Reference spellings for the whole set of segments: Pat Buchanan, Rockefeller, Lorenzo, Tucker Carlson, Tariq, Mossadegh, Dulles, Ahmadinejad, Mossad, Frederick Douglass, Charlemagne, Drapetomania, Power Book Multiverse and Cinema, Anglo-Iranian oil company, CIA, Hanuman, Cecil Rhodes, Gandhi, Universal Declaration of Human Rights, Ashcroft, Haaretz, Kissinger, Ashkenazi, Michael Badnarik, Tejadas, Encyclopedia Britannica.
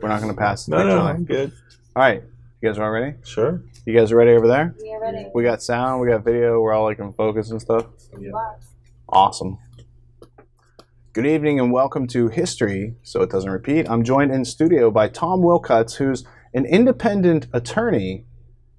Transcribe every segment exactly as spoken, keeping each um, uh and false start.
We're not going to pass. No, no, I'm good. All right. You guys are all ready? Sure. You guys are ready over there? Yeah, ready. We got sound. We got video. We're all like in focus and stuff. Yeah. Awesome. Good evening and welcome to History So It Doesn't Repeat. I'm joined in studio by Tom Willcutts, who's an independent attorney,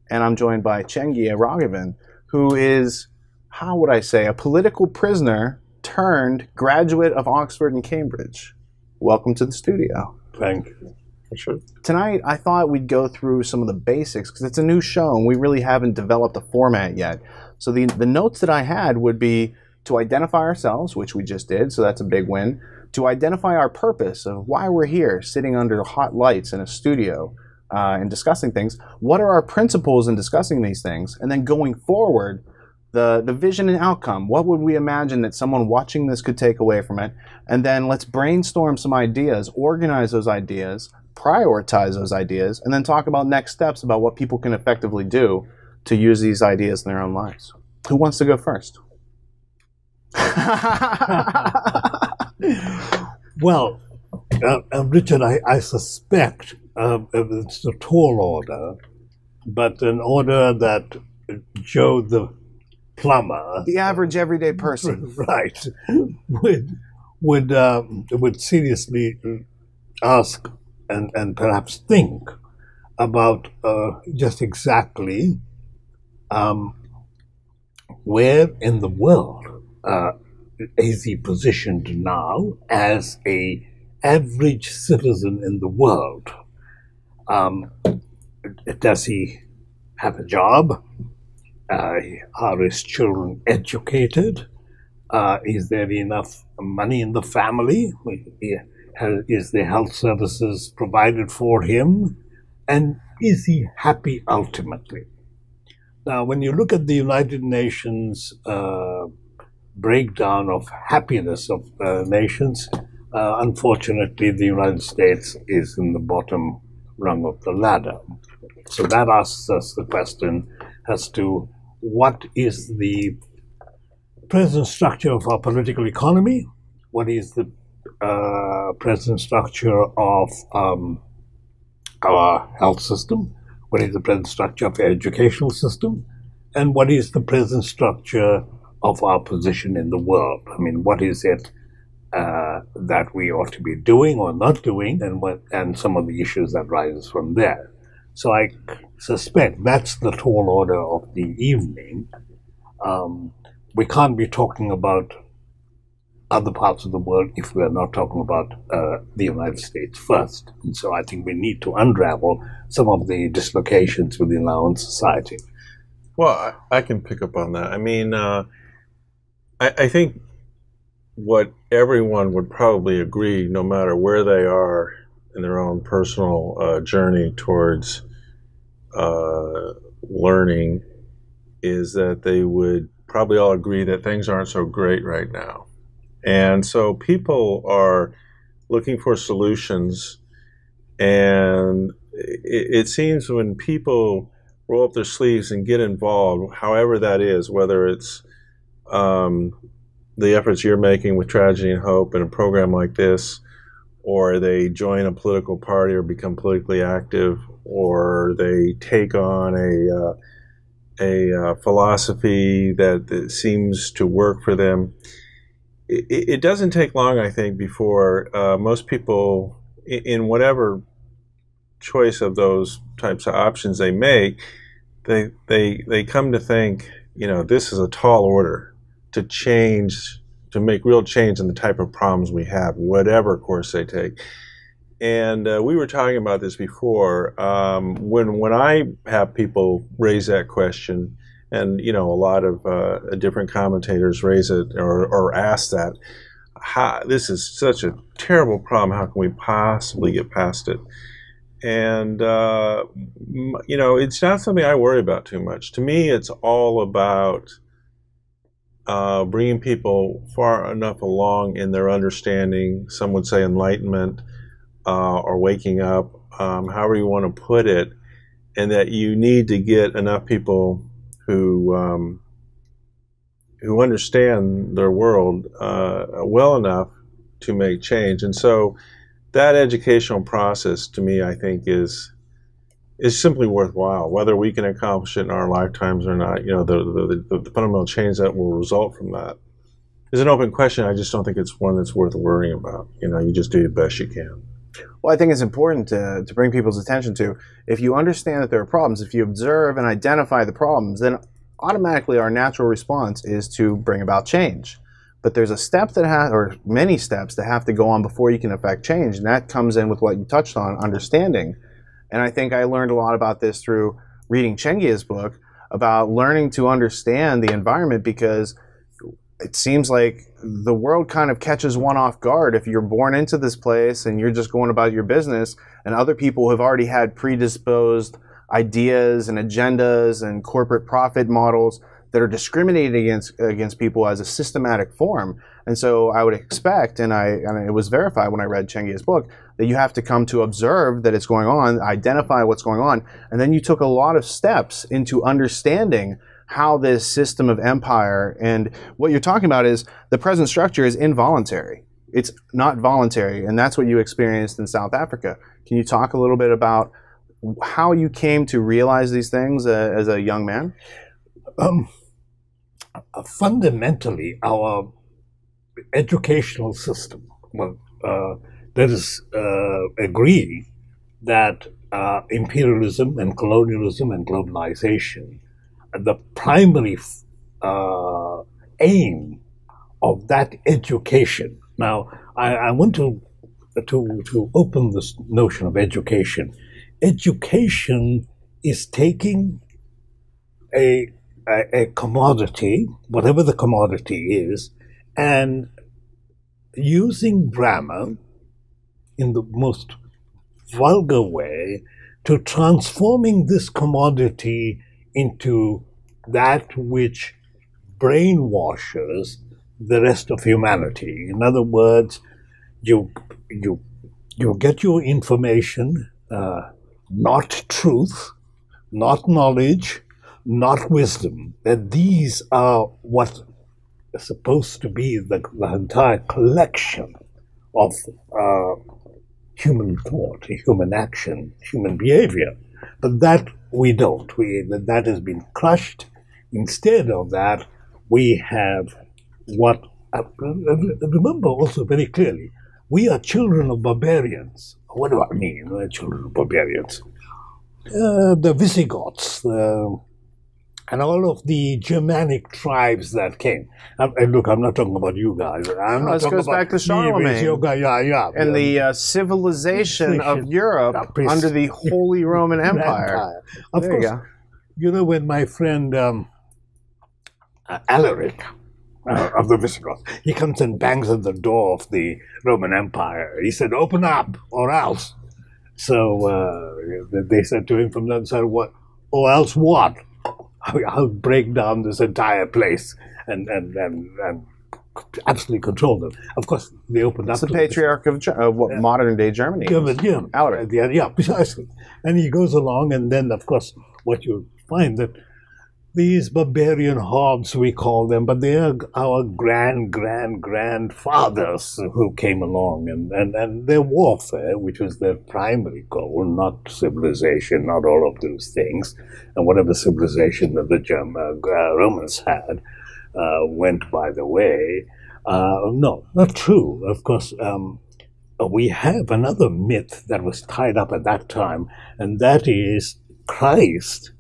and I'm joined by Chengiah Ragaven, who is, how would I say, a political prisoner turned graduate of Oxford and Cambridge. Welcome to the studio. Thank you. Sure. Tonight, I thought we'd go through some of the basics because it's a new show and we really haven't developed a format yet. So the, the notes that I had would be to identify ourselves, which we just did, so that's a big win. To identify our purpose of why we're here, sitting under hot lights in a studio uh, and discussing things. What are our principles in discussing these things? And then going forward, the, the vision and outcome. What would we imagine that someone watching this could take away from it? And then let's brainstorm some ideas, organize those ideas, prioritize those ideas, and then talk about next steps about what people can effectively do to use these ideas in their own lives. Who wants to go first? Well, uh, uh, Richard, I, I suspect uh, it's a tall order, but an order that Joe the plumber, the average everyday person, right, would would um, would seriously ask and, and perhaps think about uh, just exactly um, where in the world uh, is he positioned now as a average citizen in the world. Um, does he have a job? Uh, are his children educated? Uh, is there enough money in the family? Yeah. Is the health services provided for him? And is he happy ultimately? Now, when you look at the United Nations uh, breakdown of happiness of uh, nations, uh, unfortunately, the United States is in the bottom rung of the ladder. So that asks us the question as to what is the present structure of our political economy? What is the Uh, present structure of um, our health system? What is the present structure of our educational system? And what is the present structure of our position in the world? I mean, what is it uh, that we ought to be doing or not doing, and what, and some of the issues that rises from there? So I suspect that's the tall order of the evening. Um, we can't be talking about other parts of the world if we are not talking about uh, the United States first. And so I think we need to unravel some of the dislocations within our own society. Well, I can pick up on that. I mean, uh, I, I think what everyone would probably agree, no matter where they are in their own personal uh, journey towards uh, learning, is that they would probably all agree that things aren't so great right now. And so people are looking for solutions, and it, it seems when people roll up their sleeves and get involved, however that is, whether it's um, the efforts you're making with Tragedy and Hope and a program like this, or they join a political party or become politically active, or they take on a, uh, a uh, philosophy that, that seems to work for them, it doesn't take long, I think, before uh, most people, in whatever choice of those types of options they make, they they they come to think, you know, this is a tall order to change, to make real change in the type of problems we have, whatever course they take. And uh, we were talking about this before. Um, when when I have people raise that question, and, you know, a lot of uh, different commentators raise it or, or ask that. How, this is such a terrible problem. How can we possibly get past it? And, uh, you know, it's not something I worry about too much. To me, it's all about uh, bringing people far enough along in their understanding, some would say enlightenment uh, or waking up, um, however you want to put it, and that you need to get enough people who um, who understand their world uh, well enough to make change. And so that educational process, to me, I think is is simply worthwhile. Whether we can accomplish it in our lifetimes or not, you know, the the, the, the fundamental change that will result from that is an open question. I just don't think it's one that's worth worrying about. You know, you just do the best you can. Well, I think it's important to, to bring people's attention to, if you understand that there are problems, if you observe and identify the problems, then automatically our natural response is to bring about change. But there's a step that has, or many steps that have to go on before you can affect change, and that comes in with what you touched on, understanding. And I think I learned a lot about this through reading Chengiah's book about learning to understand the environment, because it seems like the world kind of catches one off guard if you're born into this place and you're just going about your business, and other people have already had predisposed ideas and agendas and corporate profit models that are discriminated against against people as a systematic form. And so I would expect, and I and it was verified when I read Chengiah's book, that you have to come to observe that it's going on, identify what's going on, and then you took a lot of steps into understanding how this system of empire, and what you're talking about is the present structure is involuntary. It's not voluntary, and that's what you experienced in South Africa. Can you talk a little bit about how you came to realize these things uh, as a young man? Um, fundamentally, our educational system, well, uh, that is uh, agreeing that uh, imperialism and colonialism and globalization, the primary uh, aim of that education. Now, I, I want to, to, to open this notion of education. Education is taking a, a, a commodity, whatever the commodity is, and using grammar in the most vulgar way to transforming this commodity into that which brainwashes the rest of humanity. In other words, you you you get your information, uh, not truth, not knowledge, not wisdom. That these are what are supposed to be the, the entire collection of uh, human thought, human action, human behavior, but that. We don't. We, that has been crushed. Instead of that, we have what, uh, remember also very clearly, we are children of barbarians. What do I mean, we're children of barbarians? Uh, the Visigoths uh, and all of the Germanic tribes that came. Um, and look, I'm not talking about you guys. I'm not this talking goes about back to Charlemagne yoga, yeah, yeah, and yeah. the uh, civilization of Europe uh, under the Holy Roman Empire. Empire. Of there course, you, go. you know, when my friend um, uh, Alaric uh, of the Visigoths, he comes and bangs at the door of the Roman Empire. He said, "Open up, or else." So uh, they said to him from the other side, "What? Or else what? I'll break down this entire place and, and, and, and absolutely control them." Of course, they opened up. It's the patriarch of uh, what, uh, modern-day Germany. Yeah, Alaric. Yeah, yeah, precisely. And he goes along, and then, of course, what you find that these barbarian hordes, we call them, but they are our grand, grand, grandfathers who came along, and, and, and their warfare, which was their primary goal, not civilization, not all of those things, and whatever civilization that the German, uh, Romans had uh, went by the way. Uh, no, not true. Of course, um, we have another myth that was tied up at that time, and that is Christ.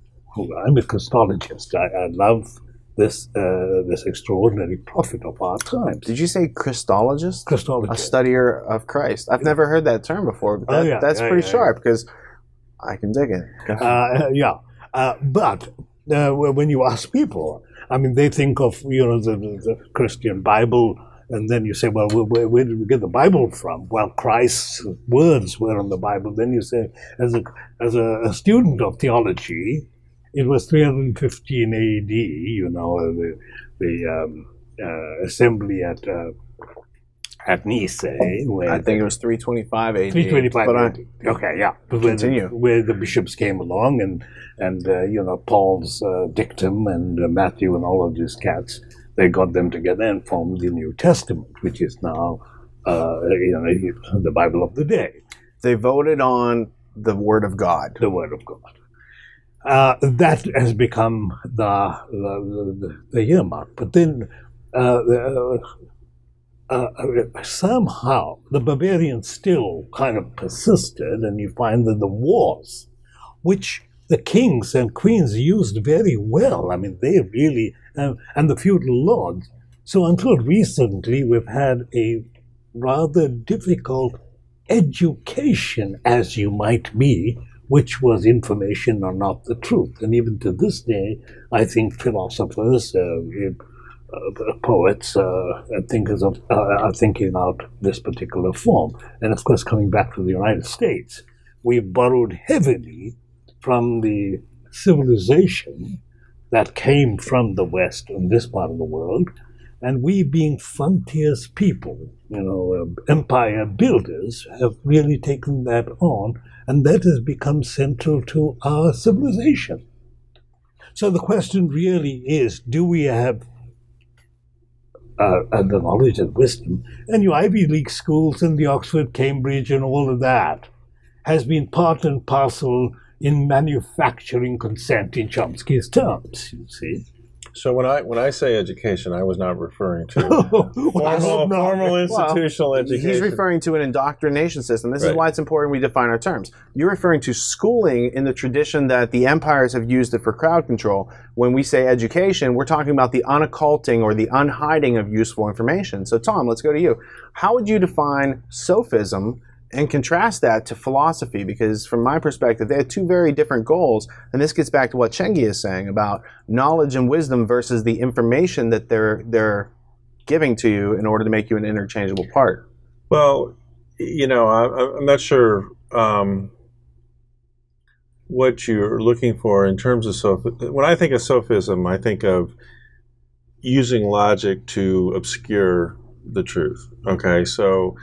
I'm a Christologist. I, I love this uh, this extraordinary prophet of our times. Did you say Christologist? Christologist. A studier of Christ. I've never heard that term before, but that, oh, yeah, that's yeah, pretty yeah, sharp because yeah. I can dig it. Uh, yeah. Uh, but uh, when you ask people, I mean, they think of, you know, the, the Christian Bible, and then you say, well, where, where did we get the Bible from? Well, Christ's words were in the Bible. Then you say, as a, as a, a student of theology, it was three hundred fifteen A D, you know, the, the um, uh, assembly at uh, at Nicaea. Where I think the, it was three twenty-five A D. three twenty-five A D. Okay, yeah. Where the, where the bishops came along, and, and uh, you know, Paul's uh, dictum and uh, Matthew and all of these cats, they got them together and formed the New Testament, which is now uh, you know, the Bible of the day. They voted on the Word of God. The Word of God. Uh, that has become the, the, the, the earmark. But then uh, the, uh, uh, somehow the barbarians still kind of persisted, and you find that the wars, which the kings and queens used very well, I mean, they really, uh, and the feudal lords. So until recently, we've had a rather difficult education, as you might be, which was information or not the truth. And even to this day, I think philosophers, uh, uh, poets, uh, and thinkers of, uh, are thinking out this particular form. And of course, coming back to the United States, we borrowed heavily from the civilization that came from the West in this part of the world. And we, being frontiers people, you know, uh, empire builders, have really taken that on, and that has become central to our civilization. So the question really is, do we have uh, the knowledge and wisdom? And your Ivy League schools and the Oxford, Cambridge, and all of that has been part and parcel in manufacturing consent in Chomsky's terms, you see. So when I when I say education, I was not referring to formal, well, formal institutional well, education. He's referring to an indoctrination system. This right. is why it's important we define our terms. You're referring to schooling in the tradition that the empires have used it for crowd control. When we say education, we're talking about the unocculting or the unhiding of useful information. So Tom, let's go to you. How would you define sophism and contrast that to philosophy? Because from my perspective, they have two very different goals. And this gets back to what Chengiah is saying about knowledge and wisdom versus the information that they're, they're giving to you in order to make you an interchangeable part. Well, you know, I, I'm not sure um, what you're looking for in terms of sophism. When I think of sophism, I think of using logic to obscure the truth. Okay, so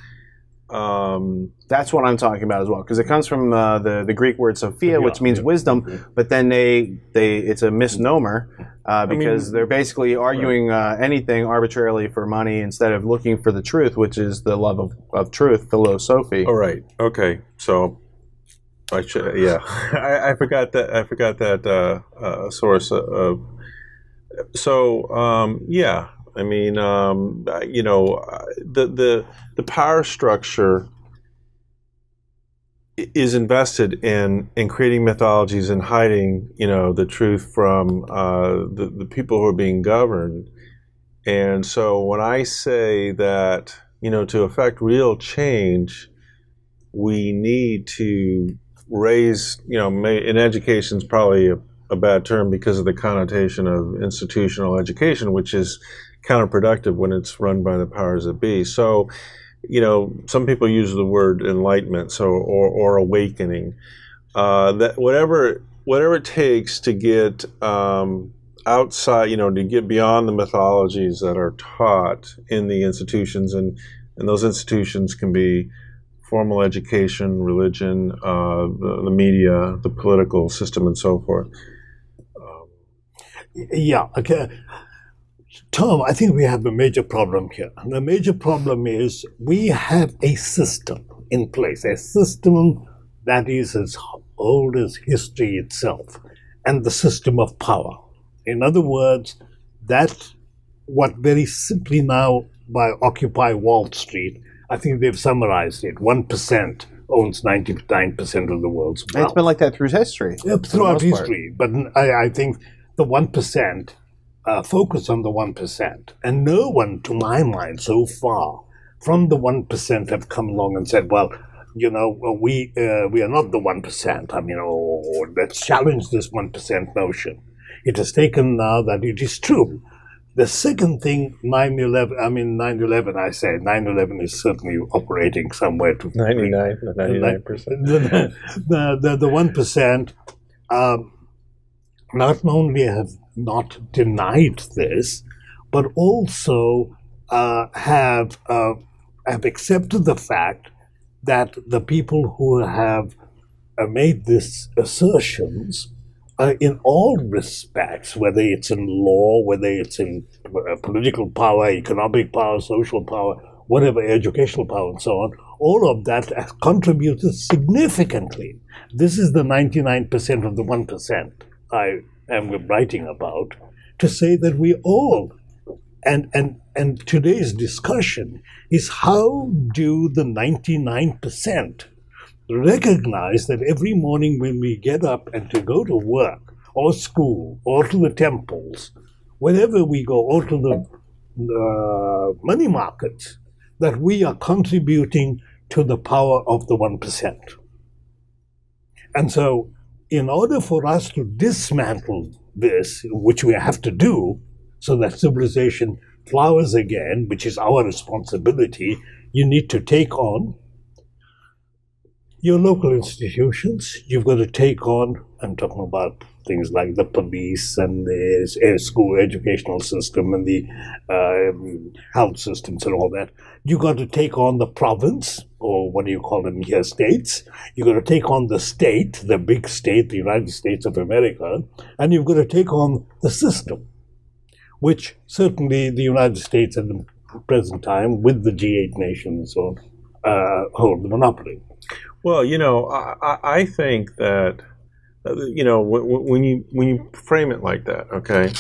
Um, that's what I'm talking about as well, because it comes from uh, the the Greek word "sophia," yeah, which means yeah, wisdom. Yeah. But then they they it's a misnomer uh, because I mean, they're basically arguing right. uh, anything arbitrarily for money instead of looking for the truth, which is the love of, of truth, philosophy. All right. Okay. So I should yeah I, I forgot that I forgot that uh, uh, source of so um, yeah. I mean, um, you know, the, the, the power structure is invested in, in creating mythologies and hiding, you know, the truth from uh, the, the people who are being governed. And so when I say that, you know, to effect real change, we need to raise, you know, and education's probably a, a bad term because of the connotation of institutional education, which is counterproductive when it's run by the powers that be. So, you know, some people use the word enlightenment, so or, or awakening. Uh, that whatever whatever it takes to get um, outside, you know, to get beyond the mythologies that are taught in the institutions, and and those institutions can be formal education, religion, uh, the, the media, the political system, and so forth. Um, yeah. Okay. Tom, I think we have a major problem here. And the major problem is we have a system in place, a system that is as old as history itself, and the system of power. In other words, that's what very simply now by Occupy Wall Street, I think they've summarized it, one percent owns ninety-nine percent of the world's wealth. It's been like that through history. Yeah, throughout history, but I, I think the one percent Uh, focus on the one percent, and no one, to my mind, so far from the one percent have come along and said, well, you know, we uh, we are not the one percent. I mean, oh, let's challenge this one percent notion. It has taken now that it is true. The second thing, nine eleven, I mean, nine eleven, I say, nine eleven is certainly operating somewhere to ninety-nine, the ninety-nine percent. The, the, the, the one percent um, not only have not denied this, but also uh, have uh, have accepted the fact that the people who have uh, made these assertions, uh, in all respects, whether it's in law, whether it's in uh, political power, economic power, social power, whatever educational power and so on, all of that has contributed significantly. This is the ninety-nine percent of the one percent I am writing about, to say that we all, and, and, and today's discussion is how do the ninety-nine percent recognize that every morning when we get up and to go to work or school or to the temples, wherever we go, or to the uh, money markets, that we are contributing to the power of the one percent. And so in order for us to dismantle this, which we have to do, so that civilization flowers again, which is our responsibility, you need to take on your local institutions. You've got to take on, I'm talking about things like the police and the school educational system and the um, health systems and all that. You've got to take on the province, or what do you call them here, states. You've got to take on the state, the big state, the United States of America, and you've got to take on the system, which certainly the United States at the present time, with the G eight nations, or uh, hold the monopoly. Well, you know, I, I think that, you know, when you when you frame it like that, okay,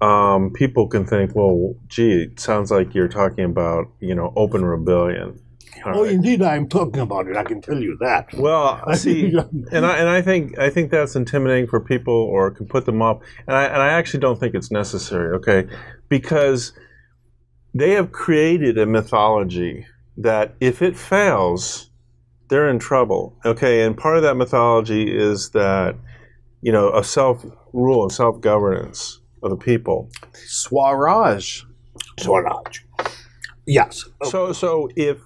um, people can think, well, gee, it sounds like you're talking about, you know, open rebellion. All oh, right. Indeed, I'm talking about it. I can tell you that. Well, I see, and I and I think I think that's intimidating for people, or can put them off. And I and I actually don't think it's necessary, okay, because they have created a mythology that if it fails, they're in trouble, okay? And part of that mythology is that, you know, a self-rule, a self-governance of the people. Swaraj. Swaraj. Yes. So, so if,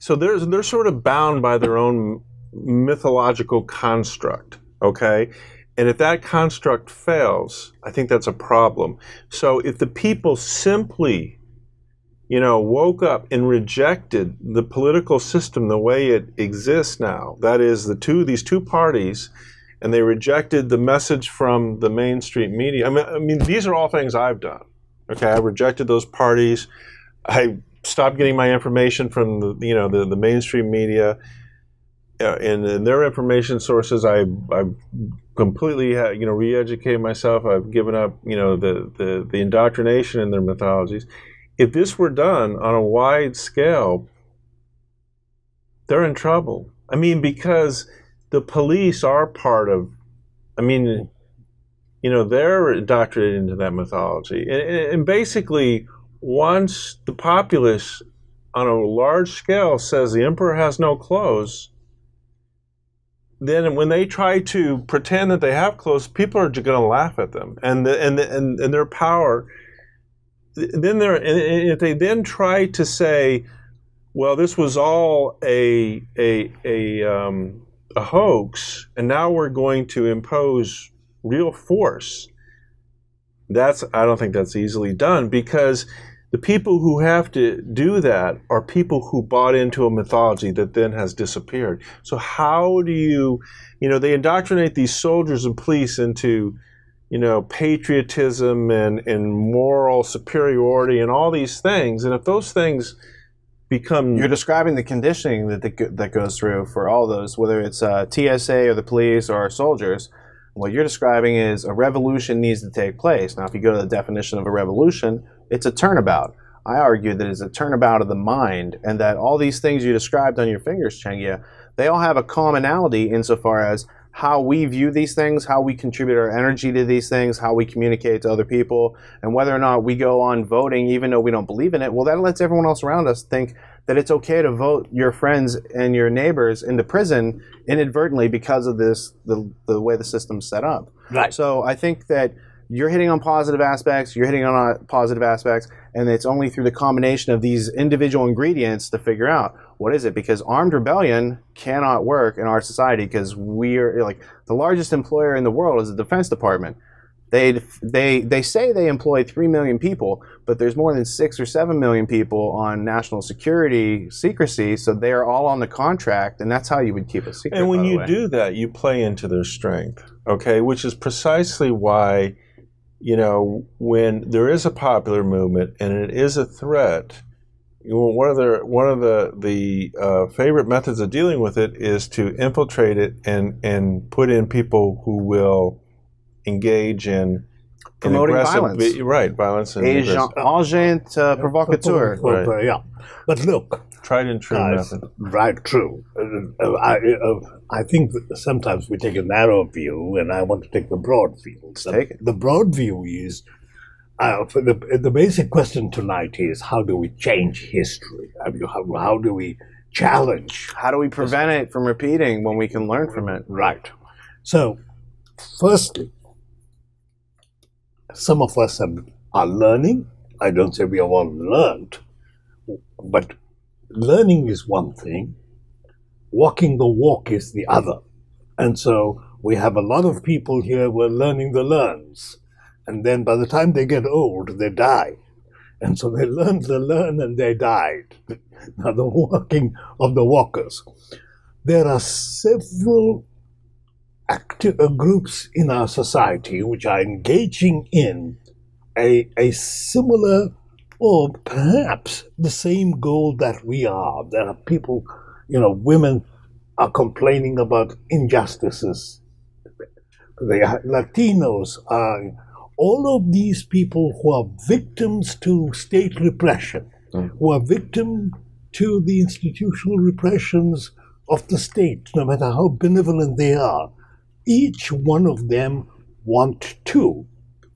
so they're, they're sort of bound by their own mythological construct, okay? And if that construct fails, I think that's a problem. So if the people simply, you know, woke up and rejected the political system the way it exists now, that is, the two these two parties, and they rejected the message from the mainstream media. I mean, I mean these are all things I've done, okay? I rejected those parties. I stopped getting my information from the, you know, the, the mainstream media, uh, and, and their information sources. I, I've completely, you know, re-educated myself. I've given up, you know, the, the, the indoctrination in their mythologies. If this were done on a wide scale, they're in trouble. I mean, because the police are part of, I mean, you know, they're indoctrinated into that mythology. And, and basically, once the populace on a large scale says the emperor has no clothes, then when they try to pretend that they have clothes, people are just going to laugh at them. And, the, and, the, and, and their power... Then there, and if they then try to say, "Well, this was all a a a, um, a hoax, and now we're going to impose real force," that's I don't think that's easily done, because the people who have to do that are people who bought into a mythology that then has disappeared. So how do you, you know, they indoctrinate these soldiers and police into, you know, patriotism and, and moral superiority and all these things. And if those things become... You're describing the conditioning that the, that goes through for all those, whether it's uh, T S A or the police or our soldiers. What you're describing is a revolution needs to take place. Now, if you go to the definition of a revolution, it's a turnabout. I argue that it's a turnabout of the mind, and that all these things you described on your fingers, Chengiah, they all have a commonality insofar as how we view these things, how we contribute our energy to these things, how we communicate to other people, and whether or not we go on voting even though we don't believe in it. Well, that lets everyone else around us think that it's okay to vote your friends and your neighbors into prison inadvertently because of this, the, the way the system's set up. Right. So I think that you're hitting on positive aspects, you're hitting on positive aspects, and it's only through the combination of these individual ingredients to figure out what is it, because armed rebellion cannot work in our society, because we're like the largest employer in the world is the Defense Department. They, they, they say they employ three million people, but there's more than six or seven million people on national security secrecy, so they're all on the contract, and that's how you would keep it secret. And when you do that, you play into their strength, okay, which is precisely why, you know, when there is a popular movement and it is a threat, one of the one of the the uh, favorite methods of dealing with it is to infiltrate it and and put in people who will engage in promoting violence, be, right? Violence and agent, agent uh, provocateur. Right. Right. Yeah, but look, tried and true uh, method. Right, true. Uh, I uh, I think that sometimes we take a narrow view, and I want to take the broad view. So take it. The broad view is. Uh, for the, the basic question tonight is, how do we change history? I mean, how, how do we challenge? How do we prevent history? It from repeating when we can learn from it? Right. So, firstly, some of us have, are learning. I don't say we have all learned, but learning is one thing. Walking the walk is the other. And so, we have a lot of people here who are learning the learns. And then by the time they get old, they die. And so they learned to learn and they died. Now, the walking of the walkers. There are several active groups in our society which are engaging in a, a similar or perhaps the same goal that we are. There are people, you know, women are complaining about injustices. They are, Latinos are, all of these people who are victims to state repression, mm. who are victims to the institutional repressions of the state, no matter how benevolent they are, each one of them want to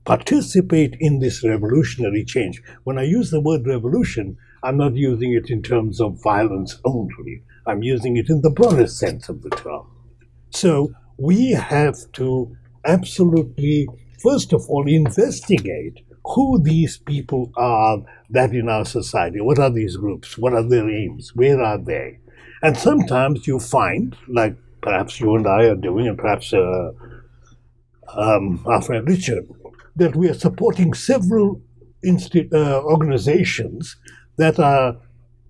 participate in this revolutionary change. When I use the word revolution, I'm not using it in terms of violence only. I'm using it in the broadest sense of the term. So, we have to absolutely, first of all, investigate who these people are that in our society. What are these groups? What are their aims? Where are they? And sometimes you find, like perhaps you and I are doing, and perhaps uh, um, our friend Richard, that we are supporting several insti uh, organizations that are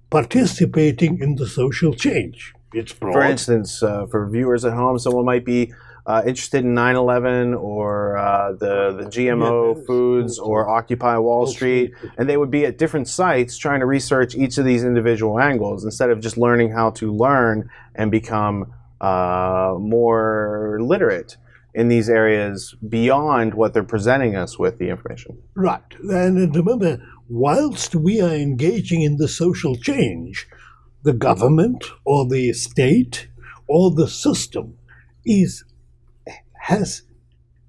participating in the social change. It's broad. For instance, uh, for viewers at home, someone might be uh, interested in nine eleven or uh, the, the G M O yeah, foods or Occupy Wall Street, and they would be at different sites trying to research each of these individual angles instead of just learning how to learn and become uh, more literate in these areas beyond what they're presenting us with the information. Right. And remember, whilst we are engaging in the social change, the government or the state or the system is, has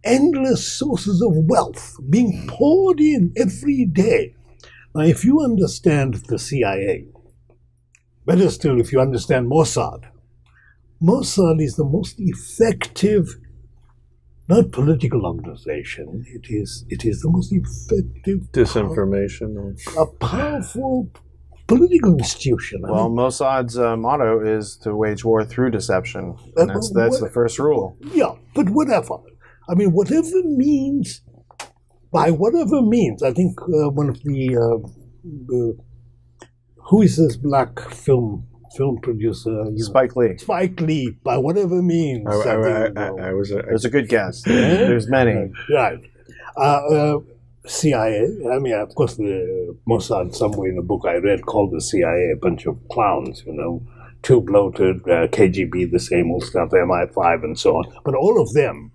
endless sources of wealth being poured in every day. Now, if you understand the C I A, better still if you understand Mossad, Mossad is the most effective, not political organization, it is, it is the most effective disinformation. Power, a powerful political institution. I well, mean, Mossad's uh, motto is to wage war through deception. And that's, that's the first rule. Yeah, but whatever. I mean, whatever means, by whatever means, I think uh, one of the, uh, the, who is this black film film producer? Spike Lee. Spike Lee, by whatever means. I, I, I, I, think, I, I, I was a, it was a good guess. There's many. Right. Uh, uh, C I A, I mean, of course, the Mossad, somewhere in a book I read, called the C I A a bunch of clowns, you know, too bloated, uh, K G B, the same old stuff, M I five, and so on. But all of them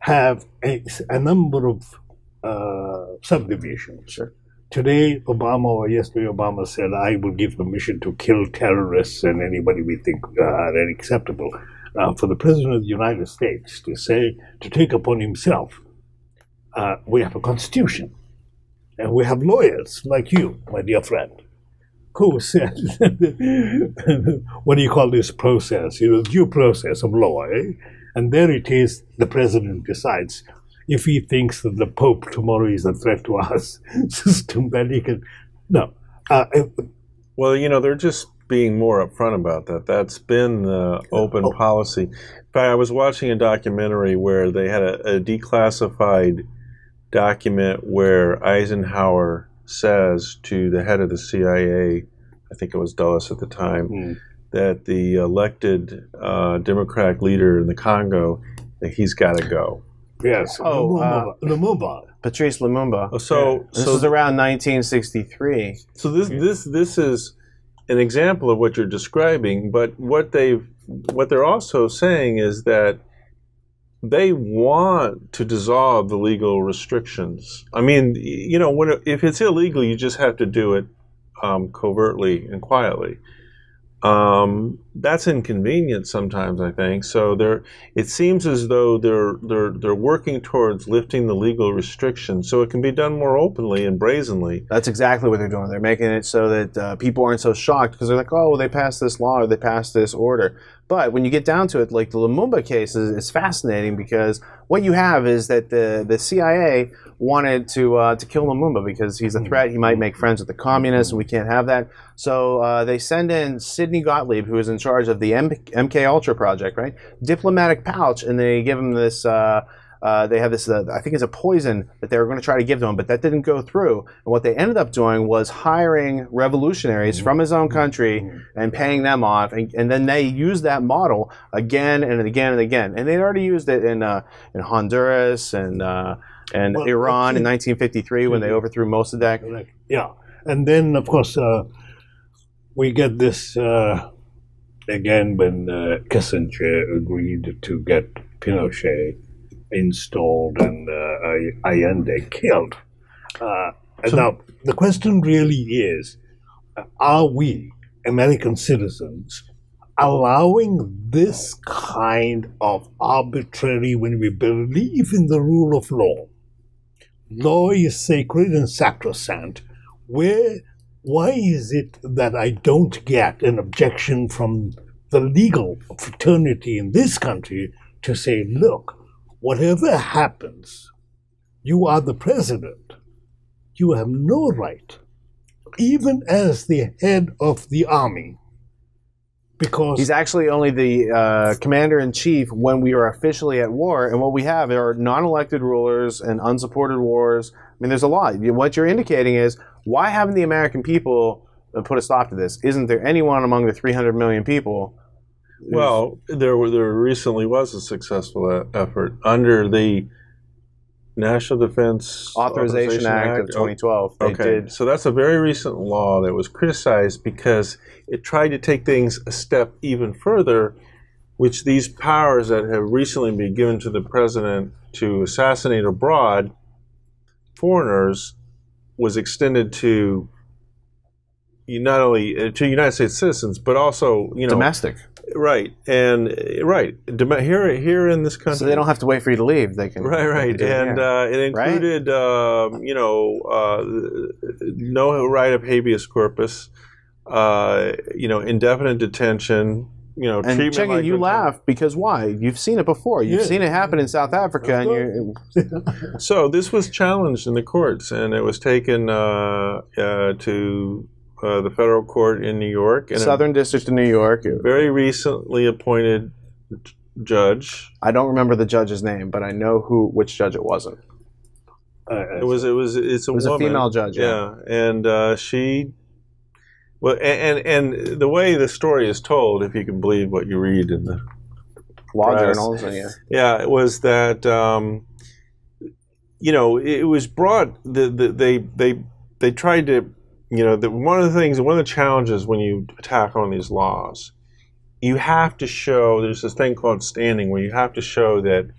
have a, a number of uh, subdivisions. Sure. Today, Obama, or yesterday, Obama said, I will give permission to kill terrorists and anybody we think uh, are unacceptable. Now, uh, for the President of the United States to say, to take upon himself, Uh, we have a constitution, and we have lawyers like you, my dear friend, who said, what do you call this process? You know, due process of law, eh? And there it is, the president decides if he thinks that the Pope tomorrow is a threat to our system, then he can, no. Uh, well, you know, they're just being more upfront about that. That's been the open oh. policy. In fact, I was watching a documentary where they had a, a declassified document where Eisenhower says to the head of the C I A, I think it was Dulles at the time, mm. that the elected uh, Democratic leader in the Congo, that he's got to go. Yes. Oh, Lumumba. Uh, Lumumba. Patrice Lumumba. Oh, so yeah. This so, is around nineteen sixty-three. So this yeah. this this is an example of what you're describing, but what they've what they're also saying is that they want to dissolve the legal restrictions. I mean, you know, when if it's illegal, you just have to do it um, covertly and quietly. Um, that's inconvenient sometimes, I think. So they're, it seems as though they're they're they're working towards lifting the legal restrictions so it can be done more openly and brazenly. That's exactly what they're doing. They're making it so that uh, people aren't so shocked because they're like, oh, well, they passed this law or they passed this order. But when you get down to it, like the Lumumba case is, is fascinating because what you have is that the, the C I A wanted to uh, to kill Lumumba because he's a threat. He might make friends with the communists, and we can't have that. So uh, they send in Sidney Gottlieb, who is in charge of the M K Ultra project, right? Diplomatic pouch, and they give him this... Uh, Uh, they have this, uh, I think it's a poison that they were going to try to give to him, but that didn't go through. And what they ended up doing was hiring revolutionaries from his own country and paying them off. And, and then they used that model again and again and again. And they'd already used it in, uh, in Honduras and, uh, and well, Iran in nineteen fifty-three when they overthrew Mossadegh. Correct. Yeah. And then, of course, uh, we get this uh, again when uh, Kissinger agreed to get Pinochet installed and uh, Allende killed. Uh, so now, the question really is, are we, American citizens, allowing this kind of arbitrary, when we believe in the rule of law, law is sacred and sacrosanct, where, why is it that I don't get an objection from the legal fraternity in this country to say, look, whatever happens, you are the president. You have no right, even as the head of the army, because he's actually only the uh, commander-in-chief when we are officially at war. And what we have are non-elected rulers and unsupported wars. I mean, there's a lot. What you're indicating is, why haven't the American people put a stop to this? Isn't there anyone among the three hundred million people? Well, there were, there recently was a successful effort under the National Defense Authorization, Authorization Act, Act of twenty twelve. They okay, did. So that's a very recent law that was criticized because it tried to take things a step even further, which these powers that have recently been given to the president to assassinate abroad foreigners was extended to you not only uh, to United States citizens but also you know domestic. Right and right here here in this country, so they don't have to wait for you to leave. They can right right can and uh, it included right? uh, you know uh, no right of habeas corpus, uh, you know indefinite detention, you know and treatment. Like you laugh because why? You've seen it before. You've yeah. seen it happen in South Africa, and you. So this was challenged in the courts, and it was taken uh, uh, to. Uh, the federal court in New York. And Southern District of New York. Very recently appointed judge. I don't remember the judge's name, but I know who which judge it wasn't. Uh, it was it was it's a it was woman. A female judge. Yeah, yeah. and uh, she. Well, and, and and the way the story is told, if you can believe what you read in the law press, journals, yeah, yeah, it was that um, you know it was brought the, the they they they tried to. You know, the, one of the things, one of the challenges when you attack on these laws, you have to show, there's this thing called standing, where you have to show that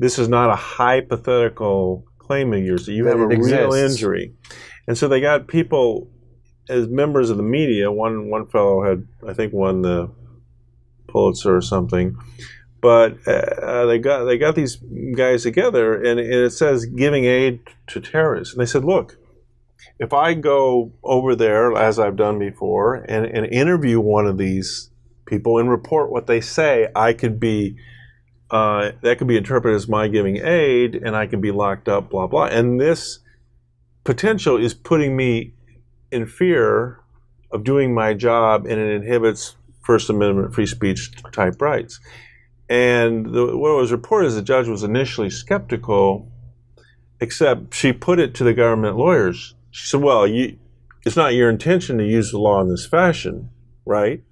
this is not a hypothetical claim of yours, that you have a real injury. And so they got people, as members of the media, one, one fellow had, I think, won the Pulitzer or something, but uh, they got, they got these guys together, and, and it says giving aid to terrorists. And they said, look, if I go over there, as I've done before, and, and interview one of these people and report what they say, I could be, uh, that could be interpreted as my giving aid, and I can be locked up, blah, blah. And this potential is putting me in fear of doing my job, and it inhibits First Amendment free speech type rights. And the, what was reported is the judge was initially skeptical, except she put it to the government lawyers. She said, well, you, it's not your intention to use the law in this fashion, right?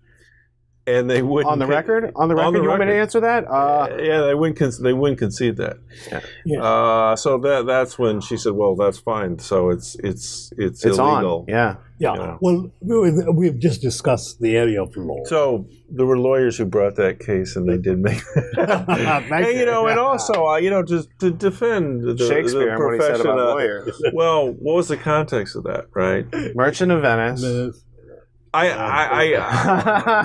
and they wouldn't on the record. On the record, on the you record. want me to answer that? Uh, yeah, they wouldn't. They wouldn't concede that. Yeah. Uh, so that that's when she said, "Well, that's fine. So it's it's it's, it's illegal." On. Yeah, yeah. You know? Well, we've just discussed the area of law. So there were lawyers who brought that case, and they did make. And, you know, and also, uh, you know, just to defend the, Shakespeare the profession, and what he said about uh, lawyers. Well, what was the context of that? Right, Merchant of Venice. Venice. I I, I,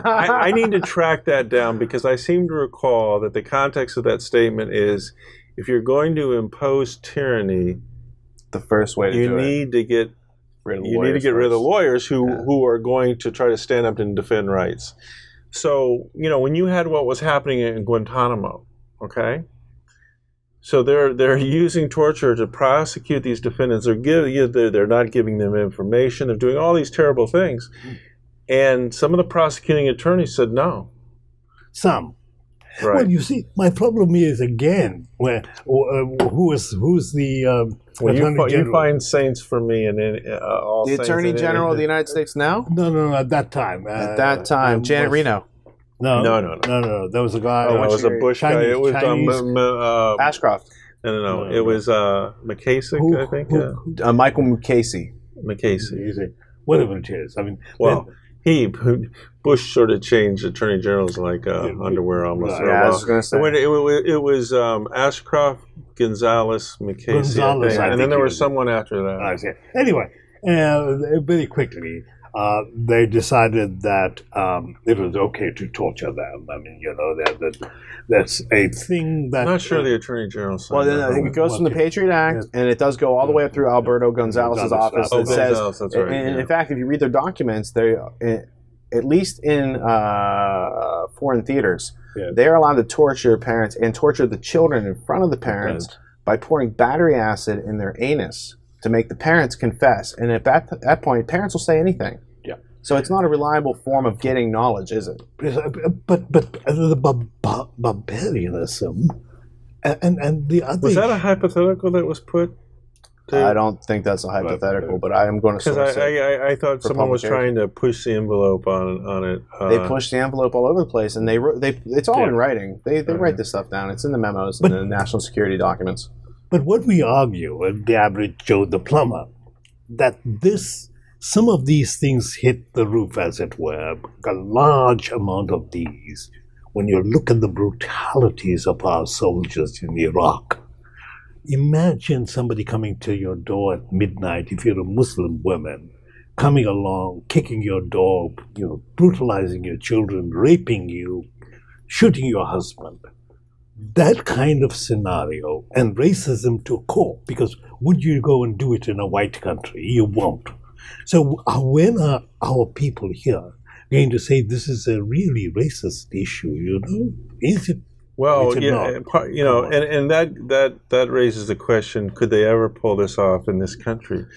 I I need to track that down because I seem to recall that the context of that statement is, if you're going to impose tyranny, the first way to you do need it, to get rid of you need to get first. rid of the lawyers who yeah. who are going to try to stand up and defend rights. So you know when you had what was happening in Guantanamo, okay. So they're they're using torture to prosecute these defendants. They're giving they're, they're not giving them information. They're doing all these terrible things. And some of the prosecuting attorneys said no. Some. Right. Well, you see, my problem is, again, where, uh, who is who's the um, well, attorney you, general? You find saints for me and uh, all the attorney general in, of the United States now? No, no, no. At that time. At uh, that time, uh, Janet was, Reno. No, no, no, no, no, no. There was a guy. Oh, no, it was a Bush Chinese, guy. It was um, uh, Ashcroft. No, no, no, no. It was uh, McKasick, who, I think. Who, who, uh, Michael McKasey. McKasey. Whatever it is. I mean, well, then, he Bush sort of changed attorney generals like uh, it, underwear almost. Right. Yeah, I was going to say it, it, it was um, Ashcroft, Gonzalez, McKasey, Gonzalez, I think. I and think then there was, was someone it. after that. I see. Anyway, uh, very quickly. Uh, they decided that um, it was okay to torture them. I mean, you know, that, that that's a thing that... I'm not sure uh, the Attorney General said Well, then I think it goes well, from the Patriot Act, yeah. and it does go all the way up through Alberto Gonzalez's office. Oh, says, Gonzalez, that's right. And, yeah. in fact, if you read their documents, they, at least in uh, foreign theaters, yeah. they're allowed to torture parents and torture the children in front of the parents right. by pouring battery acid in their anus to make the parents confess. And at that, at that point, parents will say anything. Yeah. So it's not a reliable form of getting knowledge, is it? But, but the barbarianism and, and the other... Was that a hypothetical that was put? To I don't think that's a hypothetical, but, but I am going to Because I, I, I thought someone was trying to push the envelope on, on it. Uh, they pushed the envelope all over the place, and they they it's all yeah. in writing. They, they okay. write this stuff down. It's in the memos but, and the national security documents. But what we argue, the average Joe the plumber, that this, some of these things hit the roof, as it were, a large amount of these, when you look at the brutalities of our soldiers in Iraq. Imagine somebody coming to your door at midnight, if you're a Muslim woman, coming along, kicking your door, you know, brutalizing your children, raping you, shooting your husband. That kind of scenario and racism to a core, because would you go and do it in a white country? You won't. So when are our people here going to say this is a really racist issue? You know, is it? Well, you know, you know, and and that that that raises the question: could they ever pull this off in this country?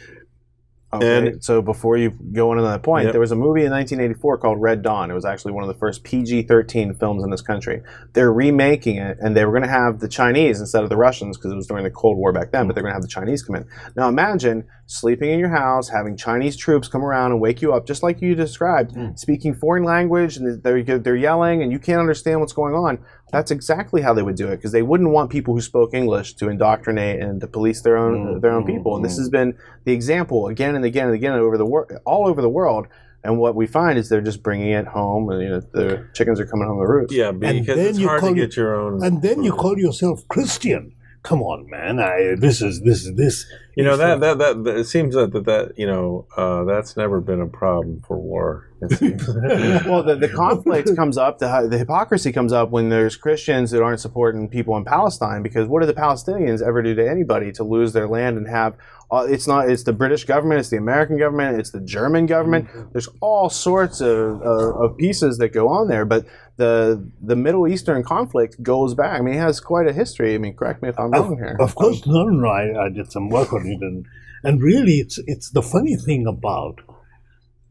Okay, and so before you go into that point, yep. there was a movie in nineteen eighty-four called Red Dawn. It was actually one of the first P G thirteen films in this country. They're remaking it, and they were going to have the Chinese instead of the Russians because it was during the Cold War back then, but they're going to have the Chinese come in. Now imagine sleeping in your house, having Chinese troops come around and wake you up, just like you described, mm. speaking foreign language, and they're, they're yelling, and you can't understand what's going on. That's exactly how they would do it, because they wouldn't want people who spoke English to indoctrinate and to police their own their own people. And this has been the example again and again and again over the wor all over the world. And what we find is they're just bringing it home, and you know, the chickens are coming home to roost. Yeah, because it's hard to get your own. And then you call yourself Christian. Come on, man! I, this is this is this. You know that, that that that it seems that that, that you know uh, that's never been a problem for war. Well, the, the conflict comes up, the, the hypocrisy comes up when there's Christians that aren't supporting people in Palestine, because what do the Palestinians ever do to anybody to lose their land and have? Uh, it's not. It's the British government. It's the American government. It's the German government. Mm-hmm. There's all sorts of, of, of pieces that go on there, but. The the Middle Eastern conflict goes back. I mean, it has quite a history. I mean, correct me if I'm wrong here. Of course, no, no. I, I did some work on it, and and really, it's it's the funny thing about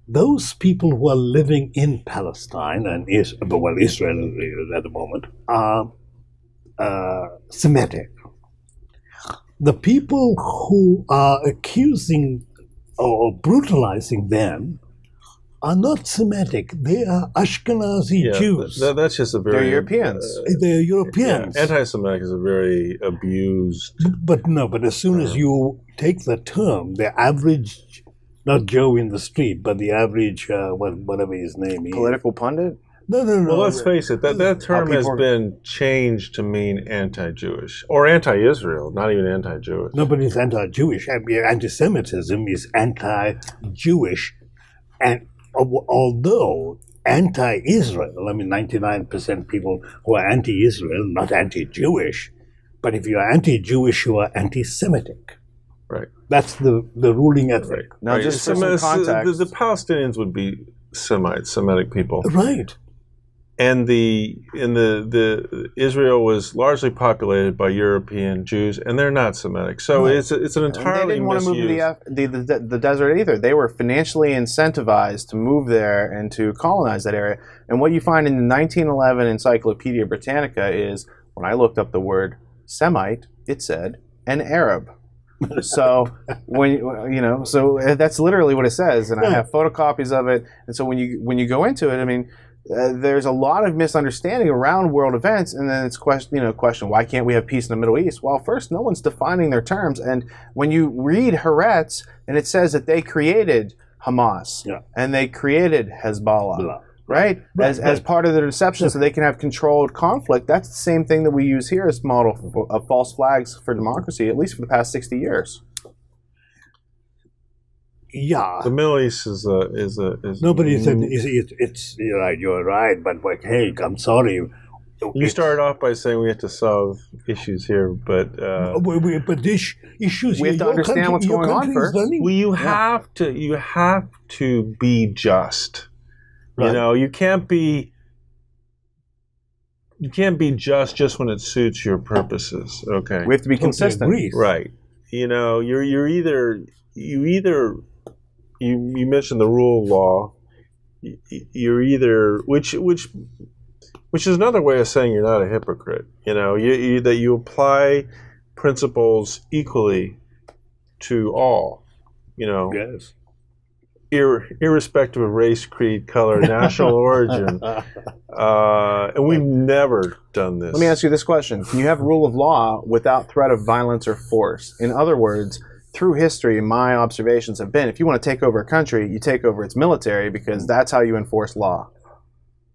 those people who are living in Palestine and is well, Israel at the moment are uh, Semitic. The people who are accusing or brutalizing them are not Semitic. They are Ashkenazi yeah, Jews. That, that's just a very... They're Europeans. Uh, they're Europeans. Yeah, anti-Semitic is a very abused... But no, but as soon term. as you take the term, the average, not Joe in the street, but the average, uh, whatever his name is. Political pundit? No, no, no. Well, let's face it, that, that term has been changed to mean anti-Jewish or anti-Israel, not even anti-Jewish. No, but it's anti-Jewish. I mean, anti-Semitism is anti-Jewish. And although anti-Israel, I mean, ninety-nine percent people who are anti-Israel, not anti-Jewish, but if you are anti-Jewish, you are anti-Semitic. Right. That's the, the ruling ethic. Right. Now, right. just for some context. The, the Palestinians would be Semites, Semitic people. Right. And the in the the Israel was largely populated by European Jews, and they're not Semitic. So right. it's it's an entirely and they didn't misused. want to move to the, the, the the desert either. They were financially incentivized to move there and to colonize that area. And what you find in the nineteen eleven Encyclopedia Britannica is when I looked up the word Semite, it said an Arab. So when you know, so that's literally what it says, and I have photocopies of it. And so when you when you go into it, I mean. Uh, there's a lot of misunderstanding around world events, and then it's question, you know, question, why can't we have peace in the Middle East? Well, first, no one's defining their terms, and when you read Haaretz, and it says that they created Hamas, yeah. and they created Hezbollah, Blah. right, Blah. As, Blah. as part of their deception, so they can have controlled conflict. That's the same thing that we use here as model of false flags for democracy, at least for the past sixty years. Yeah, the Middle East is a is a is nobody said it's, it's, it's you're right. You're right, but like, hey, I'm sorry. You started off by saying we have to solve issues here, but uh, we, we, but this issues we have to understand country, what's going on first. Well, you have yeah. to you have to be just. Right. You know, you can't be you can't be just just when it suits your purposes. Okay, we have to be consistent, okay, right? You know, you're you're either you either. You, you mentioned the rule of law. You're either which which which is another way of saying you're not a hypocrite. You know, you, you, that you apply principles equally to all. You know, yes. ir, irrespective of race, creed, color, national origin. Uh, and we've never done this. Let me ask you this question: can you have rule of law without threat of violence or force? In other words. Through history, my observations have been, if you want to take over a country, you take over its military because that's how you enforce law.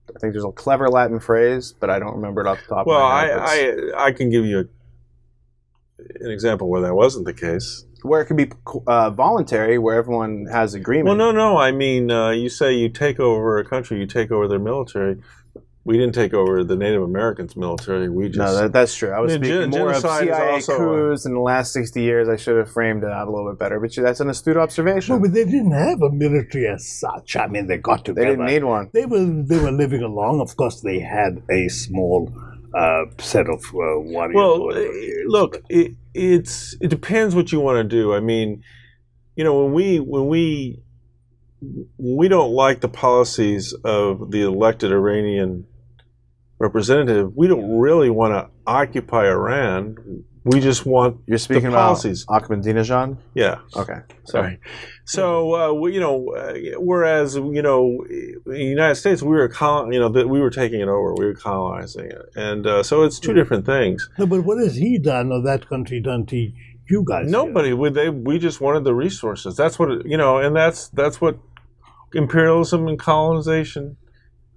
I think there's a clever Latin phrase, but I don't remember it off the top well, of my head. Well, I, I, I can give you a, an example where that wasn't the case. Where it could be uh, voluntary, where everyone has agreement. Well, no, no. I mean, uh, you say you take over a country, you take over their military. We didn't take over the Native Americans' military. We just no, that, that's true. I was speaking gen more of C I A coups in the last sixty years. I should have framed it out a little bit better, but that's an astute observation. No, but they didn't have a military as such. I mean, they got together. They didn't need one. They were they were living along. Of course, they had a small uh, set of uh, warriors. Well, look, it, it's it depends what you want to do. I mean, you know, when we when we we don't like the policies of the elected Iranian representative, we don't really want to occupy Iran. We just want you're speaking the policies. About Ahmadinejad. Yeah. Okay. Sorry. So uh, we, you know, uh, whereas you know, in the United States, we were you know we were taking it over, we were colonizing it, and uh, so it's two different things. No, but what has he done or that country done to you guys? Nobody. We they we just wanted the resources. That's what it, you know, and that's that's what imperialism and colonization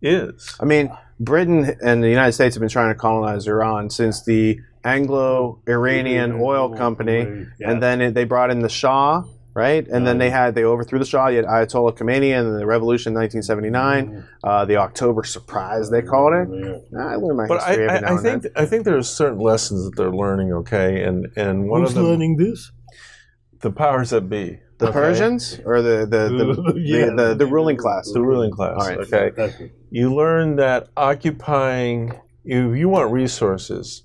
is. I mean. Britain and the United States have been trying to colonize Iran since the Anglo-Iranian oil company, yeah. and then it, they brought in the Shah, right? And yeah. then they had they overthrew the Shah. You had Ayatollah Khomeini and the revolution in nineteen seventy-nine, yeah. uh, the October Surprise they called it. Yeah. I learned my but history I, every now I, I and think then. I think there are certain lessons that they're learning. Okay, and and one who's of them, learning this? The powers that be. The okay. Persians or the the the, yeah. the the the ruling class? The ruling class. All right. Okay. You learn that occupying, you you want resources.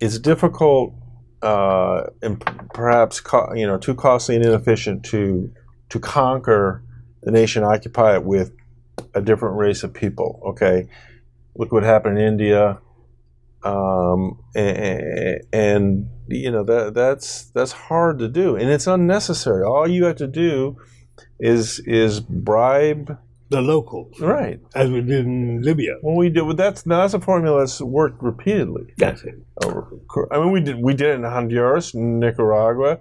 It's difficult uh, and perhaps co you know too costly and inefficient to to conquer the nation, occupy it with a different race of people. Okay, look what happened in India, um, and. and You know that that's that's hard to do, and it's unnecessary. All you have to do is is bribe the locals, right? As we did in Libya. Well, we did. Well, that's now that's a formula that's worked repeatedly. That's it. Over, I mean, we did we did it in Honduras, Nicaragua.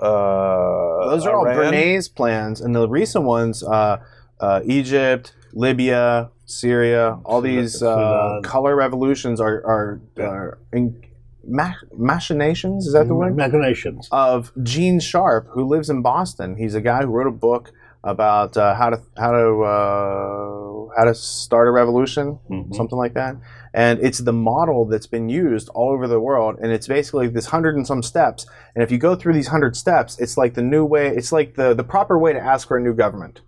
Uh, Those are Iran. all Bernays plans, and the recent ones: uh, uh, Egypt, Libya, Syria. All these uh, color revolutions are are, are in, mach machinations. Is that the word? Machinations of Gene Sharp, who lives in Boston. He's a guy who wrote a book about uh, how to how to uh, how to start a revolution, mm-hmm. something like that. And it's the model that's been used all over the world, and it's basically this hundred and some steps. And if you go through these hundred steps, it's like the new way, it's like the, the proper way to ask for a new government.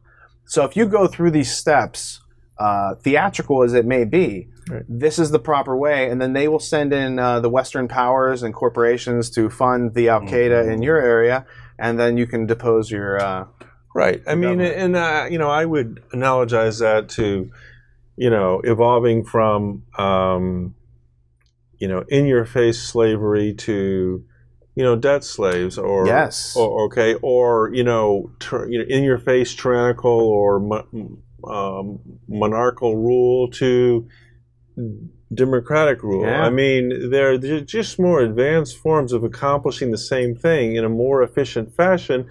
So if you go through these steps, uh, theatrical as it may be, right. this is the proper way, and then they will send in uh, the Western powers and corporations to fund the Al-Qaeda mm-hmm. in your area, and then you can depose your uh, Right. I mean, government. and, uh, you know, I would analogize that to... you know, evolving from, um, you know, in-your-face slavery to, you know, debt slaves or, yes. or okay, or, you know, you know in-your-face tyrannical or um, monarchical rule to democratic rule. Yeah. I mean, they're, they're just more advanced forms of accomplishing the same thing in a more efficient fashion,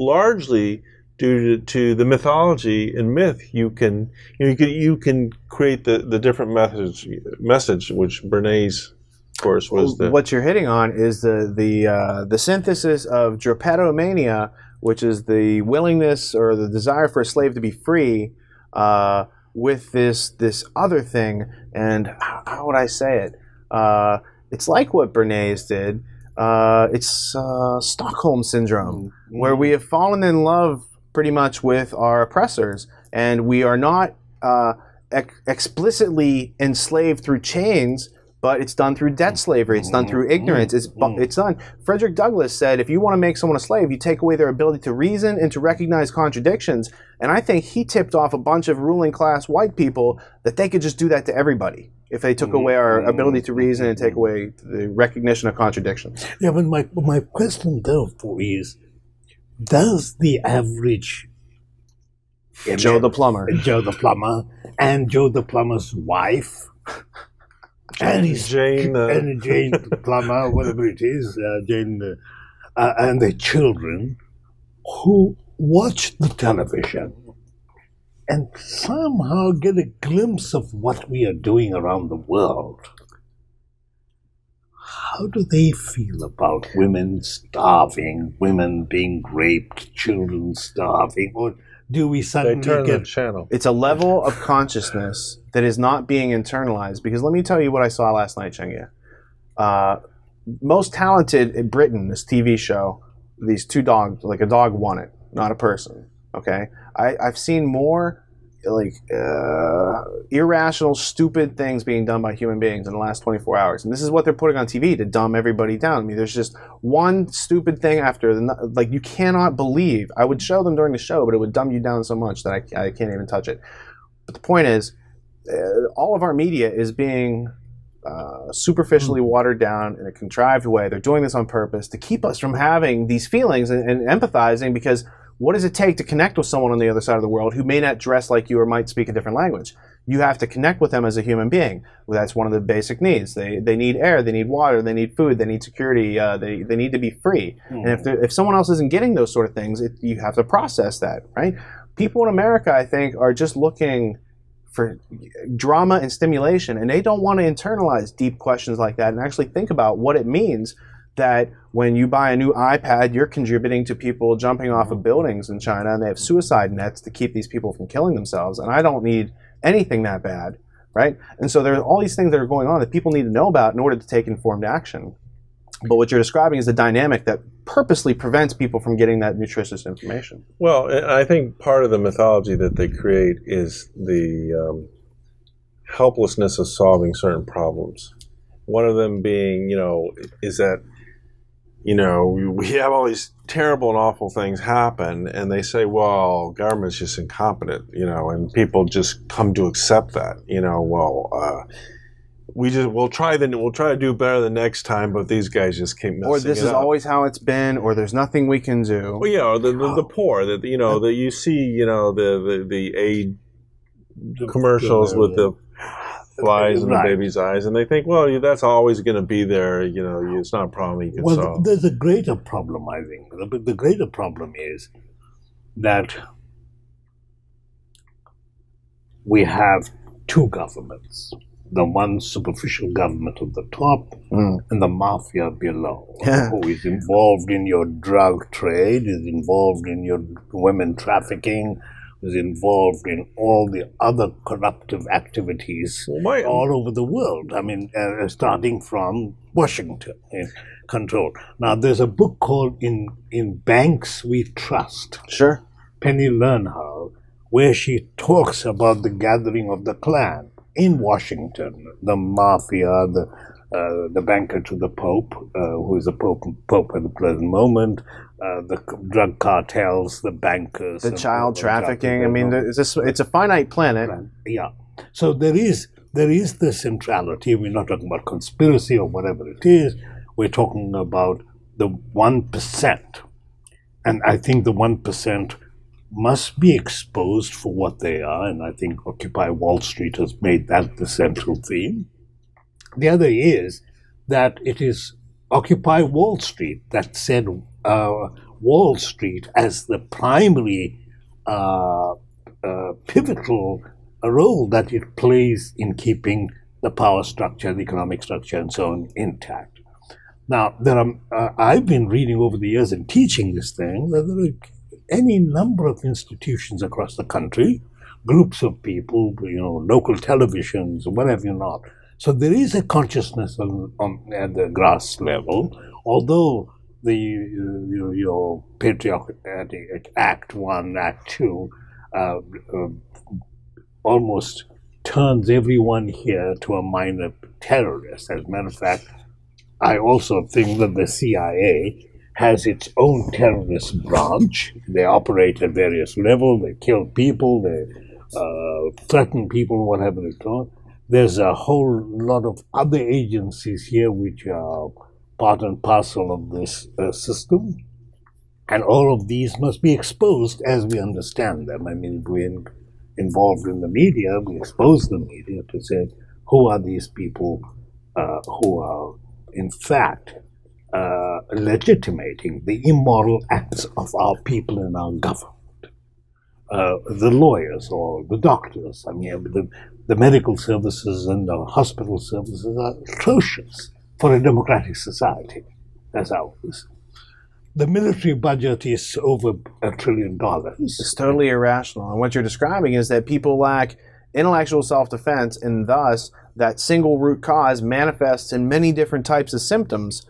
largely due to, to the mythology and myth, you can you, know, you can you can create the the different methods message, which Bernays, of course, was the. What you're hitting on is the the uh, the synthesis of drapetomania, which is the willingness or the desire for a slave to be free, uh, with this this other thing. And how, how would I say it? Uh, it's like what Bernays did. Uh, it's uh, Stockholm syndrome, mm-hmm. where we have fallen in love. Pretty much with our oppressors, and we are not uh, ex explicitly enslaved through chains, but it's done through debt slavery, it's done through ignorance, it's, it's done. Frederick Douglass said, if you want to make someone a slave, you take away their ability to reason and to recognize contradictions, and I think he tipped off a bunch of ruling class white people that they could just do that to everybody if they took away our ability to reason and take away the recognition of contradictions. Yeah, but my, my question therefore is, does the average Joe the plumber, Joe the plumber, and Joe the plumber's wife, Jane, and his, Jane, uh, and Jane the plumber, whatever it is, uh, Jane, uh, uh, and the children who watch the television and somehow get a glimpse of what we are doing around the world? How do they feel about women starving, women being raped, children starving? Or do we suddenly turn get... the channel? It's a level of consciousness that is not being internalized. Because let me tell you what I saw last night, Chengiah. Uh, Most Talented in Britain, this T V show, these two dogs, like a dog won it, not a person. Okay, I, I've seen more like uh, irrational, stupid things being done by human beings in the last twenty-four hours, and this is what they're putting on T V to dumb everybody down. I mean, there's just one stupid thing after the, like you cannot believe. I would show them during the show, but it would dumb you down so much that I, I can't even touch it. But the point is, uh, all of our media is being uh, superficially watered down in a contrived way. They're doing this on purpose to keep us from having these feelings and, and empathizing, because what does it take to connect with someone on the other side of the world who may not dress like you or might speak a different language? You have to connect with them as a human being. Well, that's one of the basic needs. They, they need air, they need water, they need food, they need security, uh, they, they need to be free. Mm. And if, if someone else isn't getting those sort of things, it, you have to process that, right? People in America, I think, are just looking for drama and stimulation, and they don't want to internalize deep questions like that and actually think about what it means that when you buy a new iPad, you're contributing to people jumping off of buildings in China, and they have suicide nets to keep these people from killing themselves, and I don't need anything that bad, right? And so there are all these things that are going on that people need to know about in order to take informed action. But what you're describing is a dynamic that purposely prevents people from getting that nutritious information. Well, I think part of the mythology that they create is the um, helplessness of solving certain problems. One of them being, you know, is that you know, we have all these terrible and awful things happen, and they say, well, government's just incompetent, you know, and people just come to accept that, you know, well, uh, we just we'll try the we'll try to do better the next time, but these guys just keep messing it up. Or this is always how it's been, or there's nothing we can do. Well, yeah, or the the, oh. the poor that you know that you see you know the the, the aid commercials with the flies in the baby's eyes, and they think, well, that's always going to be there. You know, it's not a problem you can well, solve. There's a greater problem, I think. The, the greater problem is that we have two governments. The one superficial government at the top mm. and the mafia below, yeah. who is involved in your drug trade, is involved in your women trafficking, is involved in all the other corruptive activities well, all over the world. I mean, uh, starting from Washington in control. Now, there's a book called In, In Banks We Trust. Sure. Penny Learnhardt, where she talks about the gathering of the clan in Washington, the mafia, the uh, the banker to the Pope, uh, who is the Pope, Pope at the present moment, uh, the drug cartels, the bankers, the child trafficking. The I mean, it's a, it's a finite planet. Yeah. So there is there is the centrality. We're not talking about conspiracy or whatever it is. We're talking about the one percent, and I think the one percent. Must be exposed for what they are, and I think Occupy Wall Street has made that the central theme. The other is that it is Occupy Wall Street that said uh, Wall Street as the primary uh, uh, pivotal role that it plays in keeping the power structure, the economic structure, and so on intact. Now, there are, uh, I've been reading over the years and teaching this thing that there are any number of institutions across the country, groups of people, you know, local televisions, whatever you not. So there is a consciousness on, on at the grass level, although the you know, your Patriotic Act One, Act Two, uh, uh, almost turns everyone here to a minor terrorist. As a matter of fact, I also think that the C I A has its own terrorist branch. They operate at various levels. They kill people. They uh, threaten people, whatever it's called. There's a whole lot of other agencies here which are part and parcel of this uh, system. And all of these must be exposed as we understand them. I mean, if we're involved in the media, we expose the media to say, who are these people uh, who are, in fact, Uh, legitimating the immoral acts of our people and our government. Uh, the lawyers or the doctors, I mean, the, the medical services and the hospital services are atrocious for a democratic society as ours. The military budget is over a trillion dollars. It's totally irrational. And what you're describing is that people lack intellectual self-defense, and thus that single root cause manifests in many different types of symptoms.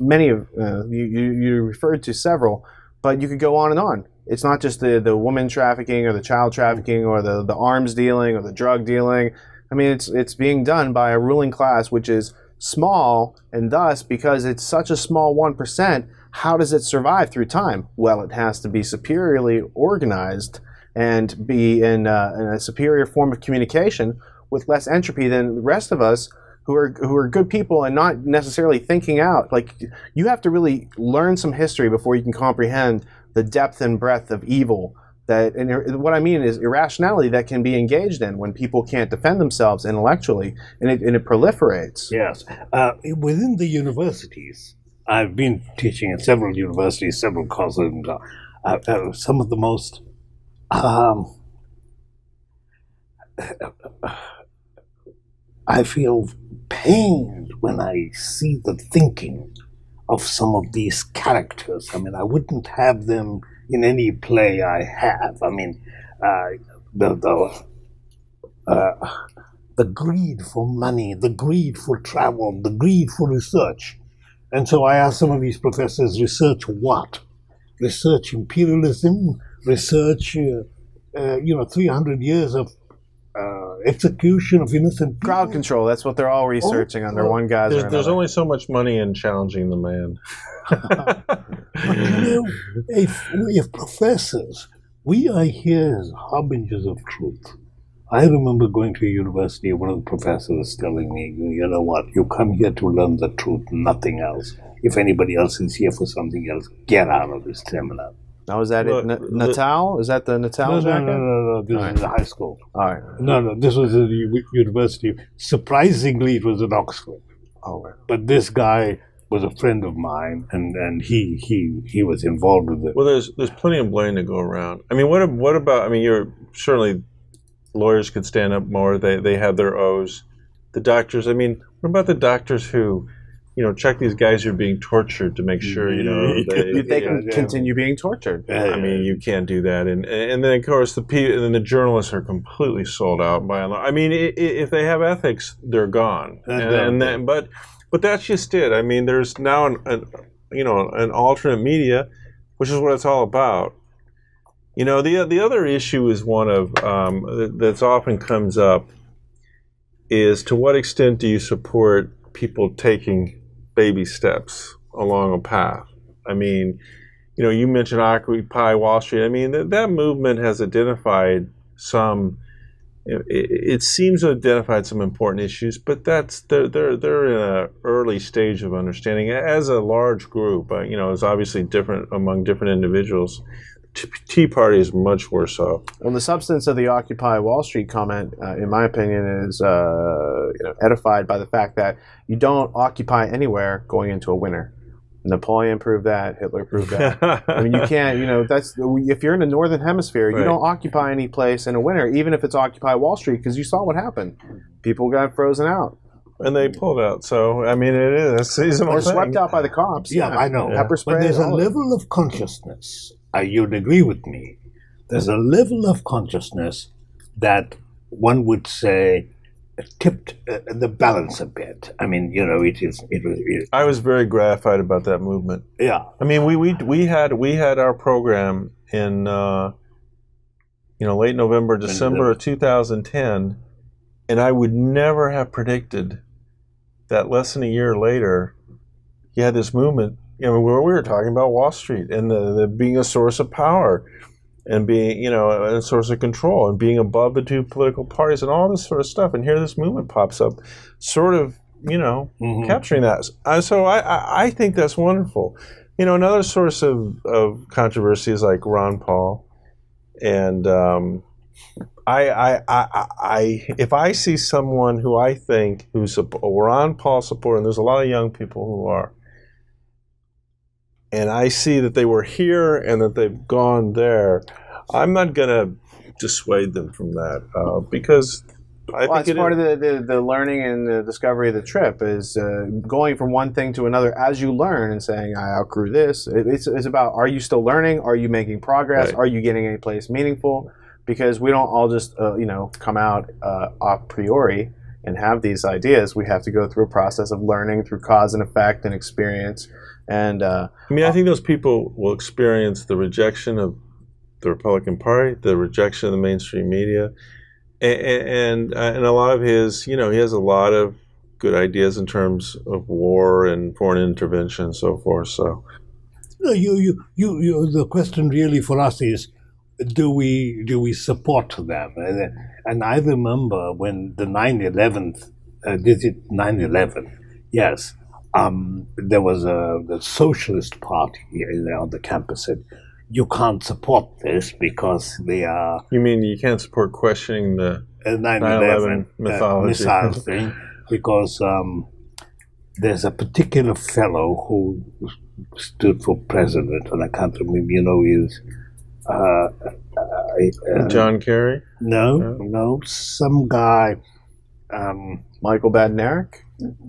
Many of uh, you, you, you referred to several, but you could go on and on. It's not just the, the woman trafficking or the child trafficking or the, the arms dealing or the drug dealing. I mean, it's, it's being done by a ruling class which is small, and thus, because it's such a small one percent, how does it survive through time? Well, it has to be superiorly organized and be in, uh, in a superior form of communication with less entropy than the rest of us, who are who are good people and not necessarily thinking out. Like, you have to really learn some history before you can comprehend the depth and breadth of evil that, and what I mean is irrationality that can be engaged in when people can't defend themselves intellectually, and it, and it proliferates. Yes, uh, within the universities, I've been teaching at several universities, several courses, and uh, uh, some of the most um, I feel pained when I see the thinking of some of these characters. I mean, I wouldn't have them in any play I have. I mean, uh, the the, uh, the greed for money, the greed for travel, the greed for research. And so I asked some of these professors, research what? Research imperialism, research, uh, uh, you know, three hundred years of Uh, execution of innocent people. Crowd control, that's what they're all researching oh, under oh, one guy's There's, there's only so much money in challenging the man. You know, if, if professors, we are here as harbingers of truth. I remember going to a university, one of the professors telling me, you know what, you come here to learn the truth, nothing else. If anybody else is here for something else, get out of this seminar. Now, is that it? Natal? Is that the Natal jacket? No, no, no, no. This is the high school. All right. No, no, this was at the university. Surprisingly, it was at Oxford. Oh, right. But this guy was a friend of mine, and and he he he was involved with it. Well, there's there's plenty of blame to go around. I mean, what what about? I mean, you're certainly lawyers could stand up more. They they have their O's. The doctors. I mean, what about the doctors who? You know, check these guys who are being tortured to make sure, you know, they, they can yeah, continue yeah. being tortured. Yeah, I yeah. mean, you can't do that. And and then, of course, the and then the journalists are completely sold out by and large. I mean, it, it, if they have ethics, they're gone. And, and then, but but that's just it. I mean, there's now, an, an you know, an alternate media, which is what it's all about. You know, the, the other issue is one of um, that's often comes up is to what extent do you support people taking baby steps along a path. I mean, you know, you mentioned Occupy Wall Street. I mean, th that movement has identified some, it, it seems to identified some important issues, but that's, they're, they're, they're in an early stage of understanding. As a large group, uh, you know, it's obviously different among different individuals. T Tea Party is much worse off. Well, the substance of the Occupy Wall Street comment, uh, in my opinion, is uh, you know, edified by the fact that you don't occupy anywhere going into a winter. Napoleon proved that. Hitler proved that. I mean, you can't, you know, that's, if you're in the northern hemisphere, right. you don't occupy any place in a winter, even if it's Occupy Wall Street, because you saw what happened. People got frozen out. And they pulled out. So, I mean, it is a seasonal Or thing. swept out by the cops. Yeah, yeah. I know. Yeah. Pepper spray. But there's a level of consciousness. Uh, you'd agree with me, there's a level of consciousness that one would say tipped uh, the balance a bit. I mean, you know, it is. It was. It, I was very gratified about that movement. Yeah. I mean, we we we had we had our program in uh, you know, late November, December of two thousand ten, and I would never have predicted that less than a year later, you had this movement. You know, we were talking about Wall Street and the, the being a source of power and being, you know, a source of control and being above the two political parties and all this sort of stuff. And here this movement pops up, sort of, you know, mm-hmm. capturing that. So I, I think that's wonderful. You know, another source of, of controversy is like Ron Paul. And um, I, I, I, I, if I see someone who I think who's a Ron Paul supporter, and there's a lot of young people who are, and I see that they were here and that they've gone there, I'm not going to dissuade them from that uh, because I well, think it's it part is. of the, the, the learning and the discovery of the trip is uh, going from one thing to another as you learn and saying, I outgrew this. It, it's, it's about, are you still learning? Are you making progress? Right. Are you getting any place meaningful? Because we don't all just, uh, you know, come out uh, a priori and have these ideas. We have to go through a process of learning through cause and effect and experience. And uh, I mean, I think those people will experience the rejection of the Republican Party, the rejection of the mainstream media, and and, uh, and a lot of his, you know, he has a lot of good ideas in terms of war and foreign intervention and so forth. So, no, you, you, you, you, the question really for us is, do we do we support them? And, and I remember when the nine eleven, uh, did it nine eleven? Yes. Um, there was a the socialist party you know, on the campus said, you can't support this because they are... You mean you can't support questioning the nine eleven mythology? Uh, missile thing because um, there's a particular fellow who stood for president, and I can't remember, you know, is... Uh, uh, John Kerry? No, no, no, some guy... Um, Michael Badnarik?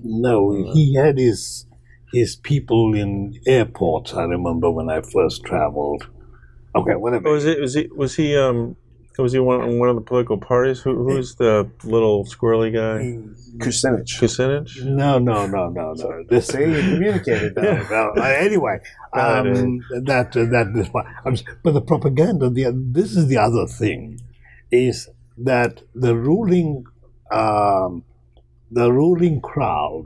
No, he had his his people in airports. I remember when I first traveled. Okay, whatever. Was it? Was he? Was he? Um, was he one one of the political parties? Who who's the little squirrely guy? Kucinich. Kucinich? No, no, no, no, no. This thing you communicated. That. Well, anyway, um, that uh, that this one. I'm just, but the propaganda. The this is the other thing, is that the ruling. Um, The ruling crowd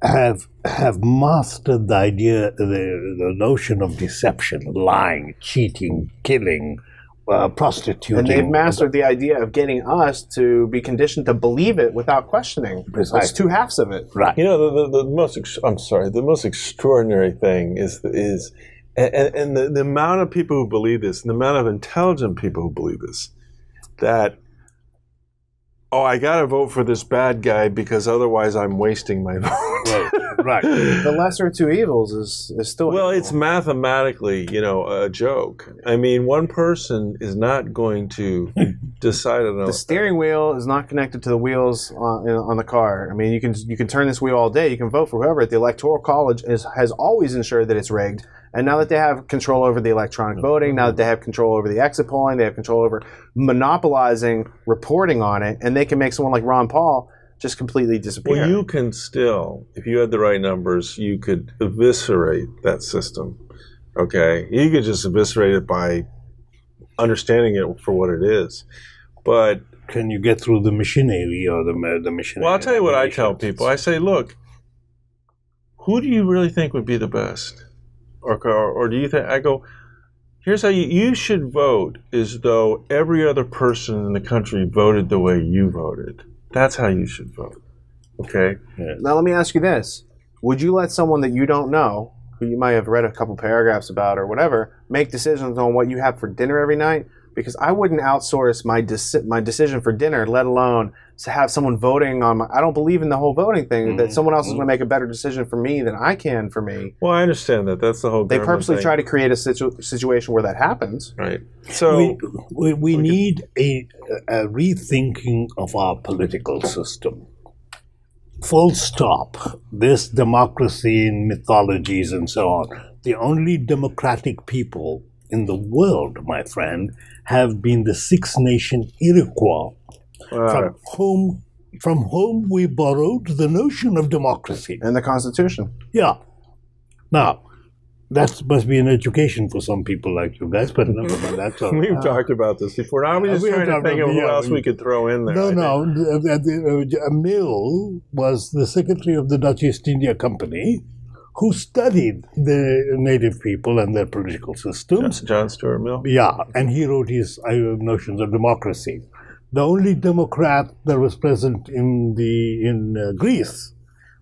have have mastered the idea, the, the notion of deception, lying, cheating, killing, uh, prostituting. And they've mastered the idea of getting us to be conditioned to believe it without questioning. Precisely. That's two halves of it. Right. You know, the, the, the most, ex I'm sorry, the most extraordinary thing is, is and, and the, the amount of people who believe this, and the amount of intelligent people who believe this, that, oh, I got to vote for this bad guy because otherwise I'm wasting my vote. Right, right. The lesser of two evils is, is still... Well, evil. It's mathematically, you know, a joke. I mean, one person is not going to decide on... The steering wheel is not connected to the wheels on, on the car. I mean, you can, you can turn this wheel all day. You can vote for whoever. The Electoral College is, has always ensured that it's rigged. And now that they have control over the electronic voting, now that they have control over the exit polling, they have control over monopolizing reporting on it, and they can make someone like Ron Paul just completely disappear. Well, you can still, if you had the right numbers, you could eviscerate that system, okay? You could just eviscerate it by understanding it for what it is. But can you get through the machinery or the, the machinery? Well, I'll tell you what I tell people. I say, look, who do you really think would be the best? Or, or do you think, I go, here's how you, you should vote as though every other person in the country voted the way you voted. That's how you should vote, okay? Yeah. Now let me ask you this. Would you let someone that you don't know, who you might have read a couple paragraphs about or whatever, make decisions on what you have for dinner every night? Because I wouldn't outsource my deci my decision for dinner, let alone to have someone voting on my... I don't believe in the whole voting thing, mm-hmm. that someone else is going to make a better decision for me than I can for me. Well, I understand that. That's the whole They purposely thing. try to create a situ situation where that happens. Right. So We, we, we okay. need a, a rethinking of our political system. Full stop. This democracy and mythologies and so on. The only democratic people in the world, my friend, have been the Six Nation Iroquois, uh, from whom from whom we borrowed the notion of democracy and the Constitution. Yeah. Now, that must be an education for some people like you guys, but never mind. That's all. We've uh, talked about this before. Now I'm just trying to think of who else we could throw in there. No, no. Uh, uh, Mill was the secretary of the Dutch East India Company, who studied the native people and their political systems. John Stuart Mill. Yeah, and he wrote his uh, notions of democracy. The only Democrat that was present in, the, in uh, Greece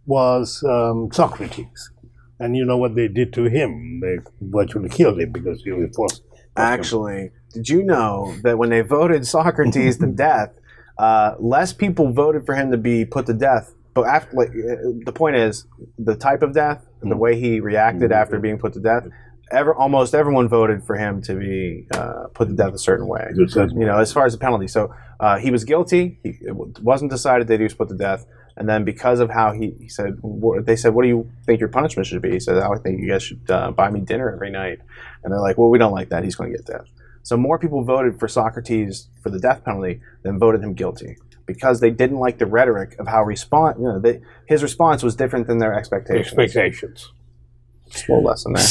was um, Socrates. And you know what they did to him? They virtually killed him because he was forced. Actually, him. Did you know that when they voted Socrates to death, uh, less people voted for him to be put to death? But after, like, the point is, the type of death, the way he reacted after being put to death, ever, almost everyone voted for him to be uh, put to death a certain way, you know, as far as the penalty. So uh, he was guilty. He, it wasn't decided that he was put to death. And then because of how he, he said, they said, what do you think your punishment should be? He said, I think you guys should uh, buy me dinner every night. And they're like, well, we don't like that. He's going to get death. So more people voted for Socrates for the death penalty than voted him guilty, because they didn't like the rhetoric of how response, you know, they, his response was different than their expectations. Expectations. Small lesson there.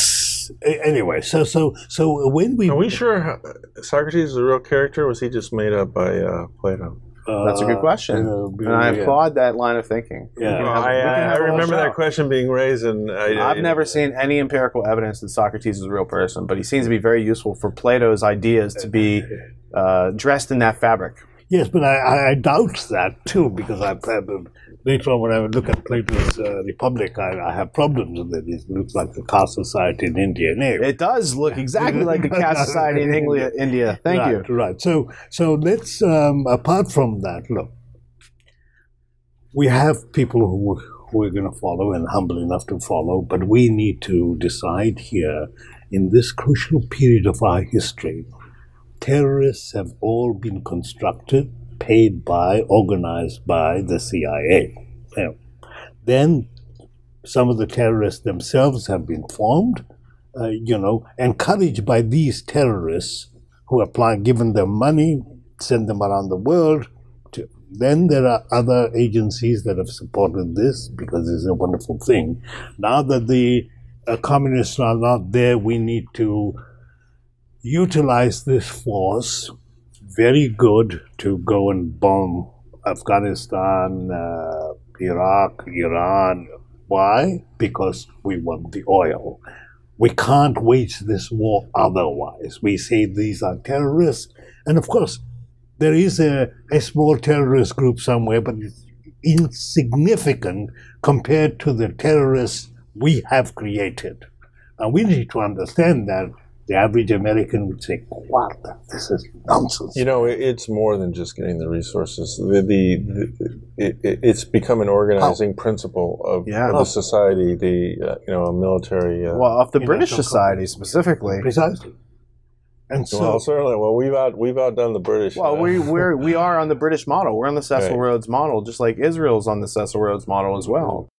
Anyway, so so so when we are we sure Socrates is a real character? Or was he just made up by uh, Plato? Uh, That's a good question, uh, and I yeah. applaud that line of thinking. Yeah, have, I, I, I remember that question being raised, and I, I've I, never I, seen any empirical evidence that Socrates is a real person, but he seems to be very useful for Plato's ideas to be uh, dressed in that fabric. Yes, but I, I doubt that too, because I, I, later on when I look at Plato's uh, Republic, I, I have problems with it. It looks like the caste society in India. No. It does look exactly like the caste society in India. India. Thank right, you. Right. So, so let's, um, apart from that, look, we have people who we're going to follow and humble enough to follow, but we need to decide here in this crucial period of our history. Terrorists have all been constructed, paid by, organized by the C I A. Yeah. Then some of the terrorists themselves have been formed, uh, you know, encouraged by these terrorists who apply, given them money, send them around the world. To, then there are other agencies that have supported this because it's a wonderful thing. Now that the uh, communists are not there, we need to utilize this force, very good, to go and bomb Afghanistan, uh, Iraq, Iran. Why? Because we want the oil. We can't wage this war otherwise. We say these are terrorists. And of course, there is a, a small terrorist group somewhere, but it's insignificant compared to the terrorists we have created. And we need to understand that the average American would say, what? This is nonsense. You know, it's more than just getting the resources. The, the, the it, it's become an organizing oh. principle of yeah. the oh. society, the, uh, you know, military. Uh, well, of the British society specifically. Precisely. And so, well, certainly, well, we've out we've outdone the British. Well, now. we we're, we are on the British model. We're on the Cecil right. Rhodes model, just like Israel's on the Cecil Rhodes model as well.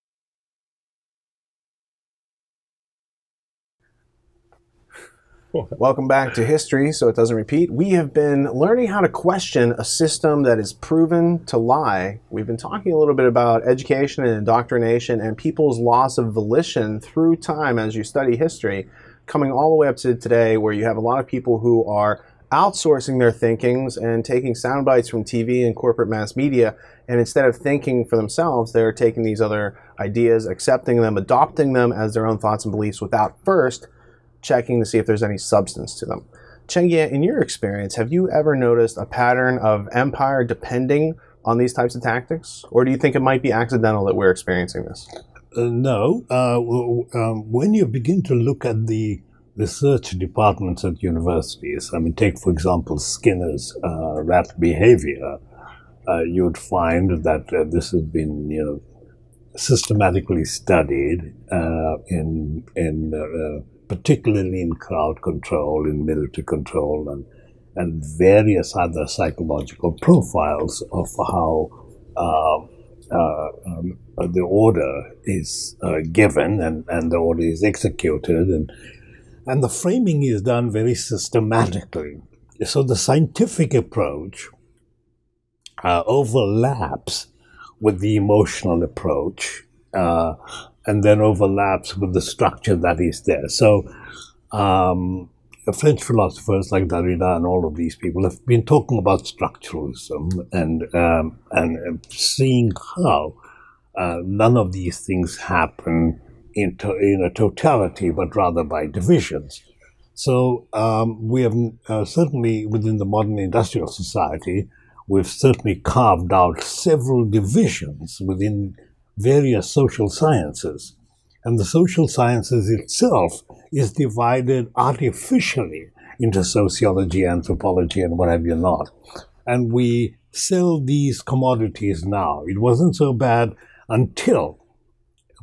Welcome back to History So It Doesn't Repeat. We have been learning how to question a system that is proven to lie. We've been talking a little bit about education and indoctrination and people's loss of volition through time as you study history, coming all the way up to today where you have a lot of people who are outsourcing their thinkings and taking sound bites from T V and corporate mass media, and instead of thinking for themselves, they're taking these other ideas, accepting them, adopting them as their own thoughts and beliefs without first checking to see if there's any substance to them. Chengiah, in your experience, have you ever noticed a pattern of empire depending on these types of tactics? Or do you think it might be accidental that we're experiencing this? Uh, no. Uh, well, um, when you begin to look at the research departments at universities, I mean, take, for example, Skinner's uh, rat behavior, uh, you would find that uh, this has been, you know, systematically studied uh, in, in uh, particularly in crowd control, in military control, and, and various other psychological profiles of how uh, uh, um, the order is uh, given and, and the order is executed. And, and the framing is done very systematically. So the scientific approach uh, overlaps with the emotional approach, uh, and then overlaps with the structure that is there. So um, the French philosophers like Derrida and all of these people have been talking about structuralism and, um, and seeing how uh, none of these things happen in, to in a totality, but rather by divisions. So um, we have uh, certainly, within the modern industrial society, we've certainly carved out several divisions within various social sciences, and the social sciences itself is divided artificially into sociology, anthropology, and what have you not. And we sell these commodities now. It wasn't so bad until,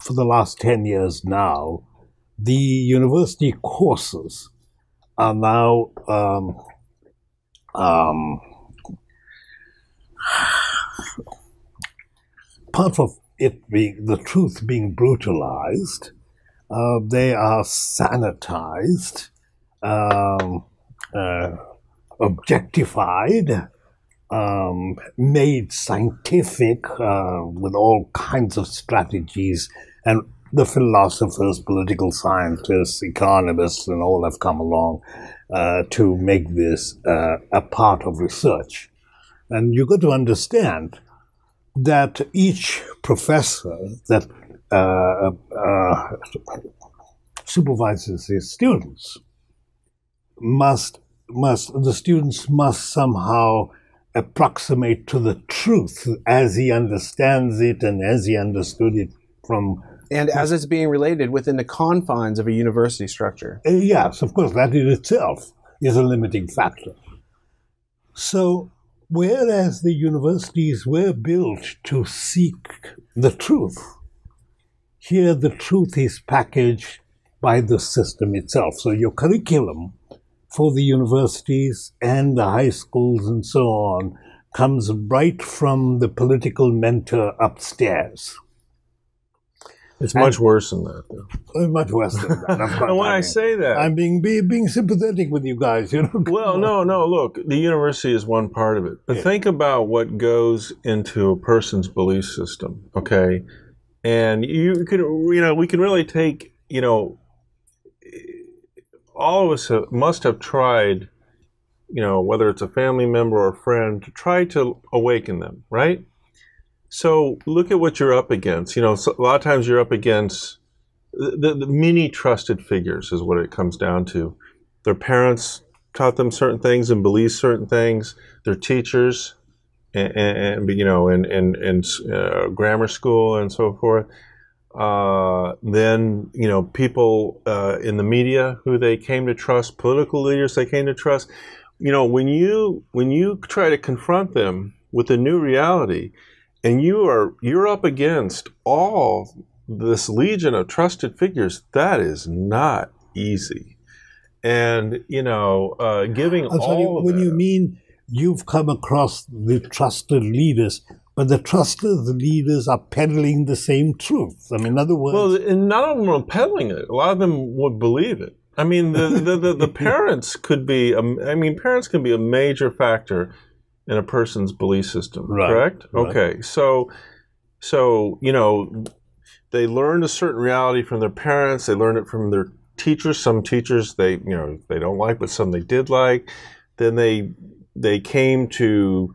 for the last ten years now, the university courses are now um, um, part of it being, the truth being brutalized, uh, they are sanitized, um, uh, objectified, um, made scientific uh, with all kinds of strategies, and the philosophers, political scientists, economists, and all have come along uh, to make this uh, a part of research. And you've got to understand that each professor that uh, uh, supervises his students must, must, the students must somehow approximate to the truth as he understands it and as he understood it from... And as it's being related within the confines of a university structure. Uh, yes, of course, that in itself is a limiting factor. So... whereas the universities were built to seek the truth, here the truth is packaged by the system itself. So your curriculum for the universities and the high schools and so on comes right from the political mentor upstairs. It's much and, worse than that, though. Much worse than that. And when I, mean, I say that... I'm being, being being sympathetic with you guys, you know? Well, no, no, look, the university is one part of it. But yeah. think about what goes into a person's belief system, okay? And you could, you know, we can really take, you know, all of us have, must have tried, you know, whether it's a family member or a friend, to try to awaken them, right? So look at what you're up against. You know, so a lot of times you're up against the, the many trusted figures is what it comes down to. Their parents taught them certain things and believed certain things. Their teachers, and, and, and you know, in in, in uh, grammar school and so forth. Uh, then you know, people uh, in the media who they came to trust, political leaders they came to trust. You know, when you when you try to confront them with a new reality, and you are you're up against all this legion of trusted figures, that is not easy. And you know, uh, giving I'll all you, of when that, you mean you've come across the trusted leaders. But the trusted leaders are peddling the same truth. I mean, in other words... Well, and none of them are peddling it. A lot of them would believe it. I mean, the, the, the, the parents could be... A, I mean, parents can be a major factor in a person's belief system, right, correct? Right. Okay, so, so, you know, they learned a certain reality from their parents. They learned it from their teachers. Some teachers they, you know, they don't like, but some they did like. Then they, they came to...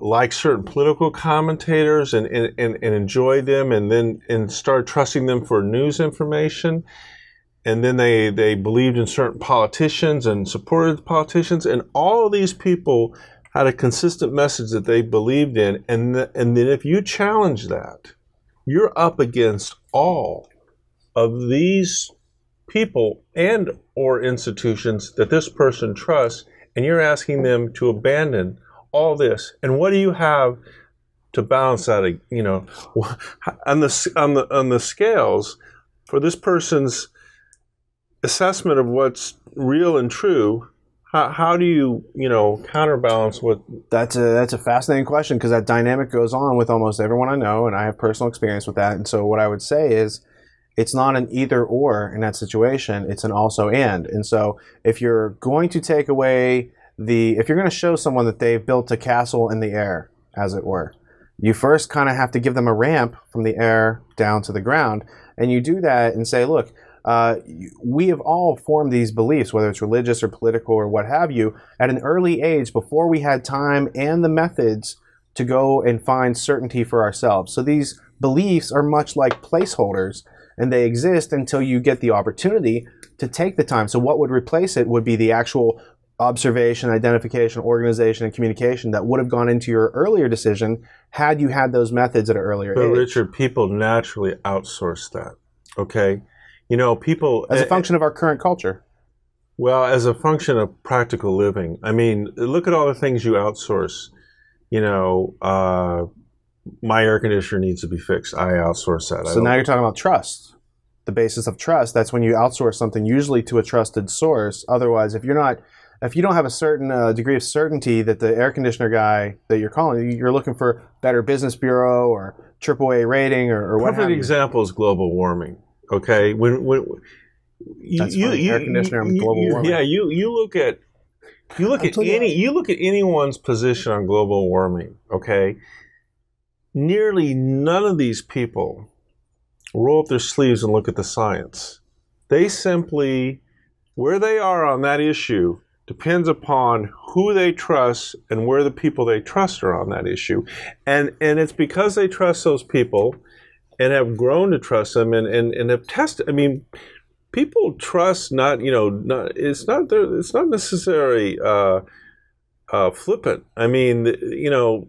like certain political commentators and, and, and, and enjoy them and then and start trusting them for news information. And then they, they believed in certain politicians and supported politicians. And all of these people had a consistent message that they believed in. And, the, and then if you challenge that, you're up against all of these people and or institutions that this person trusts, and you're asking them to abandon all this. And what do you have to balance that? You know, on the on the on the scales for this person's assessment of what's real and true. How, how do you you know counterbalance what? That's a that's a fascinating question, because that dynamic goes on with almost everyone I know, and I have personal experience with that. And so what I would say is, it's not an either or in that situation. It's an also and. And so if you're going to take away The, if you're going to show someone that they've built a castle in the air, as it were, you first kind of have to give them a ramp from the air down to the ground. And you do that and say, look, uh, we have all formed these beliefs, whether it's religious or political or what have you, at an early age before we had time and the methods to go and find certainty for ourselves. So these beliefs are much like placeholders, and they exist until you get the opportunity to take the time. So what would replace it would be the actual observation, identification, organization, and communication that would have gone into your earlier decision had you had those methods at an earlier age. But Richard, people naturally outsource that, okay? You know, people... As a function of our current culture. Well, as a function of practical living. I mean, look at all the things you outsource. You know, uh, my air conditioner needs to be fixed. I outsource that. So now you're talking about trust. The basis of trust, that's when you outsource something, usually to a trusted source. Otherwise, if you're not... If you don't have a certain uh, degree of certainty that the air conditioner guy that you're calling, you're looking for Better Business Bureau or triple A rating or, or what have you. Perfect example is global warming, okay? When, when, you, That's you, you, air conditioner you, and global you, warming. Yeah, you, you look at, you look at any, you look at anyone's position on global warming, okay? Nearly none of these people roll up their sleeves and look at the science. They simply, where they are on that issue depends upon who they trust and where the people they trust are on that issue. And and it's because they trust those people and have grown to trust them and, and, and have tested. I mean, people trust not, you know, not, it's not it's not necessarily uh, uh, flippant. I mean, you know,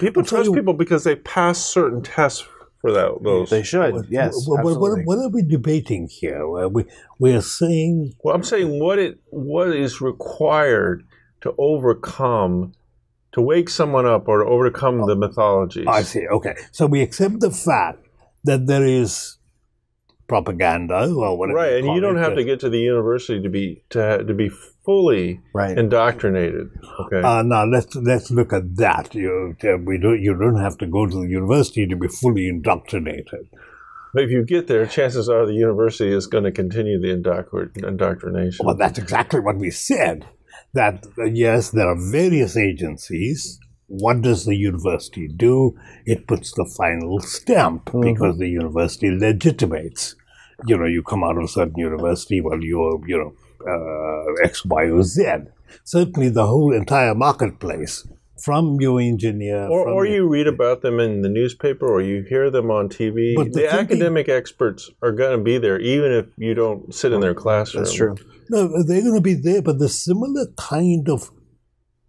people trust people because they pass certain tests for that. Those. They should, well, yes, well, absolutely. What, what are we debating here? Are we, we're saying... Well, I'm saying what it what is required to overcome, to wake someone up or to overcome oh, the mythologies. I see, okay. So we accept the fact that there is propaganda or whatever. Right, and you don't have to get to the university to be to, to be fully right. indoctrinated. Okay. Uh, now let's let's look at that. You we don't you don't have to go to the university to be fully indoctrinated. But if you get there, chances are the university is going to continue the indoctr indoctrination. Well, that's exactly what we said. That uh, yes, there are various agencies. What does the university do? It puts the final stamp mm-hmm. because the university legitimates. You know, you come out of a certain university, well, you're, you know, uh, X, Y, or Z. Certainly the whole entire marketplace from your engineer. Or, or you read about them in the newspaper or you hear them on T V. But the the academic experts are going to be there, even if you don't sit in their classroom. That's true. No, they're going to be there, but the similar kind of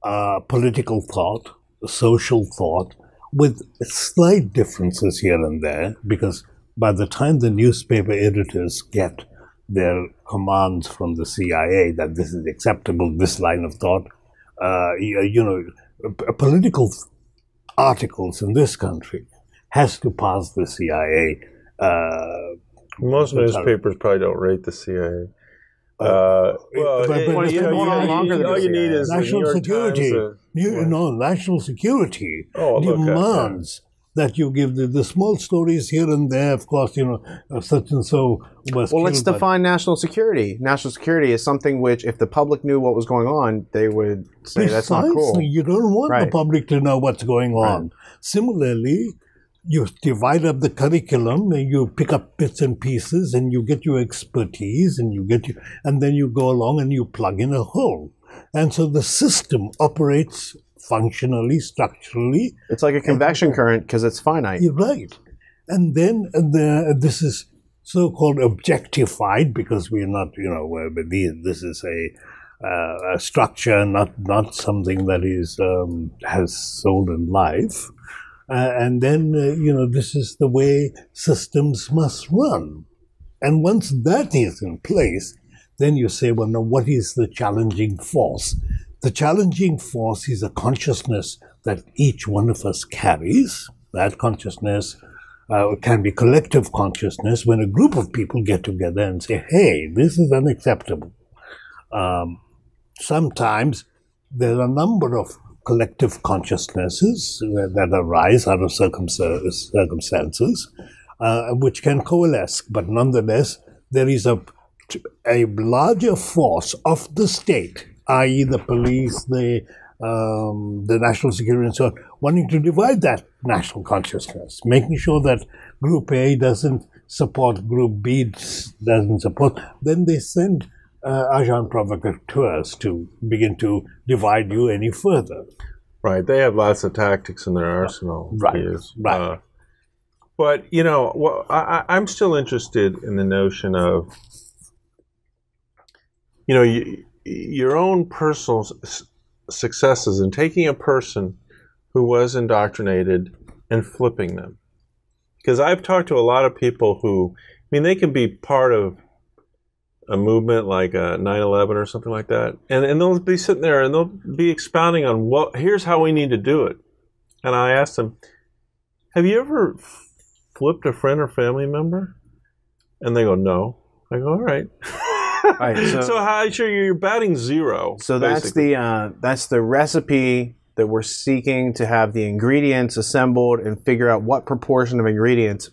uh, political thought, social thought, with slight differences here and there, because by the time the newspaper editors get their commands from the C I A that this is acceptable, this line of thought, uh, you, you know, political articles in this country has to pass the C I A. Uh, Most newspapers probably don't rate the C I A. Uh, well, but, but, but, you know, you need, all you need is national security. Times, uh, you, yeah. No, national security oh, demands okay. that you give the, the small stories here and there. Of course, you know, such and so. Was well, let's define national security. National security is something which, if the public knew what was going on, they would say precisely, that's not cool. You don't want right. the public to know what's going on. Right. Similarly, you divide up the curriculum and you pick up bits and pieces and you get your expertise and you get your, and then you go along and you plug in a hole. And so the system operates functionally, structurally. It's like a convection and, current because it's finite. You're right. And then the, this is so-called objectified because we're not, you know, this is a, uh, a structure, not, not something that is, um, has soul and life. Uh, and then, uh, you know, this is the way systems must run. And once that is in place, then you say, well, now what is the challenging force? The challenging force is a consciousness that each one of us carries. That consciousness uh, can be collective consciousness when a group of people get together and say, hey, this is unacceptable. Um, sometimes there are a number of collective consciousnesses that arise out of circumstances, uh, which can coalesce, but nonetheless, there is a, a larger force of the state, that is the police, the, um, the national security and so on, wanting to divide that national consciousness, making sure that Group A doesn't support Group B, doesn't support, then they send Uh, agents provocateurs to begin to divide you any further. Right. They have lots of tactics in their arsenal. Right. Right. Uh, but, you know, well, I, I'm still interested in the notion of, you know, you, your own personal successes and taking a person who was indoctrinated and flipping them. Because I've talked to a lot of people who, I mean, they can be part of a movement like nine eleven or something like that. And, and they'll be sitting there and they'll be expounding on, well, here's how we need to do it. And I asked them, have you ever flipped a friend or family member? And they go, no. I go, all right. All right so, so how sure you're batting zero. So that's the, uh, that's the recipe that we're seeking to have the ingredients assembled and figure out what proportion of ingredients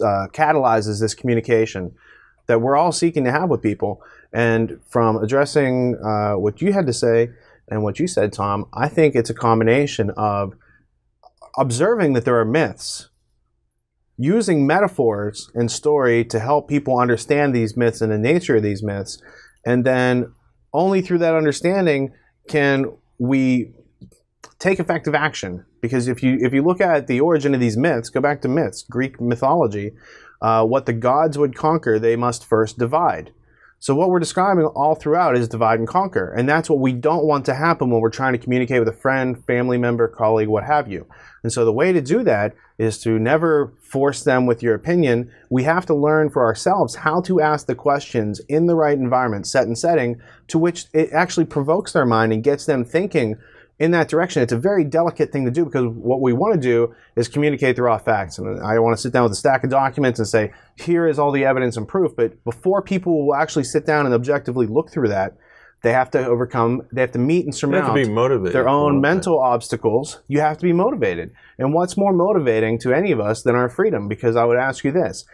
uh, catalyzes this communication that we're all seeking to have with people. And from addressing uh, what you had to say and what you said, Tom, I think it's a combination of observing that there are myths, using metaphors and story to help people understand these myths and the nature of these myths, and then only through that understanding can we take effective action. Because if you, if you look at the origin of these myths, go back to myths, Greek mythology, Uh, what the gods would conquer, they must first divide. So what we're describing all throughout is divide and conquer. And that's what we don't want to happen when we're trying to communicate with a friend, family member, colleague, what have you. And so the way to do that is to never force them with your opinion. We have to learn for ourselves how to ask the questions in the right environment, set and setting, to which it actually provokes their mind and gets them thinking in that direction. It's a very delicate thing to do because what we want to do is communicate the raw facts. And I want to sit down with a stack of documents and say, here is all the evidence and proof. But before people will actually sit down and objectively look through that, they have to overcome, they have to meet and surmount to be motivated, their own motivated. mental obstacles. You have to be motivated. And what's more motivating to any of us than our freedom? Because I would ask you this.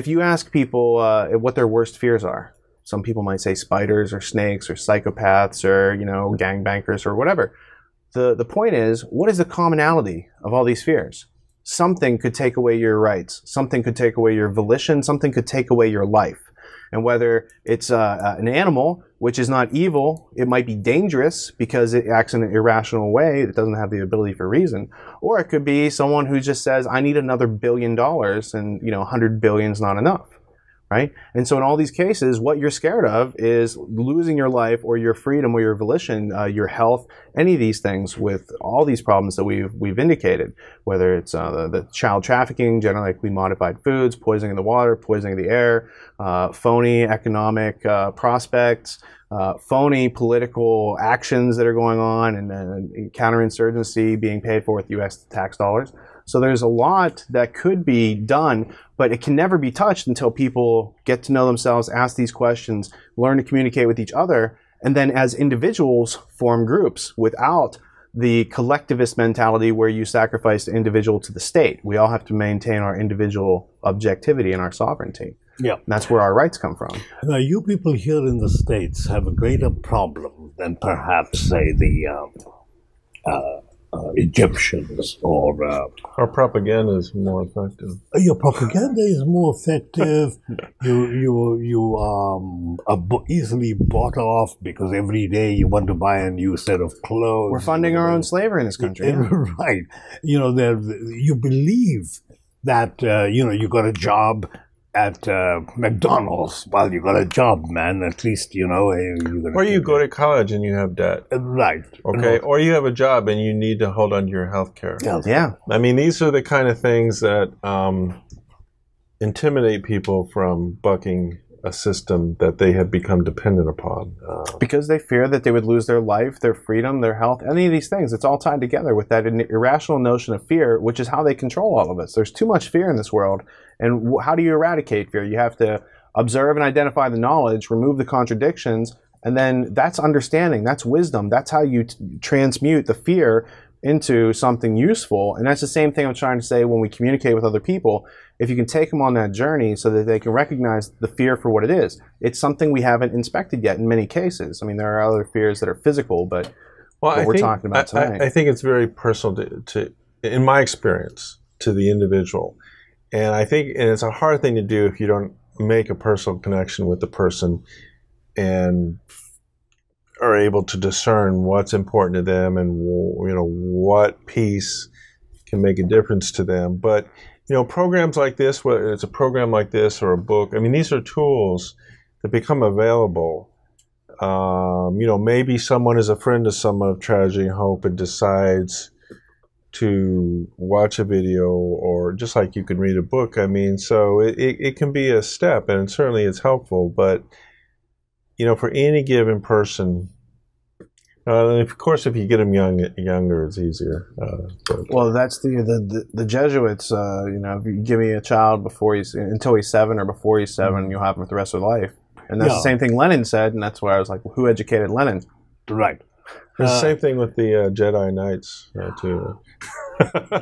If you ask people uh, what their worst fears are, some people might say spiders or snakes or psychopaths or, you know, gangbankers or whatever. The, the point is, what is the commonality of all these fears? Something could take away your rights. Something could take away your volition. Something could take away your life. and whether it's uh, an animal, which is not evil, it might be dangerous because it acts in an irrational way that doesn't have the ability for reason, or it could be someone who just says, I need another billion dollars, and you know, one hundred billion is not enough. Right? And so in all these cases, what you're scared of is losing your life or your freedom or your volition, uh, your health, any of these things with all these problems that we've, we've indicated, whether it's uh, the, the child trafficking, genetically modified foods, poisoning the water, poisoning the air, uh, phony economic uh, prospects, Uh, phony political actions that are going on, and then counterinsurgency being paid for with U S tax dollars. So there's a lot that could be done, but it can never be touched until people get to know themselves, ask these questions, learn to communicate with each other, and then as individuals form groups without the collectivist mentality where you sacrifice the individual to the state. We all have to maintain our individual objectivity and our sovereignty. Yeah, and that's where our rights come from. Now, you people here in the States have a greater problem than perhaps, say, the um, uh, uh, Egyptians or... Uh, our propaganda is more effective. Your propaganda is more effective. you you, you um, are easily bought off because every day you want to buy a new set of clothes. We're funding our own slavery in this country. Right. You know, they're, you believe that, uh, you know, you got a job at uh, McDonald's. Well, you got a job, man. At least, you know. You're or you go it. to college and you have debt. Right. Okay. No. Or you have a job and you need to hold on to your health care. Yeah. yeah. I mean, these are the kind of things that um, intimidate people from bucking a system that they have become dependent upon. Uh, because they fear that they would lose their life, their freedom, their health, any of these things. It's all tied together with that irrational notion of fear, which is how they control all of us. There's too much fear in this world. And how do you eradicate fear? You have to observe and identify the knowledge, remove the contradictions, and then that's understanding, that's wisdom, that's how you t transmute the fear into something useful. And that's the same thing I'm trying to say when we communicate with other people. If you can take them on that journey so that they can recognize the fear for what it is. It's something we haven't inspected yet in many cases. I mean, there are other fears that are physical, but well, what I we're think, talking about tonight. I, I think it's very personal to, to, in my experience, to the individual. And I think, and it's a hard thing to do if you don't make a personal connection with the person and are able to discern what's important to them and, you know, what piece can make a difference to them. But, you know, programs like this, whether it's a program like this or a book, I mean, these are tools that become available. Um, you know, maybe someone is a friend of someone of Tragedy and Hope and decides to watch a video, or just like you can read a book. I mean, so it, it, it can be a step, and certainly it's helpful, but, you know, for any given person, uh, of course, if you get them young, younger, it's easier. Uh, but, well, that's the, the, the, the Jesuits, uh, you know, if you give me a child before he's, until he's seven or before he's seven, mm-hmm. you'll have him for the rest of their life. And that's yeah. the same thing Lenin said, and that's why I was like, well, who educated Lenin? Right. It's the uh, same thing with the uh, Jedi Knights, uh, too.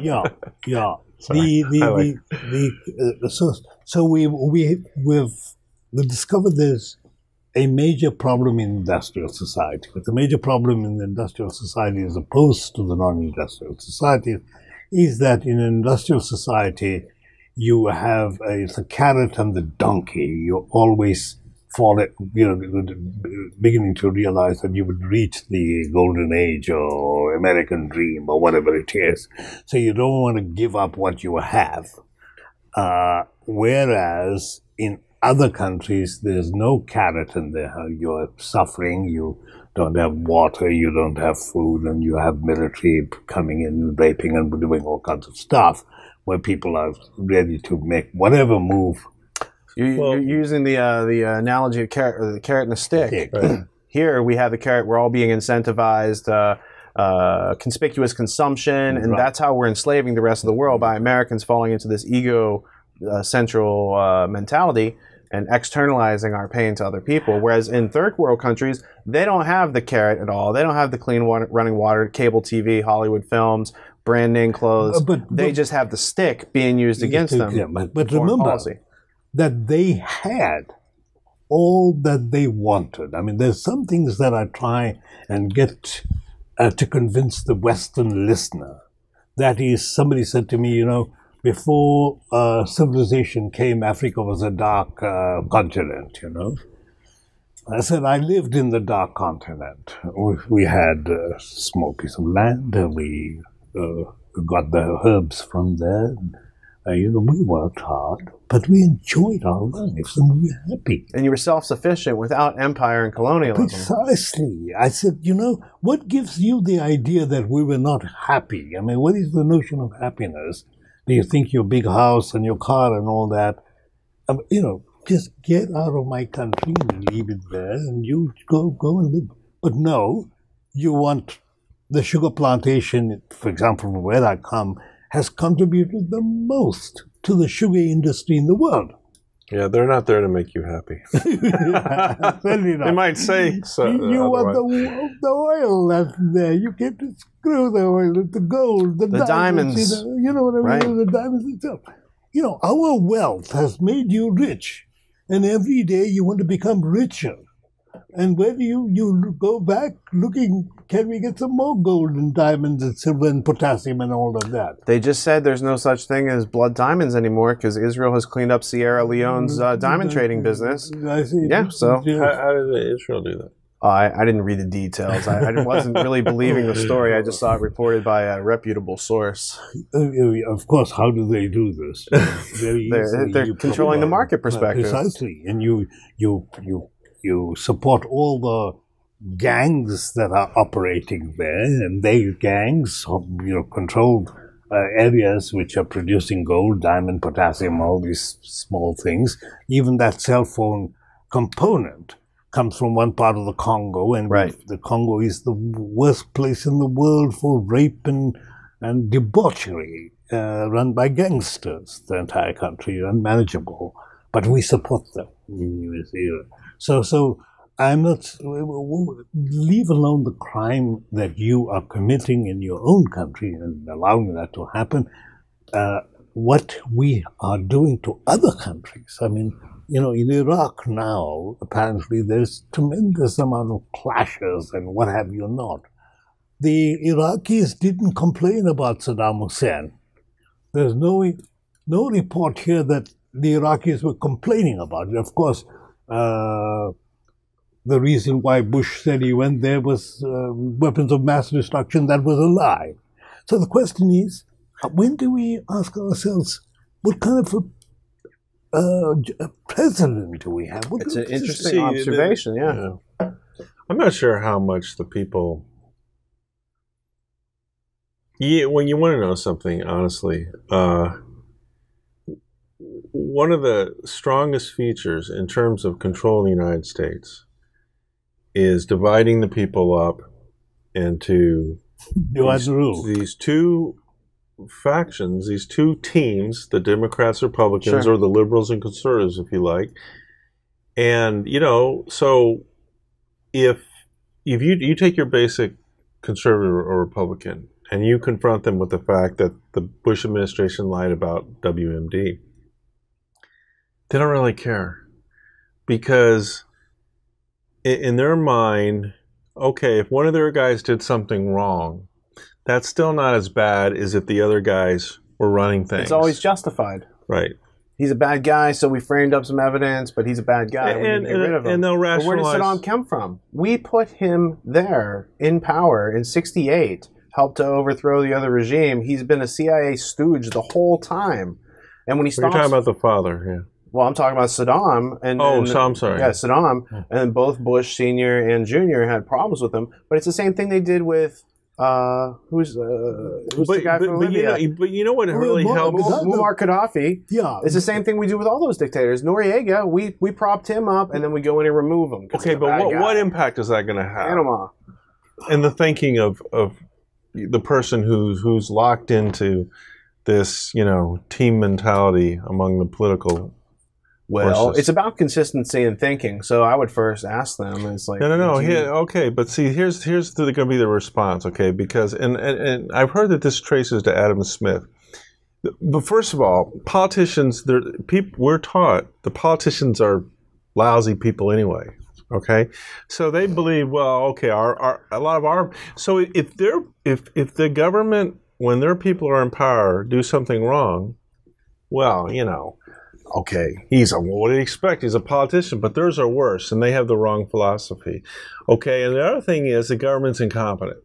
yeah, yeah. Sorry. The the like. the, the uh, so so we we we've we discovered there's a major problem in industrial society. But the major problem in the industrial society, as opposed to the non-industrial society, is that in an industrial society, you have a, it's the carrot and the donkey. You always fall at, you know, beginning to realize that you would reach the golden age or American dream or whatever it is. So you don't want to give up what you have. Uh, whereas in other countries, there's no carrot in there. You're suffering, you don't have water, you don't have food, and you have military coming in and raping and doing all kinds of stuff where people are ready to make whatever move. You're, well, you're using the uh, the analogy of carrot, the carrot and the stick. stick right. Here we have the carrot. We're all being incentivized, uh, uh, conspicuous consumption, and right. that's how we're enslaving the rest of the world by Americans falling into this ego uh, central uh, mentality and externalizing our pain to other people. Whereas in third world countries, they don't have the carrot at all. They don't have the clean water, running water, cable T V, Hollywood films, brand name clothes. Uh, but, they but, just have the stick being used against yeah, them. Yeah, but, but remember. Policy. That they had all that they wanted. I mean, there's some things that I try and get uh, to convince the Western listener. That is, somebody said to me, you know, before uh, civilization came, Africa was a dark uh, continent, you know. I said, I lived in the dark continent. We had a uh, small piece of land, and we uh, got the herbs from there. Uh, you know, we worked hard, but we enjoyed our lives and we were happy. And you were self-sufficient without empire and colonialism. Precisely. I said, you know, what gives you the idea that we were not happy? I mean, what is the notion of happiness? Do you think your big house and your car and all that, um, you know, just get out of my country and leave it there and you go, go and live. But no, you want the sugar plantation, for example, from where I come, has contributed the most to the sugar industry in the world. Yeah, they're not there to make you happy. Yeah, certainly not. They might say so. You otherwise. want the, the oil that's there. You can't screw the oil, the gold, the, the diamonds. diamonds. You know, you know what I right. mean? The diamonds itself. You know, our wealth has made you rich, and every day you want to become richer. And where do you, you go back looking, can we get some more gold and diamonds and silver and potassium and all of that? They just said there's no such thing as blood diamonds anymore because Israel has cleaned up Sierra Leone's uh, diamond trading business. I see. Yeah, so. How, how did Israel do that? Uh, I, I didn't read the details. I, I wasn't really believing the story. I just saw it reported by a reputable source. Uh, of course, how do they do this? Very easily. They're, they're controlling the market perspective. Uh, precisely. And you, you, you. You support all the gangs that are operating there, and they gangs, you know, controlled uh, areas which are producing gold, diamond, potassium, all these small things. Even that cell phone component comes from one part of the Congo, and right. the Congo is the worst place in the world for rape and, and debauchery, uh, run by gangsters, the entire country, unmanageable. But we support them in U S era. So, so I'm not, leave alone the crime that you are committing in your own country and allowing that to happen, uh, what we are doing to other countries. I mean, you know, in Iraq now, apparently there's tremendous amount of clashes and what have you not. The Iraqis didn't complain about Saddam Hussein. There's no, no report here that the Iraqis were complaining about it. Of course, Uh, the reason why Bush said he went there was uh, weapons of mass destruction. That was a lie. So the question is, when do we ask ourselves, what kind of a, uh, a president do we have? What it's an interesting see, observation, the, yeah. yeah. I'm not sure how much the people... Yeah, when you want to know something, honestly, uh, one of the strongest features in terms of controlling the United States is dividing the people up into these, these two factions, these two teams, the Democrats, Republicans, sure. or the liberals and conservatives, if you like. And, you know, so if, if you, you take your basic conservative or Republican and you confront them with the fact that the Bush administration lied about W M D, they don't really care because in their mind, okay, if one of their guys did something wrong, that's still not as bad as if the other guys were running things. It's always justified. Right. He's a bad guy, so we framed up some evidence, but he's a bad guy. And, we and, get rid of him. And they'll rationalize. But where did Saddam come from? We put him there in power in sixty-eight, helped to overthrow the other regime. He's been a C I A stooge the whole time. And when he stops, you're talking about the father, yeah. Well, I'm talking about Saddam and oh, and, so I'm sorry. Yeah, Saddam and both Bush Senior and Junior had problems with him, but it's the same thing they did with uh, who's uh, who's but, the guy but, from but Libya. You know, but you know what really helped? Muammar Gaddafi. Yeah, it's the same thing we do with all those dictators. Noriega, we we propped him up and then we go in and remove him. Okay, but what guy. what impact is that going to have? Panama. And the thinking of of the person who's who's locked into this, you know, team mentality among the political. Well, versus. It's about consistency in thinking. So I would first ask them. And it's like no, no, no. Here, okay, but see, here's here's going to be the response. Okay, because and, and and I've heard that this traces to Adam Smith. But first of all, politicians, they're people. We're taught the politicians are lousy people anyway. Okay, so they believe. Well, okay, our, our a lot of our. So if they're if if the government when their people are in power do something wrong, well, you know, okay, he's a, what do you expect? He's a politician, but theirs are worse, and they have the wrong philosophy. Okay, and the other thing is the government's incompetent.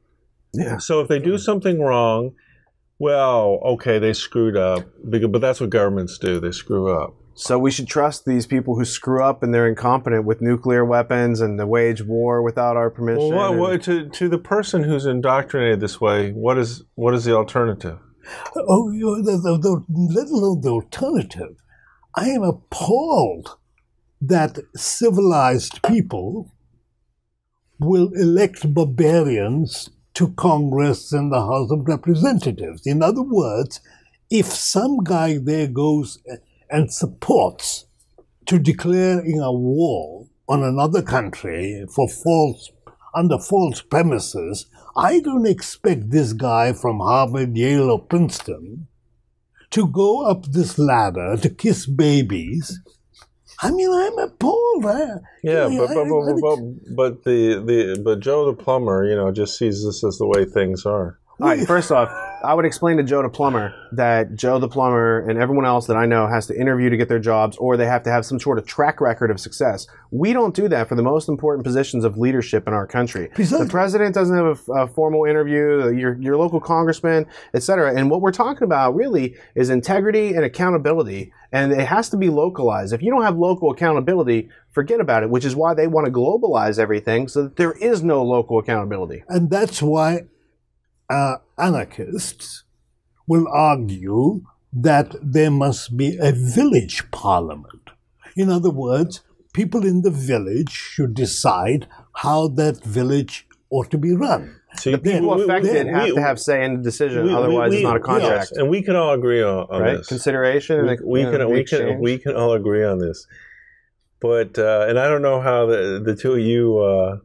Yeah. So if they do something wrong, well, okay, they screwed up, but that's what governments do. They screw up. So we should trust these people who screw up and they're incompetent with nuclear weapons and they wage war without our permission. Well, what, what, to, to the person who's indoctrinated this way, what is, what is the alternative? Oh, the, the, the, let alone the alternative. I am appalled that civilized people will elect barbarians to Congress and the House of Representatives. In other words, if some guy there goes and supports to declaring a war on another country for false, under false premises, I don't expect this guy from Harvard, Yale, or Princeton to go up this ladder to kiss babies. I mean, I'm appalled. I, yeah, you know, but, I, but, but, but, but the the but Joe the plumber, you know, just sees this as the way things are. All right, first off, I would explain to Joe the plumber that Joe the plumber and everyone else that I know has to interview to get their jobs, or they have to have some sort of track record of success. We don't do that for the most important positions of leadership in our country. Precisely. The president doesn't have a, a formal interview, your, your local congressman, et cetera. And what we're talking about really is integrity and accountability, and it has to be localized. If you don't have local accountability, forget about it, which is why they want to globalize everything so that there is no local accountability. And that's why Uh, anarchists will argue that there must be a village parliament. In other words, people in the village should decide how that village ought to be run. So but people then, affected we, have we, to have say in the decision, we, otherwise we, it's not a contract. Yes, and we can all agree on, on right? this. Consideration. We, we, and, can, we, can, we can all agree on this. But, uh, and I don't know how the, the two of you uh,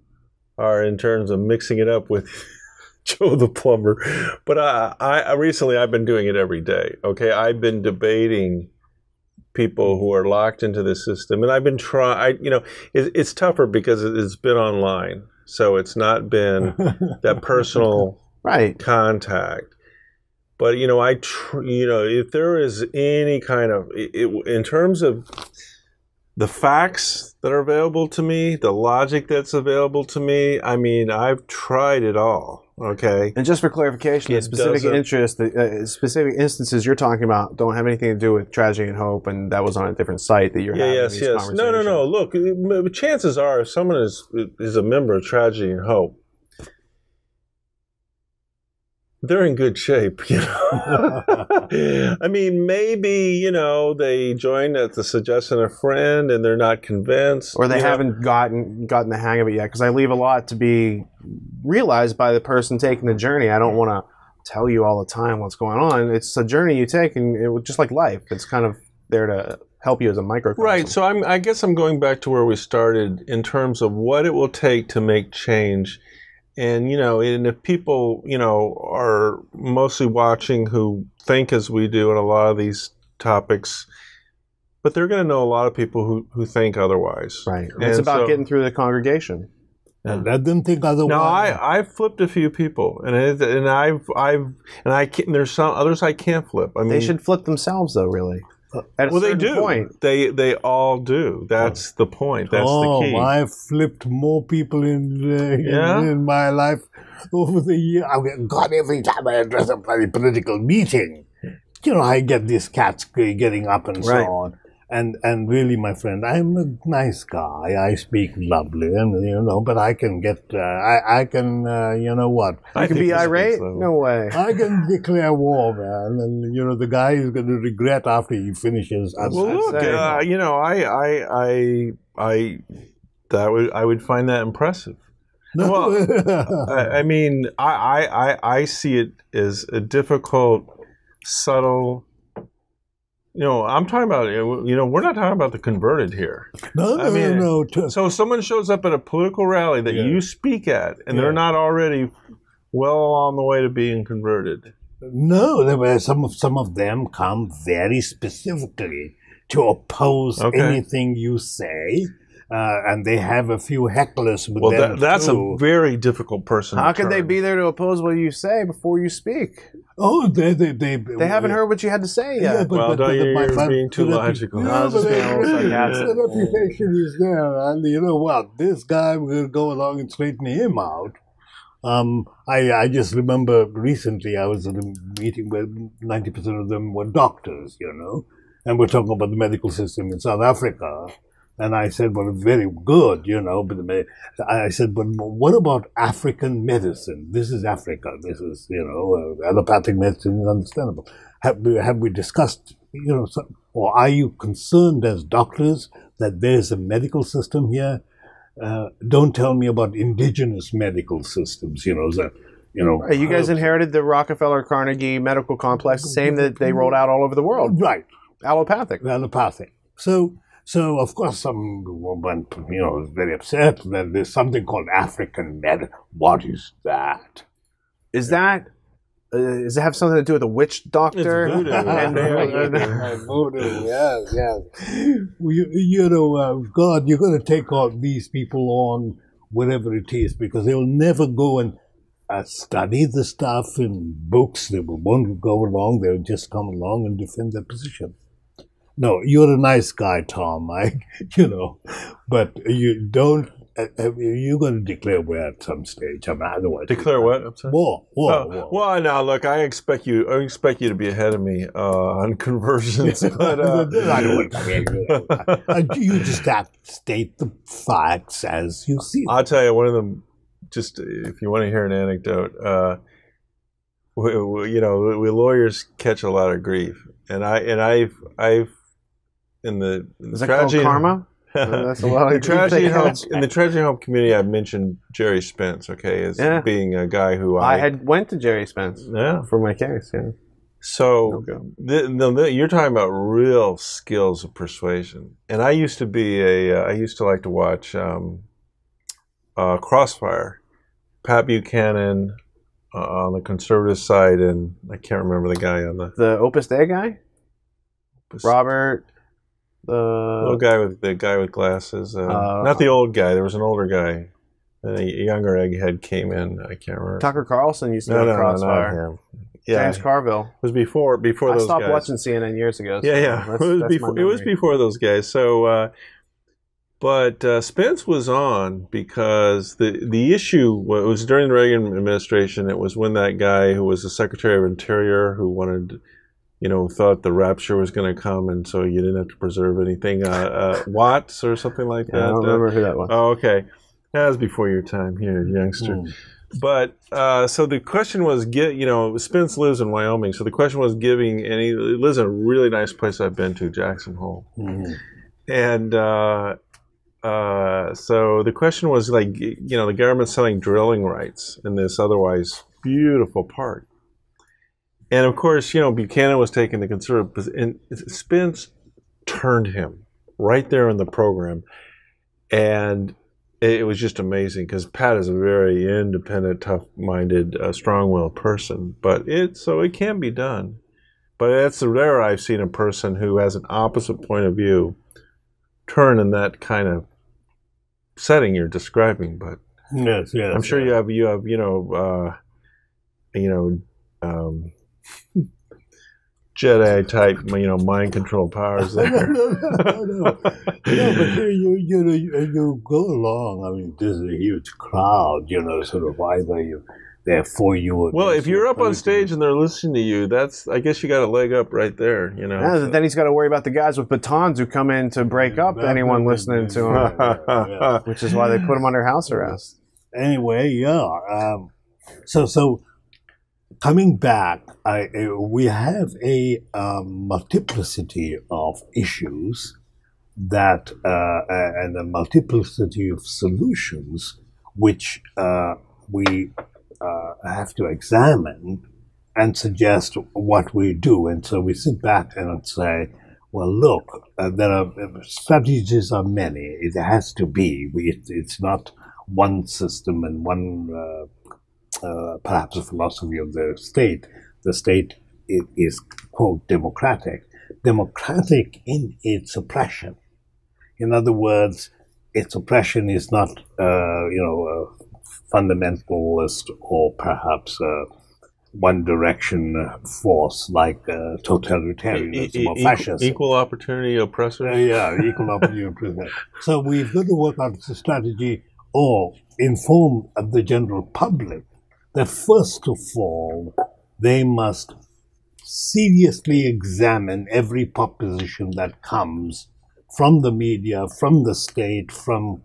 are in terms of mixing it up with Joe the plumber, but I, I recently I've been doing it every day. Okay, I've been debating people who are locked into the system, and I've been trying. You know, it, it's tougher because it, it's been online, so it's not been that personal right contact. But you know, I tr you know if there is any kind of it, it, in terms of the facts that are available to me, the logic that's available to me. I mean, I've tried it all. Okay. And just for clarification, it the specific interest, the uh, specific instances you're talking about don't have anything to do with Tragedy and Hope, and that was on a different site that you're yeah, having yes, these yes. conversations. No, no, no. Look, chances are, if someone is is a member of Tragedy and Hope, they're in good shape. You know, I mean, maybe you know they joined at the suggestion of a friend, and they're not convinced, or they haven't know. gotten gotten the hang of it yet. Because I leave a lot to be realized by the person taking the journey. I don't want to tell you all the time what's going on. It's a journey you take, and it, just like life, it's kind of there to help you as a microcosm. Right. So I'm, I guess I'm going back to where we started in terms of what it will take to make change. And, you know, and if people, you know, are mostly watching who think as we do in a lot of these topics, but they're going to know a lot of people who, who think otherwise. Right. And it's about so, getting through the congregation. And let them think otherwise. No, I, I flipped a few people, and it, and I've I've and I can, there's some others I can't flip. I mean, they should flip themselves though, really. At a well, they do. Point. They they all do. That's the point. That's oh, the key. Oh, I've flipped more people in, uh, in, yeah? in my life over the years. I mean, God, every time I address a political meeting, you know, I get these cats getting up and right. so on. And and really, my friend, I'm a nice guy. I speak lovely, and you know, but I can get, uh, I I can, uh, you know what? I, I can be irate. So. No way. I can declare war, man, and you know the guy is going to regret after he finishes. Well, look, uh, you know, I I I I that would I would find that impressive. No. Well, I, I mean, I I I see it as a difficult, subtle. You know, I'm talking about, you know, we're not talking about the converted here. No, no, I mean, no. no. So if someone shows up at a political rally that yeah. you speak at, and yeah. they're not already well on the way to being converted. No, there were some of, some of them come very specifically to oppose okay. anything you say. Uh, and they have a few hecklers with well, them that, that's too. a very difficult person. How could they be there to oppose what you say before you speak? Oh, they they they, they uh, haven't heard what you had to say yet. Yeah, but, well, but, but, you're, but, you're but, being too but, logical. No, no, but the reputation is there, and you know what? This guy will go along and straighten him out. Um, I, I just remember recently I was at a meeting where ninety percent of them were doctors, you know, and we're talking about the medical system in South Africa. And I said, well, very good, you know, but I said, but what about African medicine? This is Africa. This is, you know, uh, allopathic medicine is understandable. Have we, have we discussed, you know, some, or are you concerned as doctors that there's a medical system here? Uh, don't tell me about indigenous medical systems, you know, that, you know. You guys uh, inherited the Rockefeller Carnegie medical complex, the same that they rolled out all over the world. Right. Allopathic. Allopathic. So, so of course, some woman, you know, was very upset that there's something called African med. What is that? Is that? Uh, does it have something to do with a witch doctor? It's voodoo. And voodoo, yes, yes. You, you know, uh, God, you're going to take all these people on, whatever it is, because they'll never go and uh, study the stuff in books. They won't go along. They'll just come along and defend their position. No, you're a nice guy, Tom, I, you know, but you don't. You're going to declare war at some stage. I mean, otherwise, declare what? I'm sorry. War, war, oh, war. Well, now look, I expect you. I expect you to be ahead of me uh, on conversions. But uh, I don't want to come in. You just have to state the facts as you see them. I'll tell you one of them. Just if you want to hear an anecdote, uh, we, we, you know, we, we lawyers catch a lot of grief, and I and I've I've in the in the tragedy karma. That's a lot of tragedy hope, in the Tragedy and Hope community, I've mentioned Jerry Spence, okay, as yeah. being a guy who I... I had went to Jerry Spence yeah. for my case, yeah. So okay. the, the, the, you're talking about real skills of persuasion. And I used to be a... Uh, I used to like to watch um, uh, Crossfire. Pat Buchanan uh, on the conservative side, and I can't remember the guy on the... The Opus Dei guy? Opus Robert... The little guy with the guy with glasses, uh, uh, not the old guy. There was an older guy, and a younger egghead came in. I can't remember. Tucker Carlson used to no, be no, Crossfire. No, no, yeah. James Carville. It was before before I those stopped guys. watching C N N years ago. So yeah, yeah. That's, it was that's before. It was before those guys. So, uh, but uh, Spence was on because the the issue was, it was during the Reagan administration. It was when that guy who was the Secretary of Interior who wanted. You know, thought the rapture was going to come, and so you didn't have to preserve anything. Uh, uh, Watts or something like that. Yeah, I don't remember uh, who that was. Oh, okay. That was before your time here, youngster. Mm. But uh, so the question was, get you know, Spence lives in Wyoming, so the question was giving, and he lives in a really nice place I've been to, Jackson Hole. Mm. And uh, uh, so the question was, like, you know, the government's selling drilling rights in this otherwise beautiful park. And of course, you know, Buchanan was taking the conservative position, and Spence turned him right there in the program. And it was just amazing because Pat is a very independent, tough-minded, uh, strong-willed person. But it, so it can be done. But that's rare I've seen a person who has an opposite point of view turn in that kind of setting you're describing. But yes, yes, I'm sure yes. you have, you have, you know, uh, you know, um, Jedi type, you know, mind control powers there. no, no, no, no, no. no, but you, you know, you, you go along. I mean, there's a huge crowd, you know, sort of either you, they're for you. Or well, if you're up on stage and they're listening to you, that's, I guess you got a leg up right there, you know. Yeah, so. Then he's got to worry about the guys with batons who come in to break up that anyone listening to him, yeah, yeah. which is why they put him under house arrest. Anyway, yeah. Um, so, so. Coming back, I, uh, we have a um, multiplicity of issues that, uh, and a multiplicity of solutions which uh, we uh, have to examine and suggest what we do. And so we sit back and say, well, look, uh, there are uh, strategies are many. It has to be. We, it, it's not one system and one uh, Uh, perhaps a philosophy of the state. The state is, is, quote, democratic. Democratic in its oppression. In other words, its oppression is not, uh, you know, a fundamentalist or perhaps a one-direction force like uh, totalitarianism e e or fascism. E equal opportunity oppressors? Uh, yeah, equal opportunity oppressors. So we've got to work out a strategy or inform the general public that first of all, they must seriously examine every proposition that comes from the media, from the state, from,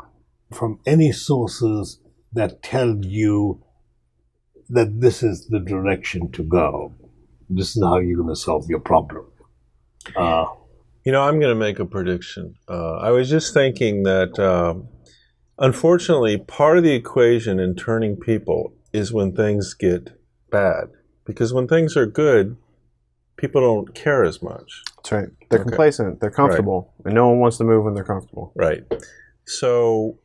from any sources that tell you that this is the direction to go. This is how you're going to solve your problem. Uh, you know, I'm going to make a prediction. Uh, I was just thinking that, uh, unfortunately, part of the equation in turning people is when things get bad. Because when things are good, people don't care as much. That's right. They're okay. complacent. They're comfortable. Right. And no one wants to move when they're comfortable. Right. So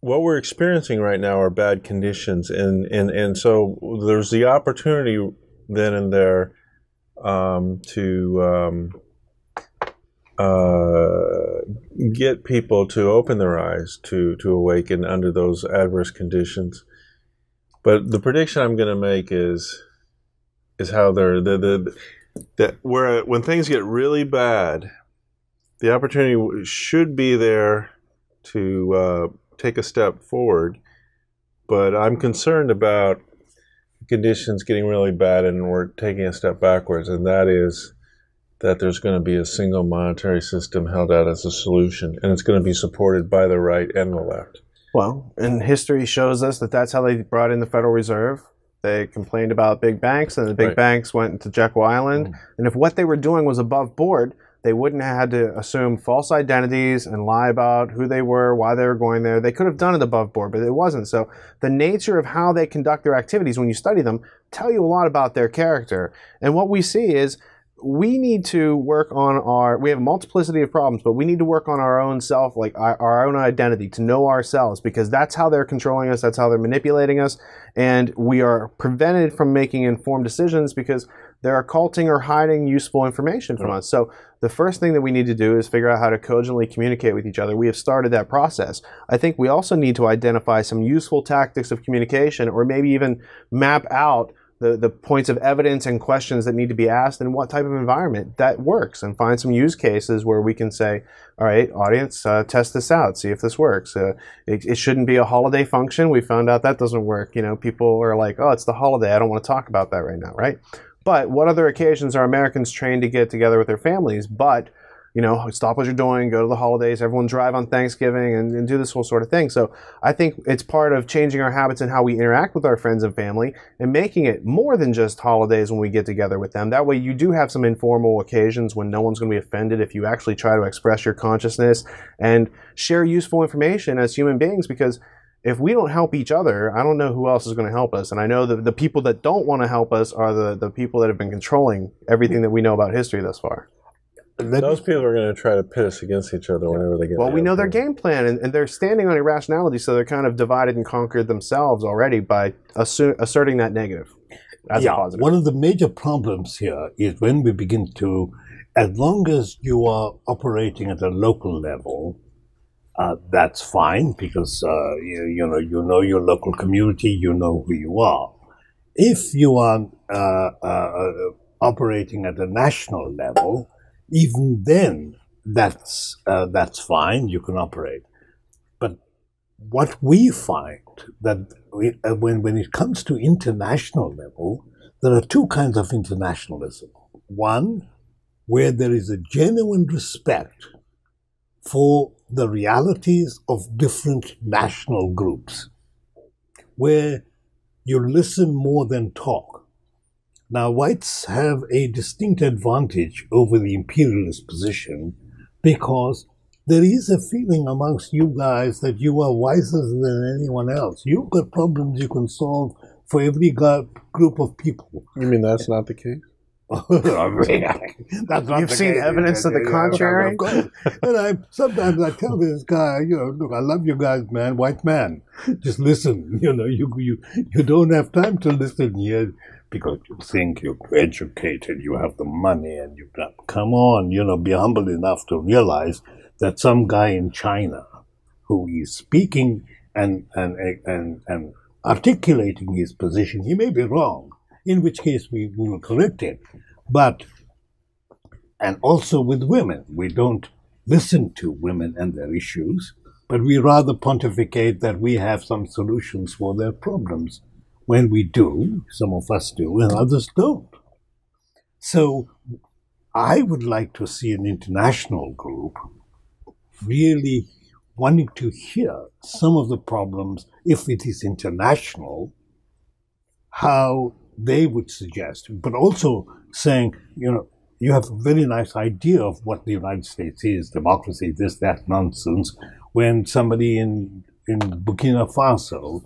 what we're experiencing right now are bad conditions. And, and, and so there's the opportunity then and there um, to um, uh, get people to open their eyes, to, to awaken under those adverse conditions. But the prediction I'm going to make is is how they're the the that where when things get really bad, the opportunity should be there to uh, take a step forward. But I'm concerned about conditions getting really bad and we're taking a step backwards, and that is that there's going to be a single monetary system held out as a solution, and it's going to be supported by the right and the left. Well, and history shows us that that's how they brought in the Federal Reserve. They complained about big banks, and the big right. banks went to Jekyll Island. Mm. And if what they were doing was above board, they wouldn't have had to assume false identities and lie about who they were, why they were going there. They could have done it above board, but it wasn't. So the nature of how they conduct their activities, when you study them, tell you a lot about their character. And what we see is we need to work on our, we have a multiplicity of problems, but we need to work on our own self, like our, our own identity, to know ourselves, because that's how they're controlling us, that's how they're manipulating us, and we are prevented from making informed decisions because they're occulting or hiding useful information from us. So the first thing that we need to do is figure out how to cogently communicate with each other. We have started that process. I think we also need to identify some useful tactics of communication, or maybe even map out The, the points of evidence and questions that need to be asked and what type of environment that works, and find some use cases where we can say, all right, audience, uh, test this out, see if this works. Uh, it, it shouldn't be a holiday function. We found out that doesn't work. You know, people are like, oh, it's the holiday. I don't want to talk about that right now, right? But what other occasions are Americans trained to get together with their families? But, you know, stop what you're doing, go to the holidays, everyone drive on Thanksgiving, and, and do this whole sort of thing. So I think it's part of changing our habits and how we interact with our friends and family, and making it more than just holidays when we get together with them. That way you do have some informal occasions when no one's going to be offended if you actually try to express your consciousness and share useful information as human beings, because if we don't help each other, I don't know who else is going to help us. And I know that the people that don't want to help us are the, the people that have been controlling everything that we know about history thus far. Let Those me, people are going to try to pit us against each other whenever they get. Well, we know their game plan, and, and they're standing on irrationality, so they're kind of divided and conquered themselves already by assu asserting that negative as yeah, a positive. One of the major problems here is when we begin to, as long as you are operating at a local level, uh, that's fine, because uh, you, you know you know your local community, you know who you are. If you are uh, uh, operating at a national level, even then, that's, uh, that's fine, you can operate. But what we find, that we, uh, when, when it comes to international level, there are two kinds of internationalism. One, where there is a genuine respect for the realities of different national groups, where you listen more than talk. Now, whites have a distinct advantage over the imperialist position, because there is a feeling amongst you guys that you are wiser than anyone else. You've got problems you can solve for every group of people. You mean that's not the case? that's not You've the seen case. evidence yeah, of the yeah, contrary? And I, sometimes I tell this guy, you know, look, I love you guys, man, white man. Just listen. You know, you, you, you don't have time to listen here, because you think you're educated, you have the money, and you've got, come on, you know, be humble enough to realize that some guy in China who is speaking and, and, and, and articulating his position. He may be wrong, in which case we will correct it. But, and also with women, we don't listen to women and their issues, but we rather pontificate that we have some solutions for their problems. When we do, some of us do, and others don't. So I would like to see an international group really wanting to hear some of the problems, if it is international, how they would suggest, but also saying, you know, you have a very nice idea of what the United States is, democracy, this, that nonsense, when somebody in, in Burkina Faso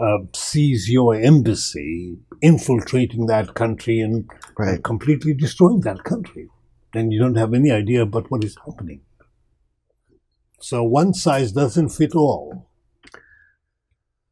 uh, sees your embassy infiltrating that country and right. uh, completely destroying that country. Then you don't have any idea about what is happening. So one size doesn't fit all.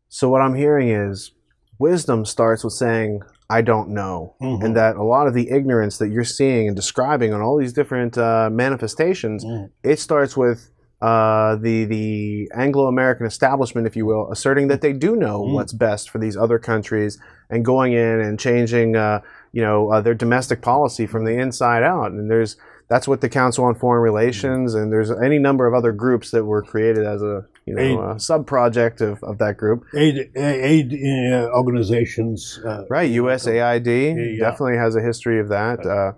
So what I'm hearing is wisdom starts with saying, I don't know. Mm-hmm. And that a lot of the ignorance that you're seeing and describing on all these different uh, manifestations, mm. it starts with uh, the, the Anglo-American establishment, if you will, asserting that they do know mm. what's best for these other countries and going in and changing uh, you know, uh, their domestic policy from the inside out. And there's, that's what the Council on Foreign Relations, mm. and there's any number of other groups that were created as a, you know, aid, a sub-project of, of that group. Aid, aid uh, organizations. Uh, right, U S A I D yeah. definitely has a history of that. Uh,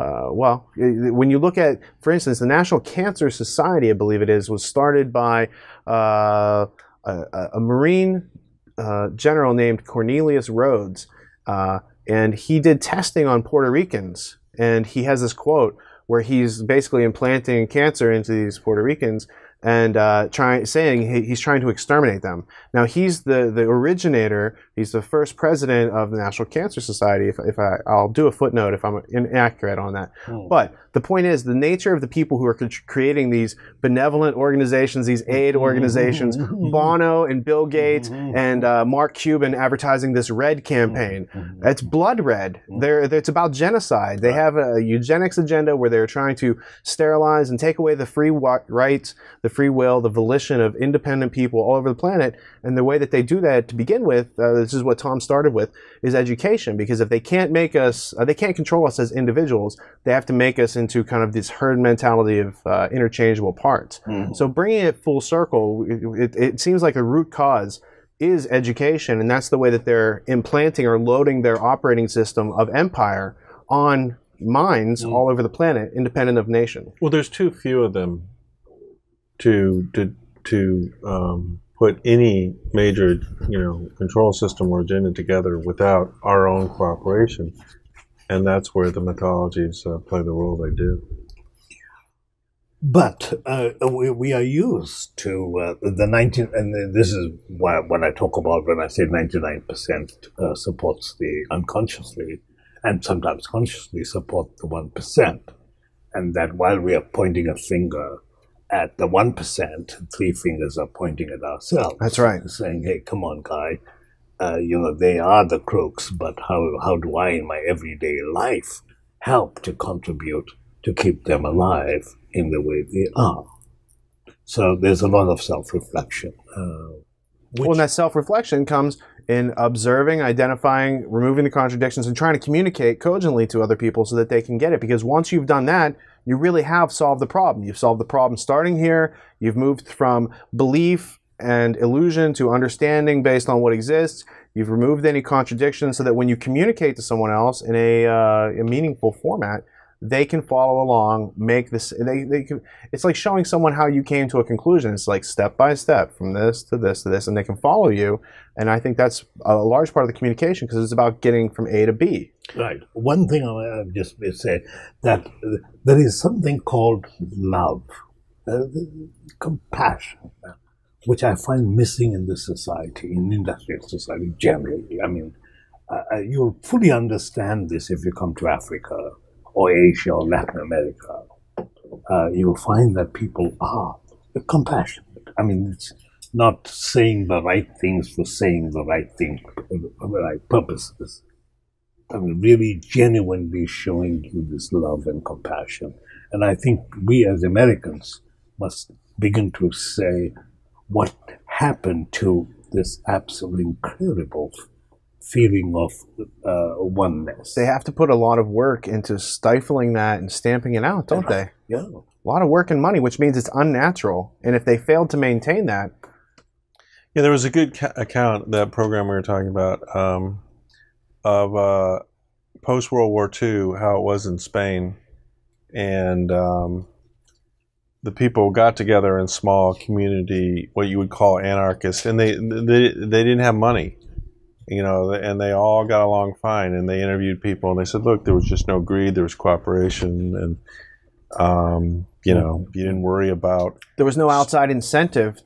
uh, well, it, when you look at, for instance, the National Cancer Society, I believe it is, was started by uh, a, a Marine uh, general named Cornelius Rhodes, uh, and he did testing on Puerto Ricans, and he has this quote where he's basically implanting cancer into these Puerto Ricans, and uh, try, saying he, he's trying to exterminate them. Now, he's the, the originator, he's the first president of the National Cancer Society, if, if I, I'll do a footnote if I'm inaccurate on that. Oh. But the point is, the nature of the people who are creating these benevolent organizations, these aid organizations, Bono and Bill Gates and uh, Mark Cuban advertising this red campaign, it's blood red. They're, it's about genocide. They have a eugenics agenda where they're trying to sterilize and take away the free rights, the free will, the volition of independent people all over the planet. And the way that they do that to begin with, uh, this is what Tom started with, is education. Because if they can't make us, uh, they can't control us as individuals, they have to make us into kind of this herd mentality of uh, interchangeable parts. Mm-hmm. So bringing it full circle, it, it, it seems like a root cause is education. And that's the way that they're implanting or loading their operating system of empire on minds mm-hmm. all over the planet, independent of nation. Well, there's too few of them to to to um, put any major you know control system or agenda together without our own cooperation, and that's where the mythologies uh, play the role they do. But uh, we, we are used to uh, the nineteen, and this is why what I talk about when I say ninety-nine percent uh, supports the unconsciously, and sometimes consciously support the one percent, and that while we are pointing a finger at the one percent, three fingers are pointing at ourselves. That's right. Saying, hey, come on, guy. Uh, you know, they are the crooks, but how, how do I, in my everyday life, help to contribute to keep them alive in the way they are? So there's a lot of self-reflection. Uh, well, and that self-reflection comes in observing, identifying, removing the contradictions, and trying to communicate cogently to other people so that they can get it. Because once you've done that, you really have solved the problem. You've solved the problem starting here. You've moved from belief and illusion to understanding based on what exists. You've removed any contradictions so that when you communicate to someone else in a, uh, a meaningful format, they can follow along, make this, they, they can, it's like showing someone how you came to a conclusion. It's like step by step, from this to this to this, and they can follow you. And I think that's a large part of the communication, because it's about getting from A to B. Right. One thing I just say, that there is something called love, uh, compassion, which I find missing in this society, in industrial society generally. I mean, uh, you'll fully understand this if you come to Africa, or Asia, or Latin America. Uh, you'll find that people are compassionate. I mean, it's not saying the right things for saying the right thing, for the right purposes. I mean, really genuinely showing you this love and compassion. And I think we as Americans must begin to say, what happened to this absolutely incredible feeling of uh, oneness. They have to put a lot of work into stifling that and stamping it out, don't they? Yeah. A lot of work and money, which means it's unnatural. And if they failed to maintain that. Yeah, there was a good ca account, that program we were talking about, um, of uh, post-World War Two, how it was in Spain. And um, the people got together in small community, what you would call anarchists, and they, they, they didn't have money. You know, and they all got along fine, and they interviewed people, and they said, look, there was just no greed, there was cooperation, and, um, you know, you didn't worry about... There was no outside incentive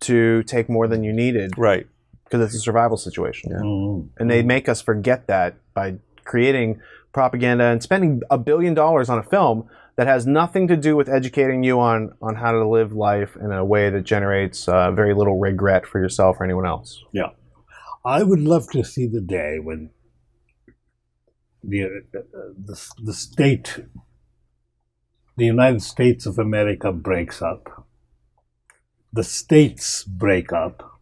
to take more than you needed. Right. Because it's a survival situation. Yeah. Mm-hmm. And they make us forget that by creating propaganda and spending a billion dollars on a film that has nothing to do with educating you on, on how to live life in a way that generates uh, very little regret for yourself or anyone else. Yeah. I would love to see the day when the, uh, the, the state, the United States of America breaks up, the states break up,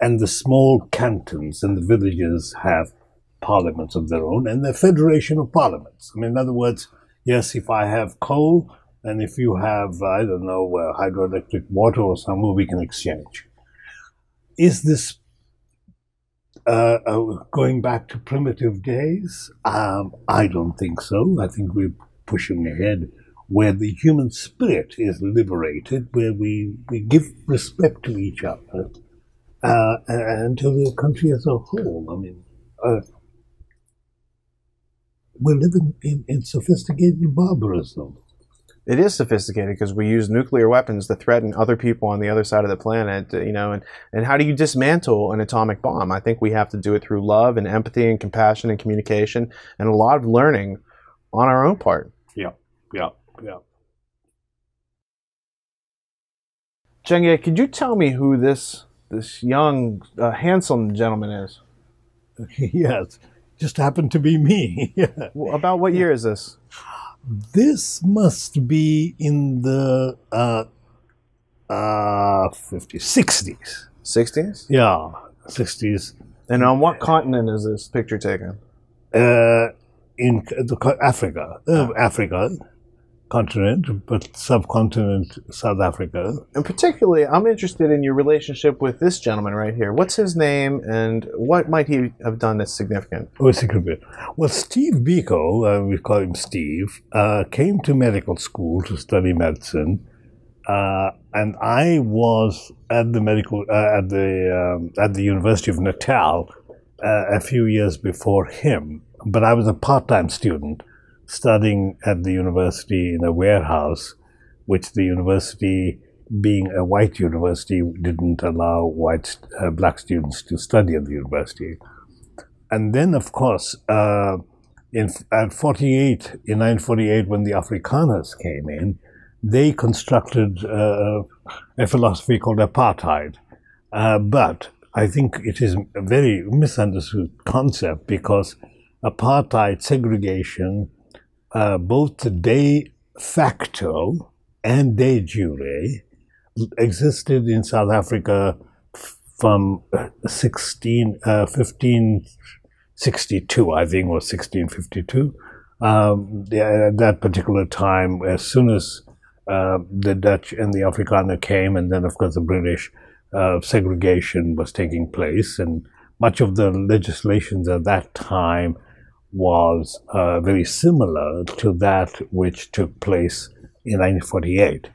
and the small cantons and the villages have parliaments of their own and the federation of parliaments. I mean, in other words, yes, if I have coal and if you have, I don't know, uh, hydroelectric water or something, we can exchange. Is this Uh, uh, going back to primitive days? Um, I don't think so. I think we're pushing ahead where the human spirit is liberated, where we, we give respect to each other uh, and to the country as a whole. I mean, uh, we're living in, in sophisticated barbarism. It is sophisticated because we use nuclear weapons to threaten other people on the other side of the planet, you know, and, and how do you dismantle an atomic bomb? I think we have to do it through love and empathy and compassion and communication and a lot of learning on our own part. Yeah, yeah, yeah. Chengiah, could you tell me who this, this young, uh, handsome gentleman is? Yes, just happened to be me. Yeah. Well, about what year is this? This must be in the uh, uh, fifties, sixties. sixties? Yeah, sixties. And on what continent is this picture taken? Uh, in the, Africa, uh, Africa continent, but subcontinent South Africa. And particularly, I'm interested in your relationship with this gentleman right here. What's his name, and what might he have done that's significant? Oh, significant. Well, Steve Biko, uh, we call him Steve, uh, came to medical school to study medicine, uh, and I was at the medical uh, at the um, at the University of Natal uh, a few years before him, but I was a part-time student, studying at the university in a warehouse, which the university, being a white university, didn't allow white uh, black students to study at the university. And then, of course, uh, in at forty-eight, in nineteen forty-eight, when the Afrikaners came in, they constructed uh, a philosophy called apartheid. Uh, but I think it is a very misunderstood concept, because apartheid, segregation, Uh, both de facto and de jure existed in South Africa from fifteen sixty-two, I think, or sixteen fifty-two. Um, yeah, at that particular time, as soon as uh, the Dutch and the Afrikaner came, and then, of course, the British, uh, segregation was taking place, and much of the legislations at that time was uh, very similar to that which took place in nineteen forty-eight.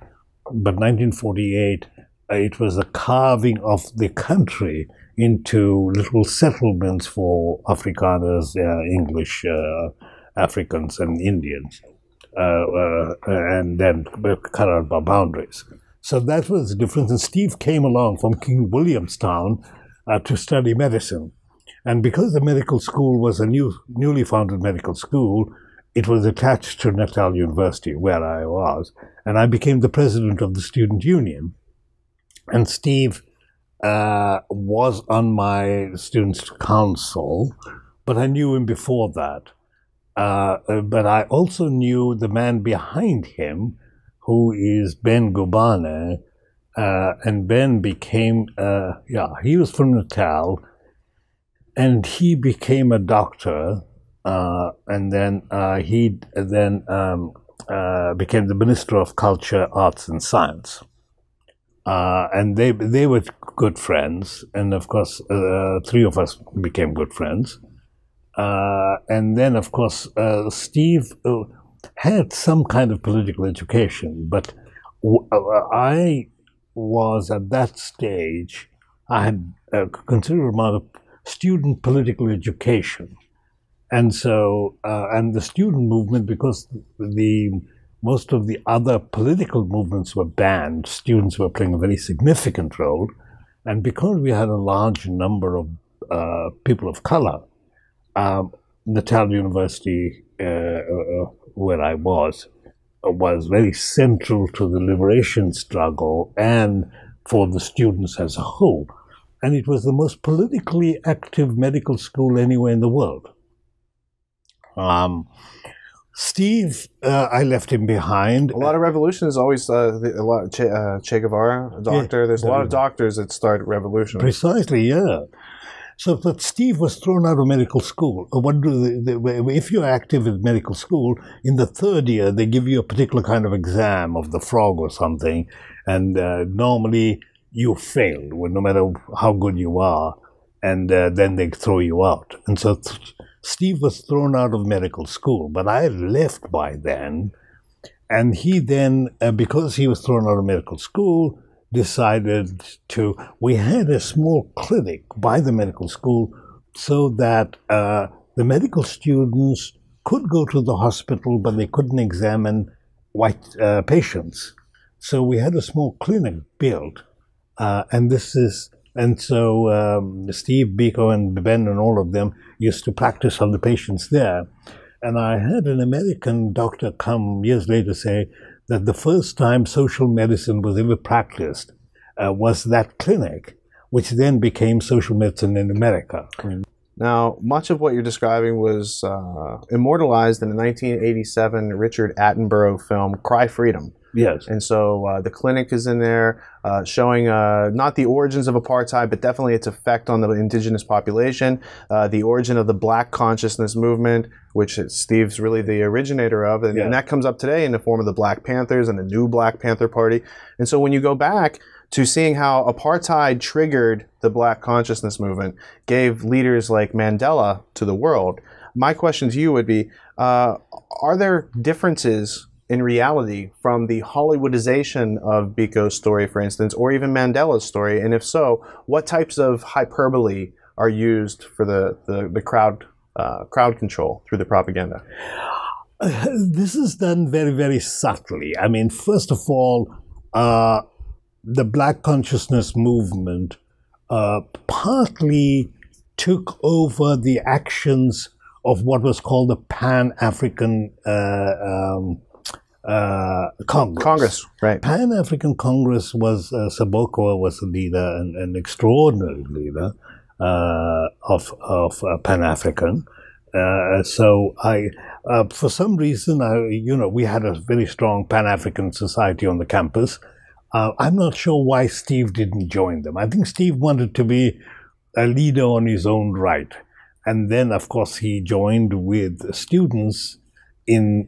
But nineteen forty-eight, uh, it was the carving of the country into little settlements for Afrikaners, uh, English, uh, Africans, and Indians, uh, uh, and then cut out by boundaries. So that was the difference. And Steve came along from King Williamstown uh, to study medicine. And because the medical school was a new, newly founded medical school, it was attached to Natal University, where I was, and I became the president of the student union. And Steve uh, was on my students' council, but I knew him before that. Uh, but I also knew the man behind him, who is Ben Ngubane, Uh, and Ben became, uh, yeah, he was from Natal, and he became a doctor, uh, and then uh, he then um, uh, became the Minister of Culture, Arts, and Science. Uh, and they they were good friends, and of course, uh, three of us became good friends. Uh, and then, of course, uh, Steve had some kind of political education, but w I. was at that stage, I had a considerable amount of student political education. And so, uh, and the student movement, because the most of the other political movements were banned, students were playing a very significant role. And because we had a large number of uh, people of color, um, Natal University, uh, uh, where I was, was very central to the liberation struggle and for the students as a whole. And it was the most politically active medical school anywhere in the world. Um, Steve, uh, I left him behind. A lot of revolutions always, uh, a lot, che, uh, Che Guevara, a doctor. Yeah, There's a lot of doctors that start revolutions. Precisely, yeah. So, but Steve was thrown out of medical school. What do they, they, if you're active in medical school, in the third year, they give you a particular kind of exam of the frog or something, and uh, normally you fail, no matter how good you are, and uh, then they throw you out. And so th Steve was thrown out of medical school, but I left by then, and he then, uh, because he was thrown out of medical school, decided to, we had a small clinic by the medical school so that uh, the medical students could go to the hospital, but they couldn't examine white uh, patients. So we had a small clinic built. Uh, and this is, and so um, Steve Biko and Ben and all of them used to practice on the patients there. And I had an American doctor come years later say, that the first time social medicine was ever practiced uh, was that clinic, which then became social medicine in America. Mm. Now, much of what you're describing was uh, immortalized in the nineteen eighty-seven Richard Attenborough film, Cry Freedom. Yes. And so uh, the clinic is in there uh, showing uh, not the origins of apartheid, but definitely its effect on the indigenous population, uh, the origin of the black consciousness movement, which Steve's really the originator of. And, yeah. and that comes up today in the form of the Black Panthers and the new Black Panther Party. And so when you go back to seeing how apartheid triggered the black consciousness movement, gave leaders like Mandela to the world, my question to you would be, uh, are there differences in reality from the Hollywoodization of Biko's story, for instance, or even Mandela's story? And if so, what types of hyperbole are used for the, the, the crowd, uh, crowd control through the propaganda? Uh, this is done very, very subtly. I mean, first of all, uh, the Black Consciousness Movement uh, partly took over the actions of what was called the Pan-African uh, um, Uh, Congress. Congress, right. Pan-African Congress was, uh, Sabokoa was the leader, an, an extraordinary leader uh, of, of uh, Pan-African. Uh, so I, uh, for some reason, I, you know, we had a very strong Pan-African society on the campus. Uh, I'm not sure why Steve didn't join them. I think Steve wanted to be a leader on his own right. And then, of course, he joined with students in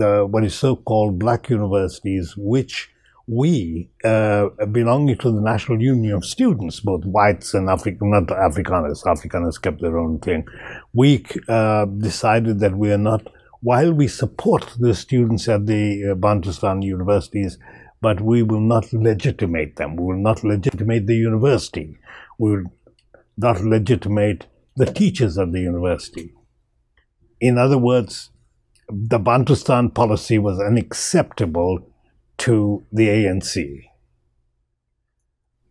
the what is so-called black universities, which we, uh, belonging to the National Union of Students, both whites and African, not Afrikaners, Afrikaners kept their own thing, we uh, decided that we are not, while we support the students at the uh, Bantustan universities, but we will not legitimate them. We will not legitimate the university. We will not legitimate the teachers of the university. In other words, the Bantustan policy was unacceptable to the A N C.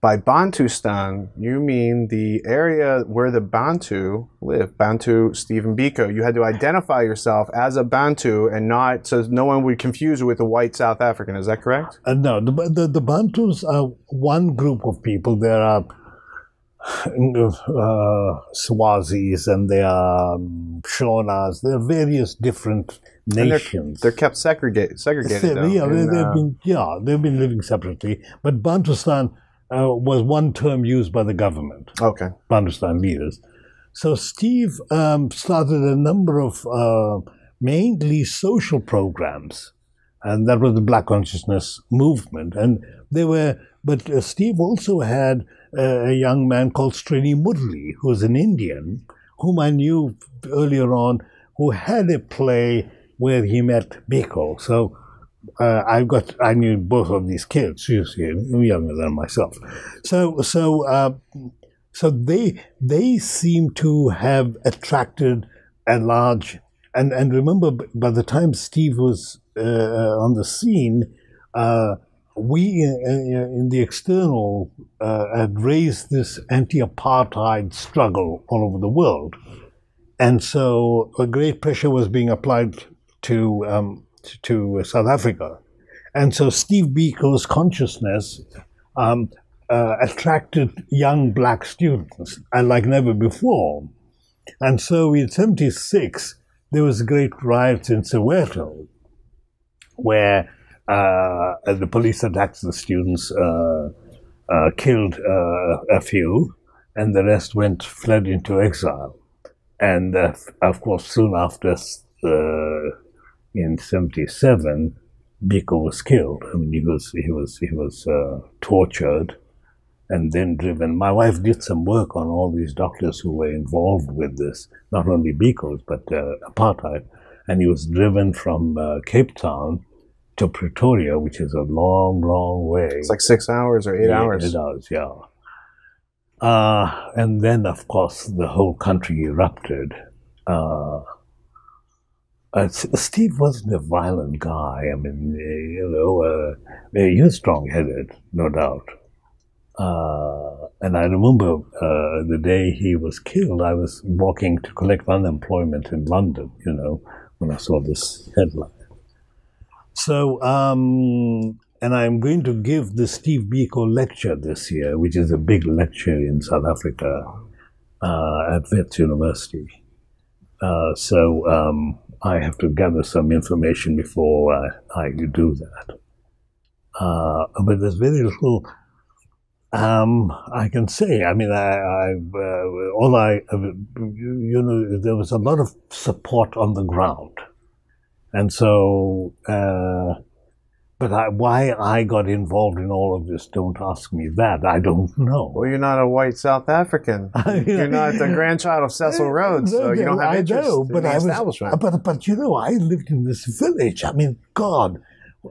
By Bantustan, you mean the area where the Bantu live. Bantu Stephen Biko. You had to identify yourself as a Bantu and not, so no one would confuse you with a white South African. Is that correct? Uh, no, the, the, the Bantus are one group of people. There are Uh, Swazis, and they are um, Shaunas. There are various different nations. They're, they're kept segregated. segregated though, yeah, in, they've uh, been yeah, they've been living separately. But Bantustan uh, was one term used by the government. Okay, Bantustan leaders. So Steve um, started a number of uh, mainly social programs, and that was the Black Consciousness Movement. And they were, but uh, Steve also had uh, a young man called Srini Murli, who was an Indian, whom I knew earlier on, who had a play where he met Biko. So uh, I got, I knew both of these kids, you see, younger than myself. So, so, uh, so they they seem to have attracted a large, and and remember, by the time Steve was uh, on the scene, uh, we in, in the external uh, had raised this anti-apartheid struggle all over the world. And so a great pressure was being applied to, um, to, to South Africa. And so Steve Biko's consciousness um, uh, attracted young black students, and like never before. And so in seventy-six, there was great riots in Soweto, where uh, the police attacked the students, uh, uh, killed uh, a few, and the rest went, fled into exile. And uh, of course, soon after, uh, in seventy-seven, Biko was killed. I mean, he was he was he was uh, tortured, and then driven. My wife did some work on all these doctors who were involved with this, not only Biko's but uh, apartheid. And he was driven from uh, Cape Town to Pretoria, which is a long, long way. It's like six hours or eight yeah, hours. Eight hours, yeah. Uh, and then, of course, the whole country erupted. Uh, uh, Steve wasn't a violent guy. I mean, you know, uh, he was strong-headed, no doubt. Uh, and I remember uh, the day he was killed, I was walking to collect unemployment in London, you know, when I saw this headline. So, um... and I'm going to give the Steve Biko lecture this year, which is a big lecture in South Africa uh, at Wits University. Uh, so um, I have to gather some information before uh, I do that. Uh, but there's very little um, I can say. I mean, I, I've, uh, all I, you know, there was a lot of support on the ground. And so, uh, But I, why I got involved in all of this, don't ask me that. I don't know. Well, you're not a white South African. You're not the grandchild of Cecil Rhodes, no, so you don't have I interest know, but in the I establishment. Was, but, but, you know, I lived in this village. I mean, God,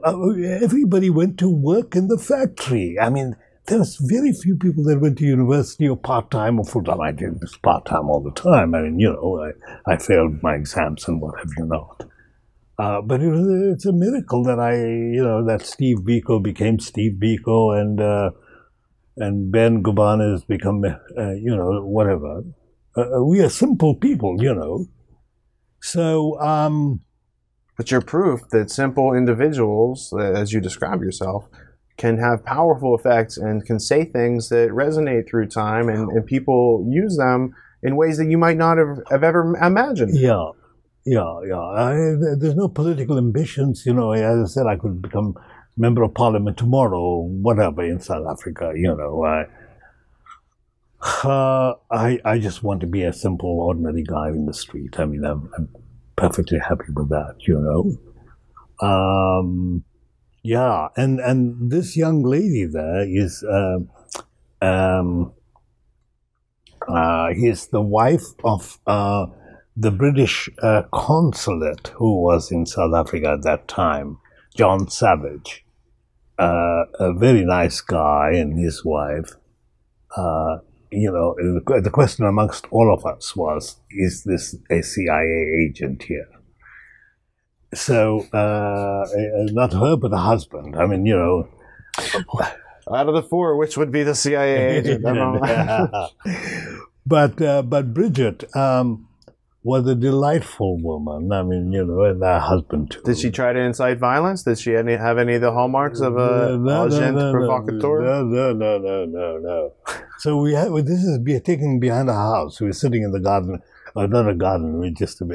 everybody went to work in the factory. I mean, there was very few people that went to university or part-time or full-time. I did this part-time all the time. I mean, you know, I, I failed my exams and what have you not. Uh, but it was, it's a miracle that I, you know, that Steve Biko became Steve Biko, and uh, and Ben Ngubane has become, uh, you know, whatever. Uh, we are simple people, you know. So, um, but you're proof that simple individuals, as you describe yourself, can have powerful effects and can say things that resonate through time, and, and people use them in ways that you might not have, have ever imagined. Yeah. Yeah, yeah. I, there's no political ambitions, you know. As I said, I could become member of parliament tomorrow, or whatever, in South Africa, you know. I, uh, I, I just want to be a simple, ordinary guy in the street. I mean, I'm, I'm perfectly happy with that, you know. Um, yeah, and and this young lady there is, uh, um, uh, he's the wife of. Uh, The British uh, consulate who was in South Africa at that time, John Savage, uh, a very nice guy, and his wife. Uh, you know, the question amongst all of us was, is this a C I A agent here? So, uh, not her, but the husband. I mean, you know. Out of the four, which would be the C I A agent? but, uh, but Bridget... Um, was a delightful woman. I mean, you know, and her husband too. Did she try to incite violence? Did she any, have any of the hallmarks of a no, no, agent no, no, provocateur? No, no, no, no, no, no. So we have, well, this is be, taken behind our house. We were sitting in the garden. another garden with just a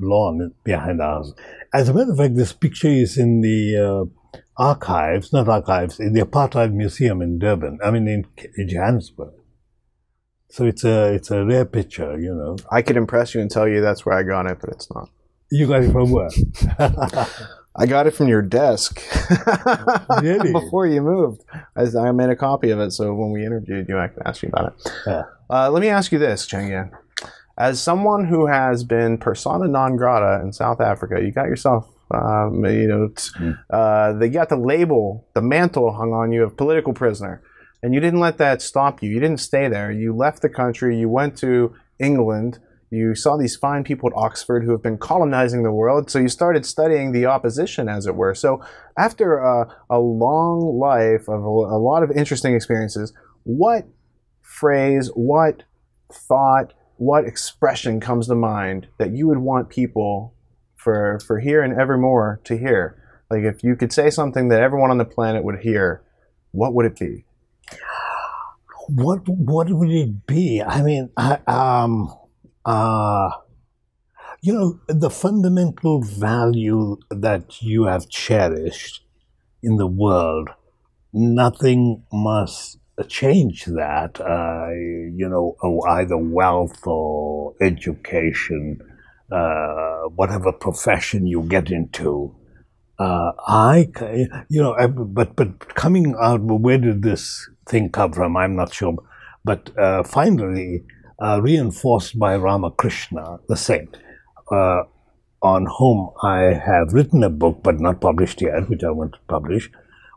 lawn behind the house. As a matter of fact, this picture is in the uh, archives, not archives, in the Apartheid Museum in Durban, I mean in, in Johannesburg. So it's a, it's a rare picture, you know. I could impress you and tell you that's where I got it, but it's not. You got it from where? I got it from your desk. Really? Before you moved. I, I made a copy of it, so when we interviewed you, I could ask you about it. Yeah. Uh, let me ask you this, Chengiah. As someone who has been persona non grata in South Africa, you got yourself, um, you know, mm. uh, they got the label, the mantle hung on you of political prisoner, and you didn't let that stop you. You didn't stay there. You left the country. You went to England. You saw these fine people at Oxford who have been colonizing the world, so you started studying the opposition, as it were. So after a, a long life of a, a lot of interesting experiences, what phrase, what thought, what expression comes to mind that you would want people for, for here and evermore to hear? Like if you could say something that everyone on the planet would hear, what would it be? What, what would it be? I mean, I, um... Uh, you know, the fundamental value that you have cherished in the world, nothing must change that, uh, you know, either wealth or education, uh, whatever profession you get into. Uh, I, you know, but, but coming out, where did this thing come from? I'm not sure. But uh, finally... Uh, reinforced by Ramakrishna, the saint, uh, on whom I have written a book, but not published yet, which I want to publish.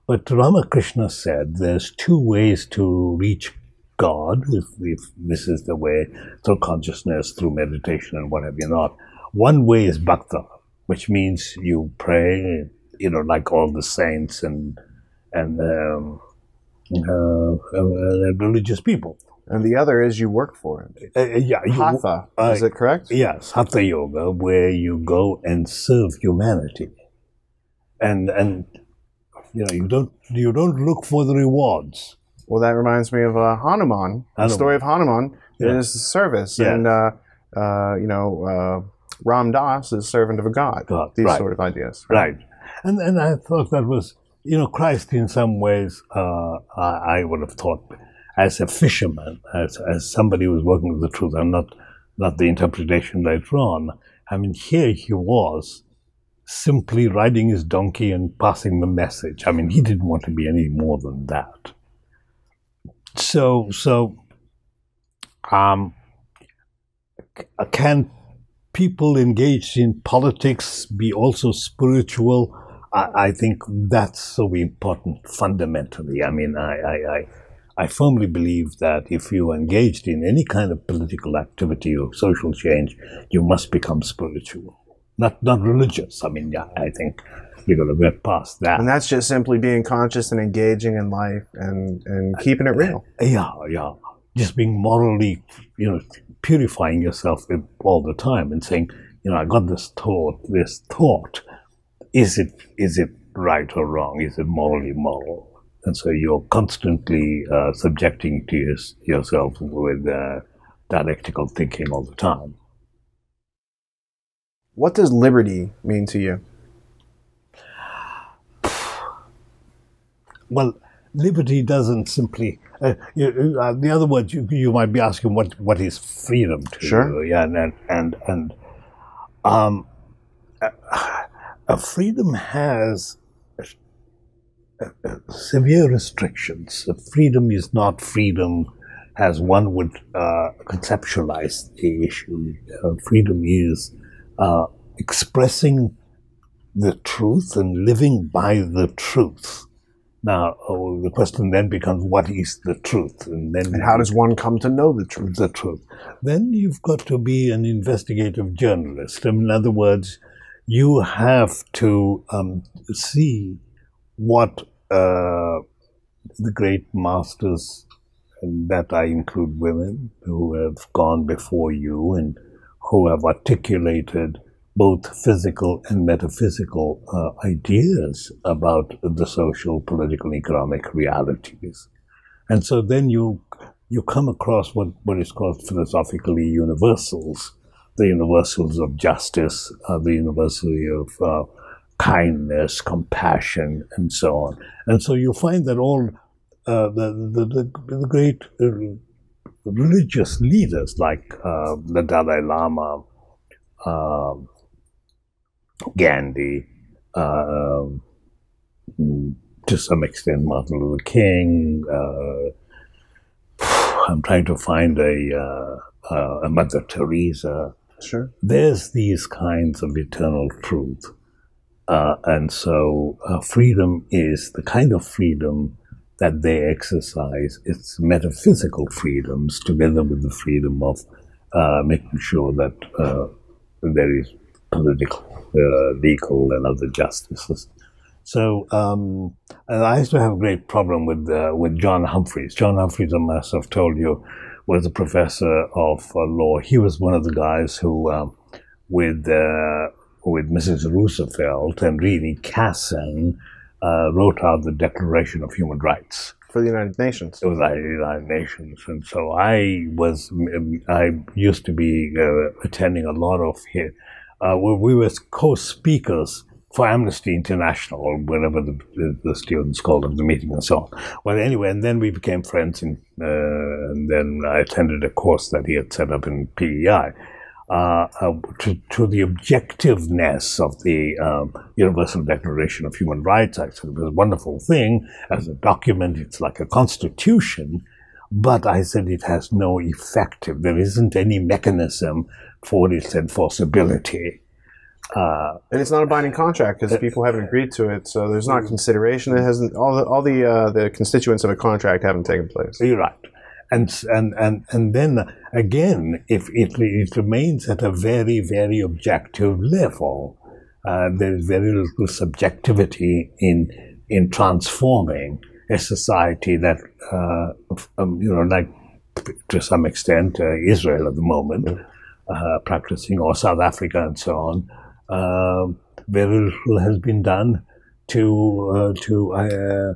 But Ramakrishna said there's two ways to reach God, if, if this is the way, through consciousness, through meditation, and what have you not. One way is bhakta, which means you pray, you know, like all the saints and, and um, uh, religious people. And the other is you work for it. Uh, yeah, you, Hatha, uh, is it correct? Yes, Hatha yoga, where you go and serve humanity, and and you know you don't you don't look for the rewards. Well, that reminds me of uh, Hanuman. Hanuman. The story of Hanuman yeah. is service, yeah. and uh, uh, you know uh, Ram Dass is servant of a god. god these right. sort of ideas, right? right? And and I thought that was you know Christ in some ways. Uh, I, I would have thought. As a fisherman, as, as somebody who was working with the truth, and not, not the interpretation later on. I mean, here he was simply riding his donkey and passing the message. I mean, he didn't want to be any more than that. So, so um, can people engaged in politics be also spiritual? I, I think that's so important fundamentally. I mean, I... I, I I firmly believe that if you engaged in any kind of political activity or social change, you must become spiritual, not not religious. I mean, yeah, I think you're going to get past that. And that's just simply being conscious and engaging in life and, and keeping it real. Yeah, yeah. Just being morally, you know, purifying yourself all the time and saying, you know, I got this thought, this thought. Is it is it right or wrong? Is it morally moral? And so you're constantly uh, subjecting to your, yourself with uh, dialectical thinking all the time. What does liberty mean to you? Well, liberty doesn't simply... Uh, you, uh, the other words, you, you might be asking what, what is freedom to sure. you. Yeah, and, and, and um, uh, freedom has... Uh, severe restrictions. Freedom is not freedom as one would uh, conceptualize the issue. Uh, freedom is uh, expressing the truth and living by the truth. Now, oh, the question then becomes, what is the truth? And then, and how does one come to know the truth? The truth. Then you've got to be an investigative journalist. In other words, you have to um, see what uh, the great masters, and that I include women who have gone before you and who have articulated both physical and metaphysical uh, ideas about the social, political, and economic realities. And so then you, you come across what, what is called philosophically universals, the universals of justice, uh, the universality of uh, kindness, compassion, and so on. And so you find that all uh, the, the, the, the great uh, religious leaders like uh, the Dalai Lama, uh, Gandhi, uh, to some extent Martin Luther King, uh, I'm trying to find a, uh, uh, a Mother Teresa. Sure. There's these kinds of eternal truth. Uh, and so uh, freedom is the kind of freedom that they exercise. It's metaphysical freedoms together with the freedom of uh, making sure that uh, there is political, uh, legal, and other justices. So, um, and I used to have a great problem with uh, with John Humphreys. John Humphreys, I must have told you, was a professor of uh, law. He was one of the guys who, um, with uh, with Missus Roosevelt and really Kasson, uh, wrote out the Declaration of Human Rights for the United Nations. It was the United Nations, and so I was I used to be uh, attending a lot of here. Uh, we were co-speakers for Amnesty International, or whatever the, the students called it, the meeting and so on. Well, anyway, and then we became friends, and, uh, and then I attended a course that he had set up in P E I uh, uh, to, to the objectiveness of the um, Universal Declaration of Human Rights. I said it was a wonderful thing as a document. It's like a constitution, but I said it has no effective. There isn't any mechanism for its enforceability. Uh, and it's not a binding contract because people haven't agreed to it, so there's not consideration. It hasn't all the all the uh, the constituents of a contract haven't taken place. You're right, and and and and then again, if it, it remains at a very very objective level, uh, there's very little subjectivity in in transforming a society that uh, um, you know, like to some extent uh, Israel at the moment uh, practicing, or South Africa and so on. Uh, very little has been done to uh, to uh,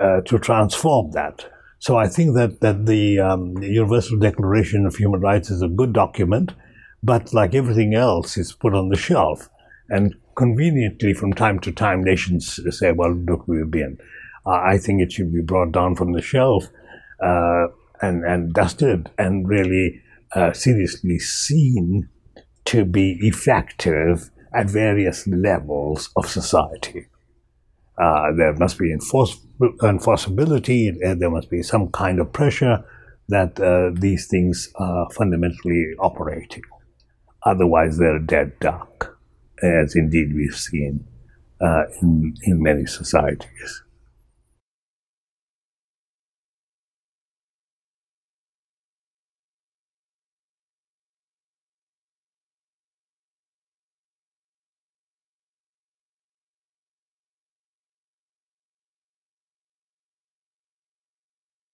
uh, to transform that. So I think that that the, um, the Universal Declaration of Human Rights is a good document, but like everything else, it's put on the shelf. And conveniently, from time to time, nations say, "Well, look, we've been." Uh, I think it should be brought down from the shelf uh, and and dusted and really uh, seriously seen to be effective at various levels of society. Uh, there must be enforce enforceability, and there must be some kind of pressure that uh, these things are fundamentally operating. Otherwise, they're dead duck, as indeed we've seen uh, in, in many societies.